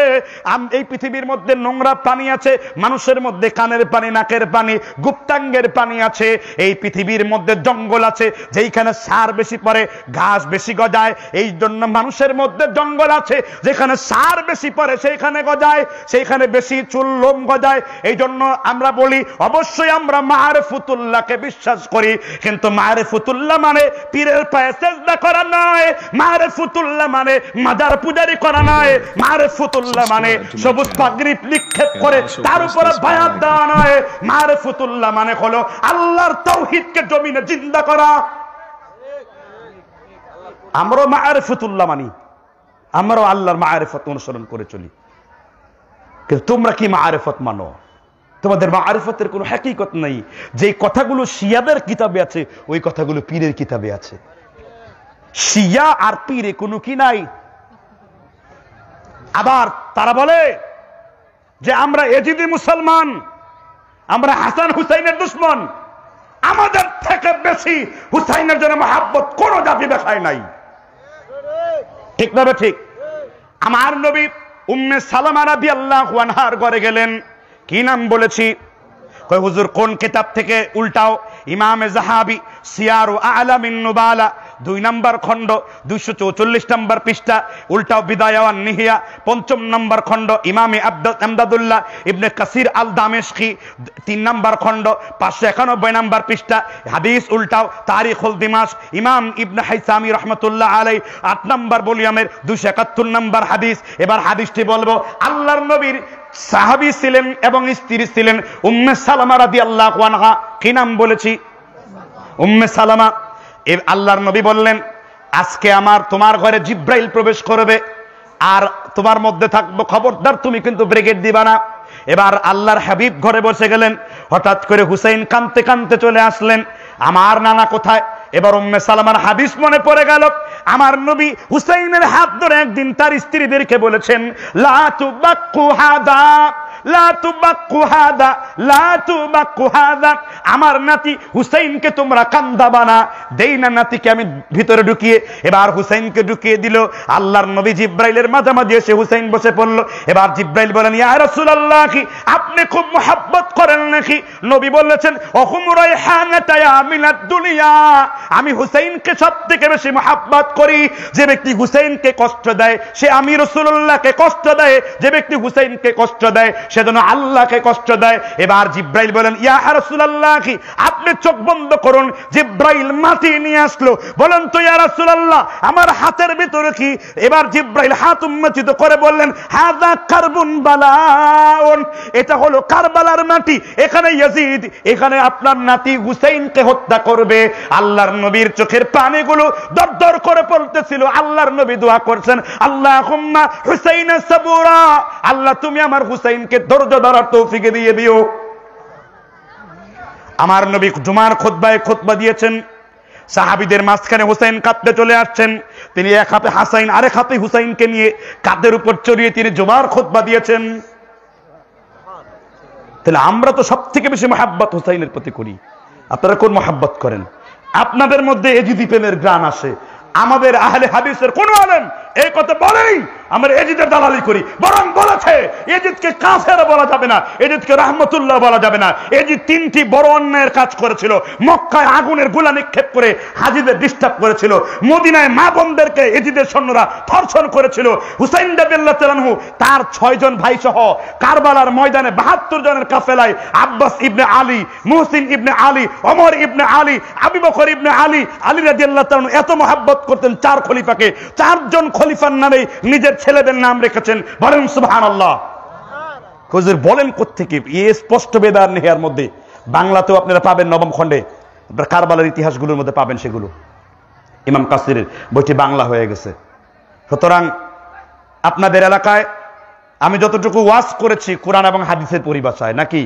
এই পৃথিবীর মধ্যে নোংরা পানি আছে, মানুষের মধ্যে কানের পানি, নাকের পানি, গুপ্তাঙ্গের পানি আছে। এই পৃথিবীর মধ্যে জঙ্গল আছে, যেখানে সার বেশি পড়ে, ঘাস বেশি গজায়। এই জন্য মানুষের মধ্যে জঙ্গল আছে, যেখানে সার বেশি পড়ে সেইখানে গজায়, সেইখানে বেশি চুল লোম গজায়। এই জন্য আমরা বলি, অবশ্যই আমরা মারিফুতুল্লাহকে বিশ্বাস করি, কিন্তু মারিফুতুল্লাহ মানে পীরের পায়ে সেজদা করা নয়, মারিফুতুল্লাহ মানে মাজার পূজারি করা নয়, মারিফুতুল্লাহ মানে সবুজ পাগড়ি নিক্ষেপ করে তার উপরে বায়াত দেওয়া নয়। মারিফুতুল্লাহ মানে হলো আল্লাহর তাওহীদকে জমিনে জিন্দা করা। আমরাও মারিফুতুল্লাহ মানি, আমরাও আল্লাহর মারিফত অনুসরণ করে চলি, কিন্তু তোমরা কি মারিফত মানো? তোমাদের মারিফতের কোনো হাকিকত নাই। যে কথাগুলো শিয়াদের কিতাবে আছে, ওই কথাগুলো পীরের কিতাবে আছে। শিয়া আর পীরে কোনো কি নাই। আবার তারা বলে যে আমরা এজিদি মুসলমান, আমরা হাসান হুসাইনের দুশ্মন, আমাদের থেকে বেশি হুসাইনের জন্য মহাব্বত কোনো জাতি দেখায় নাই। ঠিক না বে ঠিক? আমার নবী উম্মে সালামা রাদিয়াল্লাহু আনহার ঘরে গেলেন। কি নাম বলেছি? কয় হুজুর কোন কিতাব থেকে? উল্টাও, ইমামে যাহাবী সিয়ারু আ'লামিন নুবালা 2 নম্বর খণ্ড 244 নম্বর পৃষ্ঠা, উল্টাও বিদায়া ওয়ান নিহায়া 5 নম্বর খণ্ড, ইমামে আমদাদুল্লাহ ইবনে কাসির আল দামেশকি 3 নম্বর খণ্ড 591 নম্বর পৃষ্ঠা, হাদিস উল্টাও তারিখুল দিমাশক ইমাম ইবনে হাইসামি রহমাতুল্লাহ আলাইহি 8 নম্বর ভলিউমের 271 নম্বর হাদিস। এবার হাদিসটি বলবো। আল্লাহর নবীর সাহাবী ছিলেন এবং স্ত্রী ছিলেন উম্মে সালামা রাদিয়াল্লাহু আনহা। কি নাম বলেছি? উম্মে সালামা। আল্লাহর নবী বললেন, আজকে তোমার ঘরে জিব্রাইল প্রবেশ করবে আর তোমার মধ্যে থাকবো, খবরদার তুমি কিন্তু ব্রেকেট দিবা না। এবার আল্লাহর হাবিব ঘরে বসে গেলেন। হঠাৎ করে হুসাইন কাঁদতে কাঁদতে চলে আসলেন। আমার নানা কোথায়? এবার উম্মে সালামার হাদিস মনে পড়ে গেল। আমার নবী হুসাইনের হাত ধরে একদিন তার স্ত্রীদেরকে বলেছেন, লা তুবাক্কু হাদা, লা তুবাক্কু হাদা, লা তুবাক্কু হাদা। আমার নাতি হুসাইনকে তোমরা কান্দাবা না। দেই না নাতিকে আমি ভিতরে ঢুকিয়ে। এবার হুসাইনকে ঢুকিয়ে দিল। আল্লাহর নবী জিব্রাইলের মাঝামাঝি এসে হুসাইন বসে পড়ল। এবার জিব্রাইল বলেন, ইয়া রাসূলুল্লাহ, কি আপনি খুব মহব্বত করেন নাকি? নবী বলেছেন, ওহুম রায়হানাতা ইয়া মিনাদ দুনিয়া, আমি হুসাইনকে সবথেকে বেশি মহব্বত করি। যে ব্যক্তি হুসাইনকে কষ্ট দেয় সে আমি রাসূলুল্লাহকে কষ্ট দেয়। যে ব্যক্তি হুসাইনকে কষ্ট দেয় সেজন্য আল্লাহকে কষ্ট দেয়। এবার জিব্রাইল বলেন, ইয়া রাসূলুল্লাহ, কি আপনি চোখ বন্ধ করুন। জিব্রাইল মাটি নিয়ে আসলো। বলেন তো ইয়া রাসূলুল্লাহ, আমার হাতের ভিতরে কি? এবার জিব্রাইল হাত উন্মোচিত করে বললেন, হাযা কারবুন বালাউন, এটা হলো কারবালার মাটি। এখানে ইয়াজিদ, এখানে আপনার নাতি হুসাইনকে হত্যা করবে। আল্লাহর নবীর চোখের পানিগুলো দরদর করে পড়তেছিল। আল্লাহর নবী দোয়া করছেন, আল্লাহুম্মা হুসাইনা সাবুরা, আল্লাহ তুমি আমার হুসাইনকে ধৈর্য ধরার তৌফিক দিয়ে দিও। আমার নবী জুমার খুতবায় খুতবা দিয়েছেন। সাহাবীদের মাঝখানে হুসাইন কাঁদতে চলে আসছেন। তিনি এক হাতে হাসাইন, আরেক হাতে হুসাইনকে নিয়ে কাঁধের উপর চড়িয়ে তিনি জুমার খুতবা দিয়েছেন। তাহলে আমরা তো সবথেকে বেশি মহাব্বত হুসাইনের প্রতি করি। আপনারা কোন মহাব্বত করেন? আপনাদের মধ্যে এজিদি প্রেমের গ্রাণ আসে। আমাদের আহলে হাদিসের কোন আলেম এই কথা বলেই আমরা এজিদের দালালি করি, বরং বলেছে এজিদকে কাফের বলা যাবে না, এজিদকে রাহমাতুল্লাহ বলা যাবে না। এজিদ তিনটি বড় অন্যায়ের কাজ করেছিল, মক্কায় আগুনের গোলা নিক্ষেপ করে হাজিদের ডিস্টার্ব করেছিল, মদিনায় মা বোনদেরকে এজিদের সৈন্যরা ধর্ষণ করেছিল, হুসাইন রাদিয়াল্লাহু তাআলা আনহু তার ৬ জন ভাই সহ কারবালার ময়দানে ৭২ জনের কাফেলায় আব্বাস ইবনে আলী, মুহসিন ইবনে আলী, ওমর ইবনে আলী, আবু বকর ইবনে আলী, আলী রাদিয়াল্লাহু তাআলা এত মহব্বত করতেন 4 খলিফাকে, 4 জন খলিফার নামে নিজের ছেলেদের নাম রেখেছেন। বলেন সুবহানাল্লাহ। হুজুর বলেন কোত্থেকে এই স্পষ্ট বেদার নেহার মধ্যে বাংলাতেও আপনারা পাবেন, 9ম খণ্ডে আপনারা কারবালার ইতিহাসগুলোর মধ্যে পাবেন, সেগুলো ইমাম কাসিরের বইটি বাংলা হয়ে গেছে। সুতরাং আপনাদের এলাকায় আমি যতটুকু ওয়াজ করেছি কোরআন এবং হাদিসের পরিভাষায়, নাকি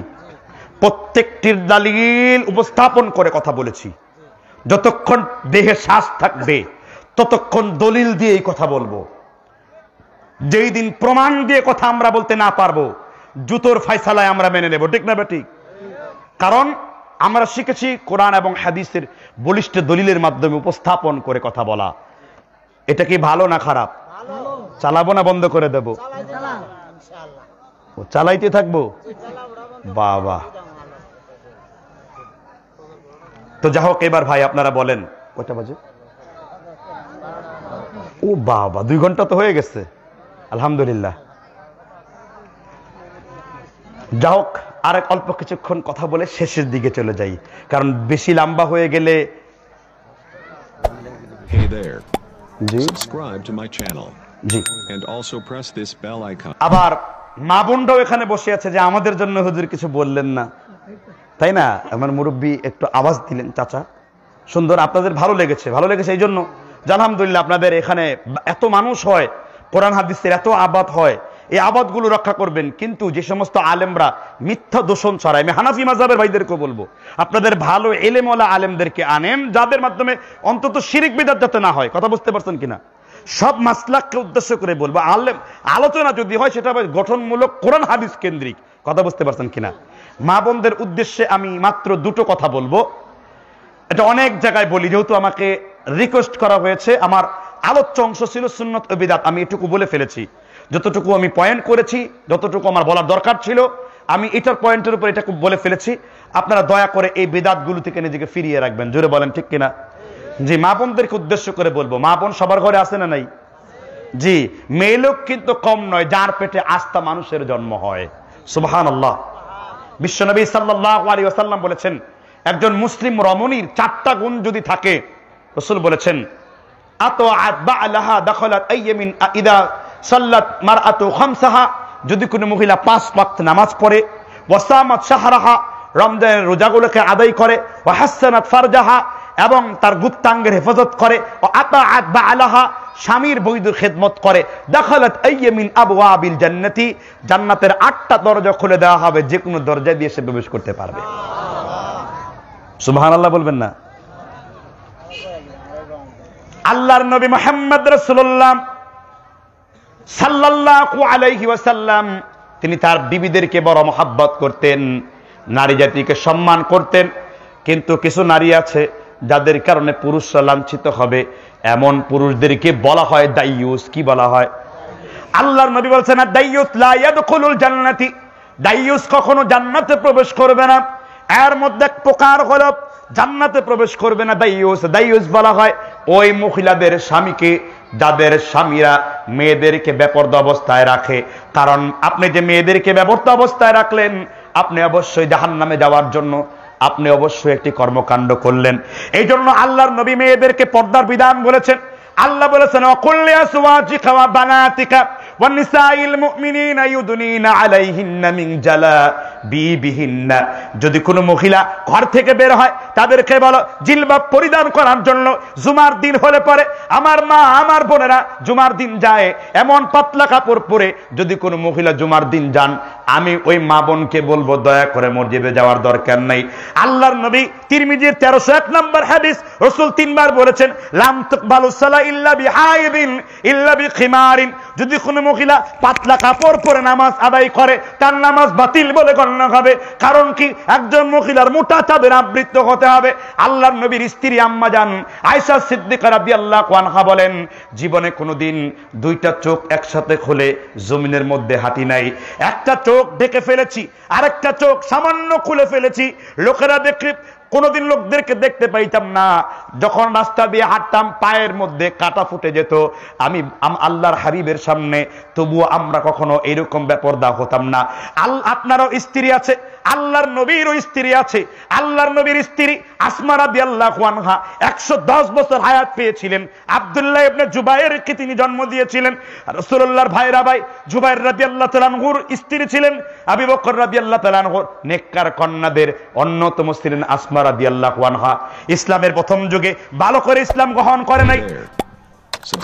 প্রত্যেকটির দলিল উপস্থাপন করে কথা বলেছি। যতক্ষণ দেহে শ্বাস থাকবে ততক্ষণ দলিল দিয়েই কথা বলবো। যেই দিন প্রমাণ দিয়ে কথা আমরা বলতে না পারবো, জুতোর ফয়সালায় আমরা মেনে নেব, ঠিক না ঠিক? কারণ আমরা শিখেছি কোরআন এবং হাদিসের বলিষ্ঠ দলিলের মাধ্যমে উপস্থাপন করে কথা বলা। এটা কি ভালো না খারাপ? চালাবো না বন্ধ করে দেব? চালাইতে থাকবো। বাবা, তো যা হোক, এবার ভাই আপনারা বলেন কয়টা বাজে? ও বাবা, 2 ঘন্টা তো হয়ে গেছে, আলহামদুলিল্লাহ। যা হোক, আর অল্প কিছুক্ষণ কথা বলে শেষের দিকে চলে যাই, কারণ বেশি লম্বা হয়ে গেলে। আবার মা বোনরাও এখানে বসে আছে যে আমাদের জন্য হুজুর কিছু বললেন না, তাই না? আমার মুরব্বী একটু আওয়াজ দিলেন, চাচা সুন্দর, আপনাদের ভালো লেগেছে। ভালো লেগেছে এই জন্য যে আলহামদুলিল্লাহ আপনাদের এখানে এত মানুষ হয়, কোরআন হাদিসের এত আবাদ হয়, এই আবাদগুলো রক্ষা করবেন। কিন্তু যে সমস্ত আলেমরা মিথ্যা দোষণ ছড়ায়, আমি হানাফি মাযহাবের ভাইদেরকে বলবো, আপনাদের ভালো এলেমওয়ালা আলেমদেরকে আনেন, যাদের মাধ্যমে অন্তত শিরক বিদআত যাতে না হয়। কথা বুঝতে পারছেন কিনা? সব মাসলাককে উদ্দেশ্য করে বলবো, আলেম আলোচনা যদি হয় সেটা গঠনমূলক, কোরআন হাদিস কেন্দ্রিক। কথা বুঝতে পারছেন কিনা? মা বোনদের উদ্দেশ্যে আমি মাত্র 2টো কথা বলবো। এটা অনেক জায়গায় বলি, যেহেতু আমাকে রিকোয়েস্ট করা হয়েছে। আমার আলোচ্য অংশ ছিল সুন্নত ও বিদআত, আমি এটুকু বলে ফেলেছি, যতটুকু আমি পয়েন্ট করেছি, যতটুকু আমার বলার দরকার ছিল আমি এটার পয়েন্টের উপর এটাকে বলে ফেলেছি। আপনারা দয়া করে এই বিদআতগুলো থেকে নিজেকে ফিরিয়ে রাখবেন, জোরে বলেন ঠিক কিনা? জি, মা বোনদেরকে উদ্দেশ্য করে বলবো, মা বোন সবার ঘরে আছে না নাই? জি, মেয়ে লোক কিন্তু কম নয় যার পেটে আস্থা মানুষের জন্ম হয়। সুবহানাল্লাহ। বিশ্বনবী সাল্লাল্লাহু আলাইহি ওয়াসাল্লাম বলেছেন, একজন মুসলিম রমণীর 4টা গুণ যদি থাকে, রাসূল বলেছেন আতাআত বা'লাহা দাখালাত আইয়ামিন ইযা সাল্লাত মারআতু খামসাহা, যদি কোনো মহিলা 5 ওয়াক্ত নামাজ পড়ে, ওয়াসামাত শাহরাহা, রমজানের রোজাগুলোকে আদায় করে, ওয়া হাসানাত ফারজাহা, এবং তার গুপ্তাঙ্গের হেফাজত করে, ও আতাআত বা'লাহা, স্বামীর বৈধ খেদমত করে, দাখালাত আইয়ামিন আবওয়াবিল জান্নাতি, জান্নাতের 8টা দরজা খুলে দেওয়া হবে, যে কোনো দরজা দিয়ে সে প্রবেশ করতে পারবে। সুবহানাল্লাহ বলবেন না? আল্লাহর নবী মুহাম্মদ রাসূলুল্লাহ সাল্লাল্লাহু আলাইহি ওয়াসাল্লাম তিনি তার বিবিদেরকে বড় মহব্বত করতেন, নারী জাতিকে সম্মান করতেন। কিন্তু কিছু নারী আছে যাদের কারণে পুরুষরা লাঞ্ছিত হবে, এমন পুরুষদেরকে বলা হয় দাইয়ুস। কি বলা হয়? আল্লাহর নবী বলছেন দাইয়ুস লা ইয়াদখুলুল জান্নাতি, দাইয়ুস কখনো জান্নাতে প্রবেশ করবে না। এর মধ্যে এক প্রকার হলো জান্নাতে প্রবেশ করবে না দাইয়ুস। দাইয়ুস বলা হয় ওই মহিলাদের স্বামীকে যাদের স্বামীরা মেয়েদেরকে বেপরদা অবস্থায় রাখে। কারণ আপনি যে মেয়েদেরকে বেপরদা অবস্থায় রাখলেন, আপনি অবশ্যই জাহান্নামে যাওয়ার জন্য আপনি অবশ্যই একটি কর্মকাণ্ড করলেন। এই জন্য আল্লাহর নবী মেয়েদেরকে পর্দার বিধান বলেছেন। আল্লাহ বলেছেন অকুল্লি আজওয়াজিকা ওয়া বানাতিকা ওয়া নিসাইল মুমিনিনা ইউদনিনা আলাইহিন্না মিন জালাবিবিহিন্না, যদি কোনো মহিলা ঘর থেকে বের হয় তাদেরকে বলো জিলবাব পরিধান করার জন্য। জুমার দিন হলে পরে আমার মা আমার বোনেরা জুমার দিন যায় এমন পাতলা কাপড় পরে যদি কোনো মহিলা জুমার দিন যান, আমি ওই মা বোনকে বলবো দয়া করে মসজিদে যাওয়ার দরকার নাই। আল্লাহর নবী তিরমিজির 1301 নম্বর হাদিস, রাসূল 3বার বলেছেন লাম তুকবালু সালা ইল্লা বিহাইবিন ইল্লা বিখিমারিন, যদি কোনো মহিলা পাতলা কাপড় পরে নামাজ আদায় করে তার নামাজ বাতিল বলে গণ্য জান্নাত হবে। কারণ কি? একজন মহিলার মোটা চাদর আবৃত হতে হবে। আল্লাহর নবীর স্ত্রী আম্মা জান আয়েশা সিদ্দিকা রাদিয়াল্লাহু আনহা বলেন, জীবনে কোনোদিন দুইটা চোখ একসাথে খুলে জমিনের মধ্যে হাঁটি নাই। একটা চোখ ঢেকে ফেলেছি, আরেকটা চোখ সামান্য খুলে ফেলেছি। লোকেরা দেখে কোনোদিন লোকদেরকে দেখতে পাইতাম না। যখন রাস্তা দিয়ে হাঁটতাম পায়ের মধ্যে কাঁটা ফুটে যেত। আমি আল্লাহর হাবিবের সামনে তবুও আমরা কখনো এরকম বেপরদা হতাম না। আপনারও স্ত্রী আছে, আল্লাহর নবীরও স্ত্রী আছে। আল্লাহর নবীর স্ত্রী আসমা রাদিয়াল্লাহু আনহা ১১০ বছর হায়াত পেয়েছিলেন। আব্দুল্লাহ ইবনে জুবায়েরকে তিনি জন্ম দিয়েছিলেন। রাসূলুল্লাহর ভাইরা ভাই জুবায়ের রাদিয়াল্লাহু তাআলা আনহুর স্ত্রী ছিলেন আবু বকর রাদিয়াল্লাহু তাআলা আনহুর নেককার কন্যাদের অন্যতম ছিলেন আসমা রাদিয়াল্লাহু আনহা। ইসলামের প্রথম যুগে ভালো করে ইসলাম গ্রহণ করে নাই।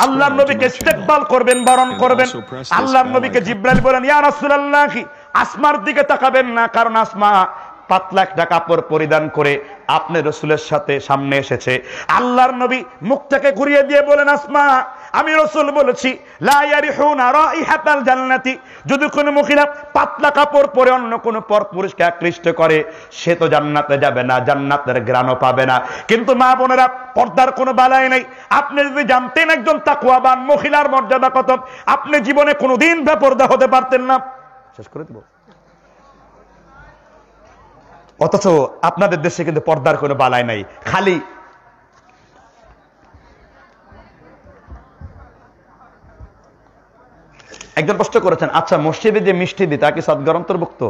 আল্লাহর নবীকে ইস্তেকবাল করবেন, বরণ করবেন। আল্লাহর নবীকে জিবরাইল বলেন, ইয়া রাসূলুল্লাহ, আসমার দিকে তাকাবেন না, কারণ আসমা পাতলা একটা কাপড় পরিধান করে আপনি রসুলের সাথে সামনে এসেছে। আল্লাহর নবী মুখটাকে ঘুরিয়ে দিয়ে বলেন, আসমা, আমি রসুল বলেছি, যদি কোনো মহিলা পাতলা কাপড় পরে অন্য কোনো পরপুরুষকে আকৃষ্ট করে সে তো জান্নাতে যাবে না, জান্নাতের গ্রাণও পাবে না। কিন্তু মা বোনেরা, পর্দার কোনো বালাই নাই। আপনি যদি জানতেন একজন তাকওয়াবান মহিলার মর্যাদা কত, আপনি জীবনে কোনোদিন বেপরদা হতে পারতেন না। শেষ করে দিব। অথচ আপনাদের দেশে কিন্তু পর্দার কোনো বালাই নাই, খালি একজন প্রশ্ন করেছেন, আচ্ছা মসজিদে যে মিষ্টি দিই তা কি সদগার অন্তর্ভুক্ত?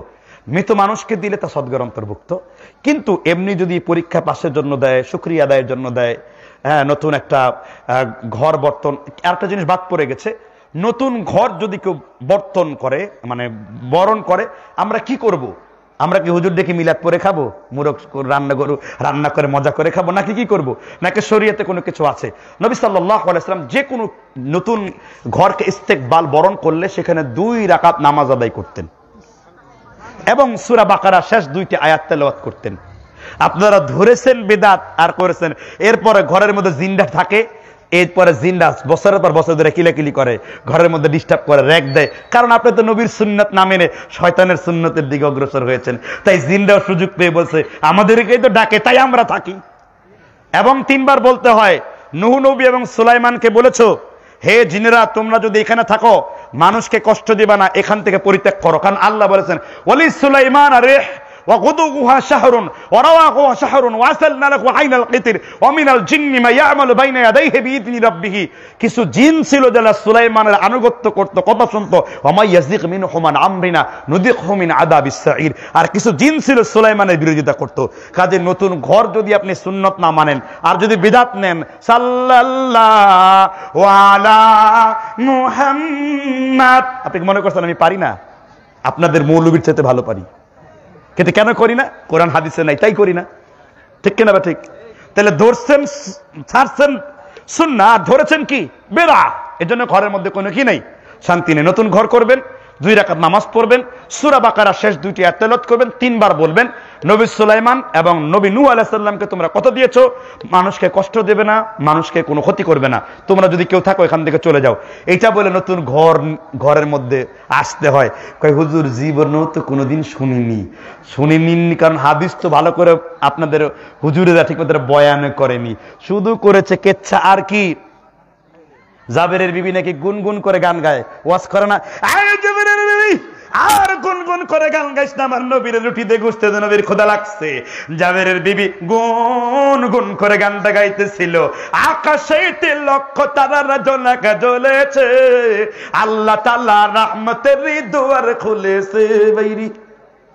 মৃত মানুষকে দিলে তা সদগার অন্তর্ভুক্ত, কিন্তু এমনি যদি পরীক্ষা পাশের জন্য দেয়, শুকরিয়া আদায়ের জন্য দেয়, হ্যাঁ, নতুন একটা ঘর বর্তন, একটা জিনিস বাদ পড়ে গেছে, নতুন ঘর যদি কেউ বর্তন করে মানে বরণ করে, আমরা কি করব? আমরা কি হুজুর দেখে মিলাদ পরে খাবো, মুরগ রান্না করে মজা করে খাবো, নাকি কি করব? নাকি শরীয়তে কোনো কিছু আছে? নবী সাল্লাল্লাহু আলাইহি ওয়াসাল্লাম যে কোনো নতুন ঘরকে ইস্তেকবাল বরণ করলে সেখানে 2 রাকাত নামাজ আদায় করতেন এবং সূরা বাকারা শেষ 2টি আয়াত তেলাওয়াত করতেন। আপনারা ধরেছেন বিদআত আর করেছেন। এরপরে ঘরের মধ্যে জিন্দা থাকে, এরপরে জিন্দাস বছরের পর বছর ধরে কিলাকিলি করে, ঘরের মধ্যে ডিস্টার্ব করে, রেগ দেয়। কারণ আপনি তো নবীর সুন্নাত না মেনে শয়তানের সুন্নতের দিকে অগ্রসর হয়েছেন। তাই জিন্দাও সুযোগ পেয়ে বলছে, আমাদেরকেই তো ডাকে, তাই আমরা থাকি। এবং 3বার বলতে হয়, নূহ নবী এবং সুলাইমানকে বলেছো, হে জিনেরা, তোমরা যদি এখানে থাকো মানুষকে কষ্ট দিবা না, এখান থেকে পরিত্যাগ করো। কারণ আল্লাহ বলেছেন, ওয়ালি সুলাইমান আরে وغدوها شهر ورواقها شهر وأسلنا له عين القطر ومن الجن ما يعمل بين يديه بإذن ربه। কিছু জিন ছিল যারা সুলাইমানের আনুগত্য করত, কথা শুনত। وما يزيغ منهم عن أمرنا نذقه من عذاب السعير। আর কিছু জিন ছিল সুলাইমানের বিরোধিতা করত। কাজে নতুন ঘর যদি আপনি সুন্নত না মানেন আর যদি বিদআত নেন, সাল্লাল্লাহু আলা মুহাম্মদ, আপনি মনে করছেন আমি পারি না? আপনাদের মৌলবীর চাইতে ভালো পারি, কিন্তু কেন করি না? কোরআন হাদিসে নাই তাই করি না। ঠিক কিনা বা ঠিক? তাহলে ধরছেন ছাড়ছেন সুন্নাহ, আর ধরেছেন কি বিদআত। এজন্য ঘরের মধ্যে কোনো কি নাই, শান্তি নেই। নতুন ঘর করবেন, 2 রাকাত নামাজ পড়বেন, সূরা বাকারা শেষ 2টি আয়াত তেলাওয়াত করবেন, 3বার বলবেন, নবী সুলাইমান এবং নবী নূহ আলাইহিস সালামকে তোমরা কত দিয়েছো? মানুষকে কষ্ট দেবে না, মানুষকে কোনো ক্ষতি করবে না, তোমরা যদি কেউ থাকো এখান থেকে চলে যাও। এটা বলে নতুন ঘরের মধ্যে আসতে হয়। কয় হুজুর, জীবনও তো কোনোদিন শুনিনি, কারণ হাদিস তো ভালো করে আপনাদের হুজুরেরা ঠিকমতো বয়ান করেনি, শুধু করেছে কেচ্ছা। আর কি জাবেরের বিবি নাকি গুনগুন করে গান গায়, ওয়াজ করে না? আয় জাবেরের বিবি, আর গুনগুন করে গান গাইস না, আমার নবীর রুটিতে গুস্তে দে, নবীর খোদা লাগছে। জাবেরের বিবি গুনগুন করে গানটা গাইতেছিল, আকাশেতে লক্ষ তারারা জ্বলাকা জ্বলেছে, আল্লাহ তাআলা রহমতের দুয়ার খুলেছে। বাইরি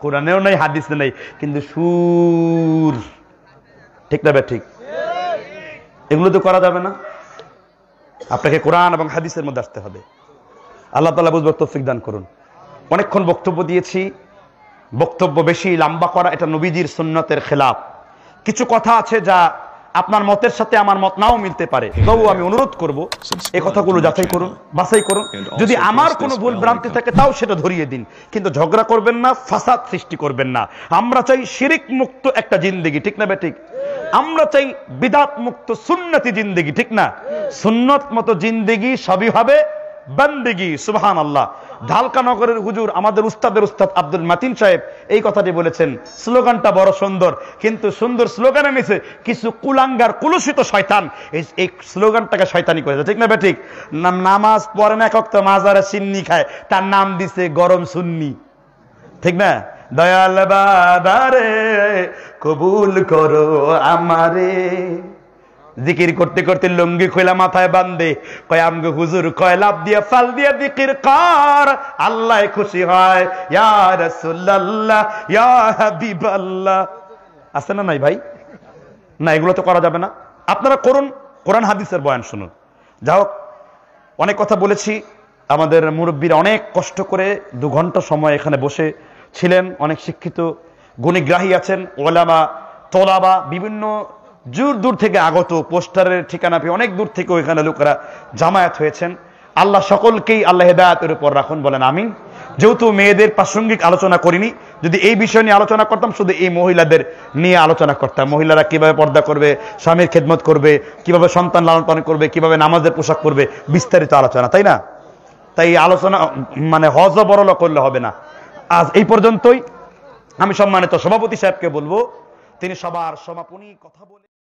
কোরআনেও নাই, হাদিসে নাই, কিন্তু সুর। ঠিক না ঠিক? এগুলো তো করা যাবে না। আপনাকে কোরআন এবং হাদিসের মধ্যে আসতে হবে। আল্লাহ তাআলা বুঝবার তৌফিক দান করুন। অনেকক্ষণ বক্তব্য দিয়েছি, বক্তব্য বেশি লম্বা করা এটা নবীজির সুন্নতের খেলাফ। কিছু কথা আছে যা আপনার মতের সাথে আমার মত নাও মিলতে পারে, তবু আমি অনুরোধ করব এই কথাগুলো যাচাই করুন, বাছাই করুন। যদি আমার কোনো ভুল ভ্রান্তি থাকে তাও সেটা ধরিয়ে দিন, কিন্তু ঝগড়া করবেন না, ফাসাদ সৃষ্টি করবেন না। আমরা চাই শিরিক মুক্ত একটা জিন্দেগি, ঠিক না বেঠিক? আমরা চাই বিদআত মুক্ত সুন্নতি জিন্দেগি, ঠিক না? সুন্নত মতো জিন্দেগি সবই হবে বান্দেগি। সুবহানাল্লাহ। ঢালকা নগরের হুজুর আমাদের উস্তাদের উস্তাদ আব্দুল মাতিন সাহেব এই কথাটি বলেছেন। স্লোগানটা বড় সুন্দর, কিন্তু সুন্দর স্লোগানের নিচে কিছু কুলাঙ্গার কুলুষিত শয়তান এই স্লোগানটাকে শয়তানি করেছে, ঠিক না বেঠিক? নামাজ পড়ে না, কত মাজারে সিন্নি খায়, তার নাম দিছে গরম সুন্নি, ঠিক না? দয়াল বাবা রে কবুল করো আমারে, জিকির করতে করতে লুঙ্গি খোলা মাথায় বান্ধে, কয় আমগো হুজুর কয় লাভ দিয়া ফাল দিয়া জিকির কর, আল্লাহ খুশি হয়, ইয়া রাসূলুল্লাহ ইয়া হাবিবাল্লাহ। আছে না নাই ভাই? না, এগুলো তো করা যাবে না। আপনারা করুন, কোরআন হাদিসের বয়ান শুনুন। যাই হোক, অনেক কথা বলেছি। আমাদের মুরব্বীরা অনেক কষ্ট করে 2 ঘন্টা সময় এখানে বসে ছিলেন। অনেক শিক্ষিত গুণীগ্রাহী আছেন, ওলামা তোলাবা বিভিন্ন দূর থেকে আগত, পোস্টারের ঠিকানা পেয়ে অনেক দূর থেকে ওইখানে লোকেরা জামায়াত হয়েছেন। আল্লাহ সকলকেই আল্লাহ হেদায়াতের উপর রাখুন, বলেন আমিন। যেহেতু মেয়েদের প্রাসঙ্গিক আলোচনা করিনি, যদি এই বিষয় নিয়ে আলোচনা করতাম শুধু এই মহিলাদের নিয়ে আলোচনা করতাম। মহিলারা কিভাবে পর্দা করবে, স্বামীর খেদমত করবে, কিভাবে সন্তান লালন পালন করবে, কিভাবে নামাজের পোশাক করবে, বিস্তারিত আলোচনা, তাই না? তাই আলোচনা মানে হজ বড়ল করলে হবে না। আজ এই পর্যন্তই। আমি সম্মানিত সভাপতি সাহেবকে বলবো তিনি সবার সমাপনী কথা বলে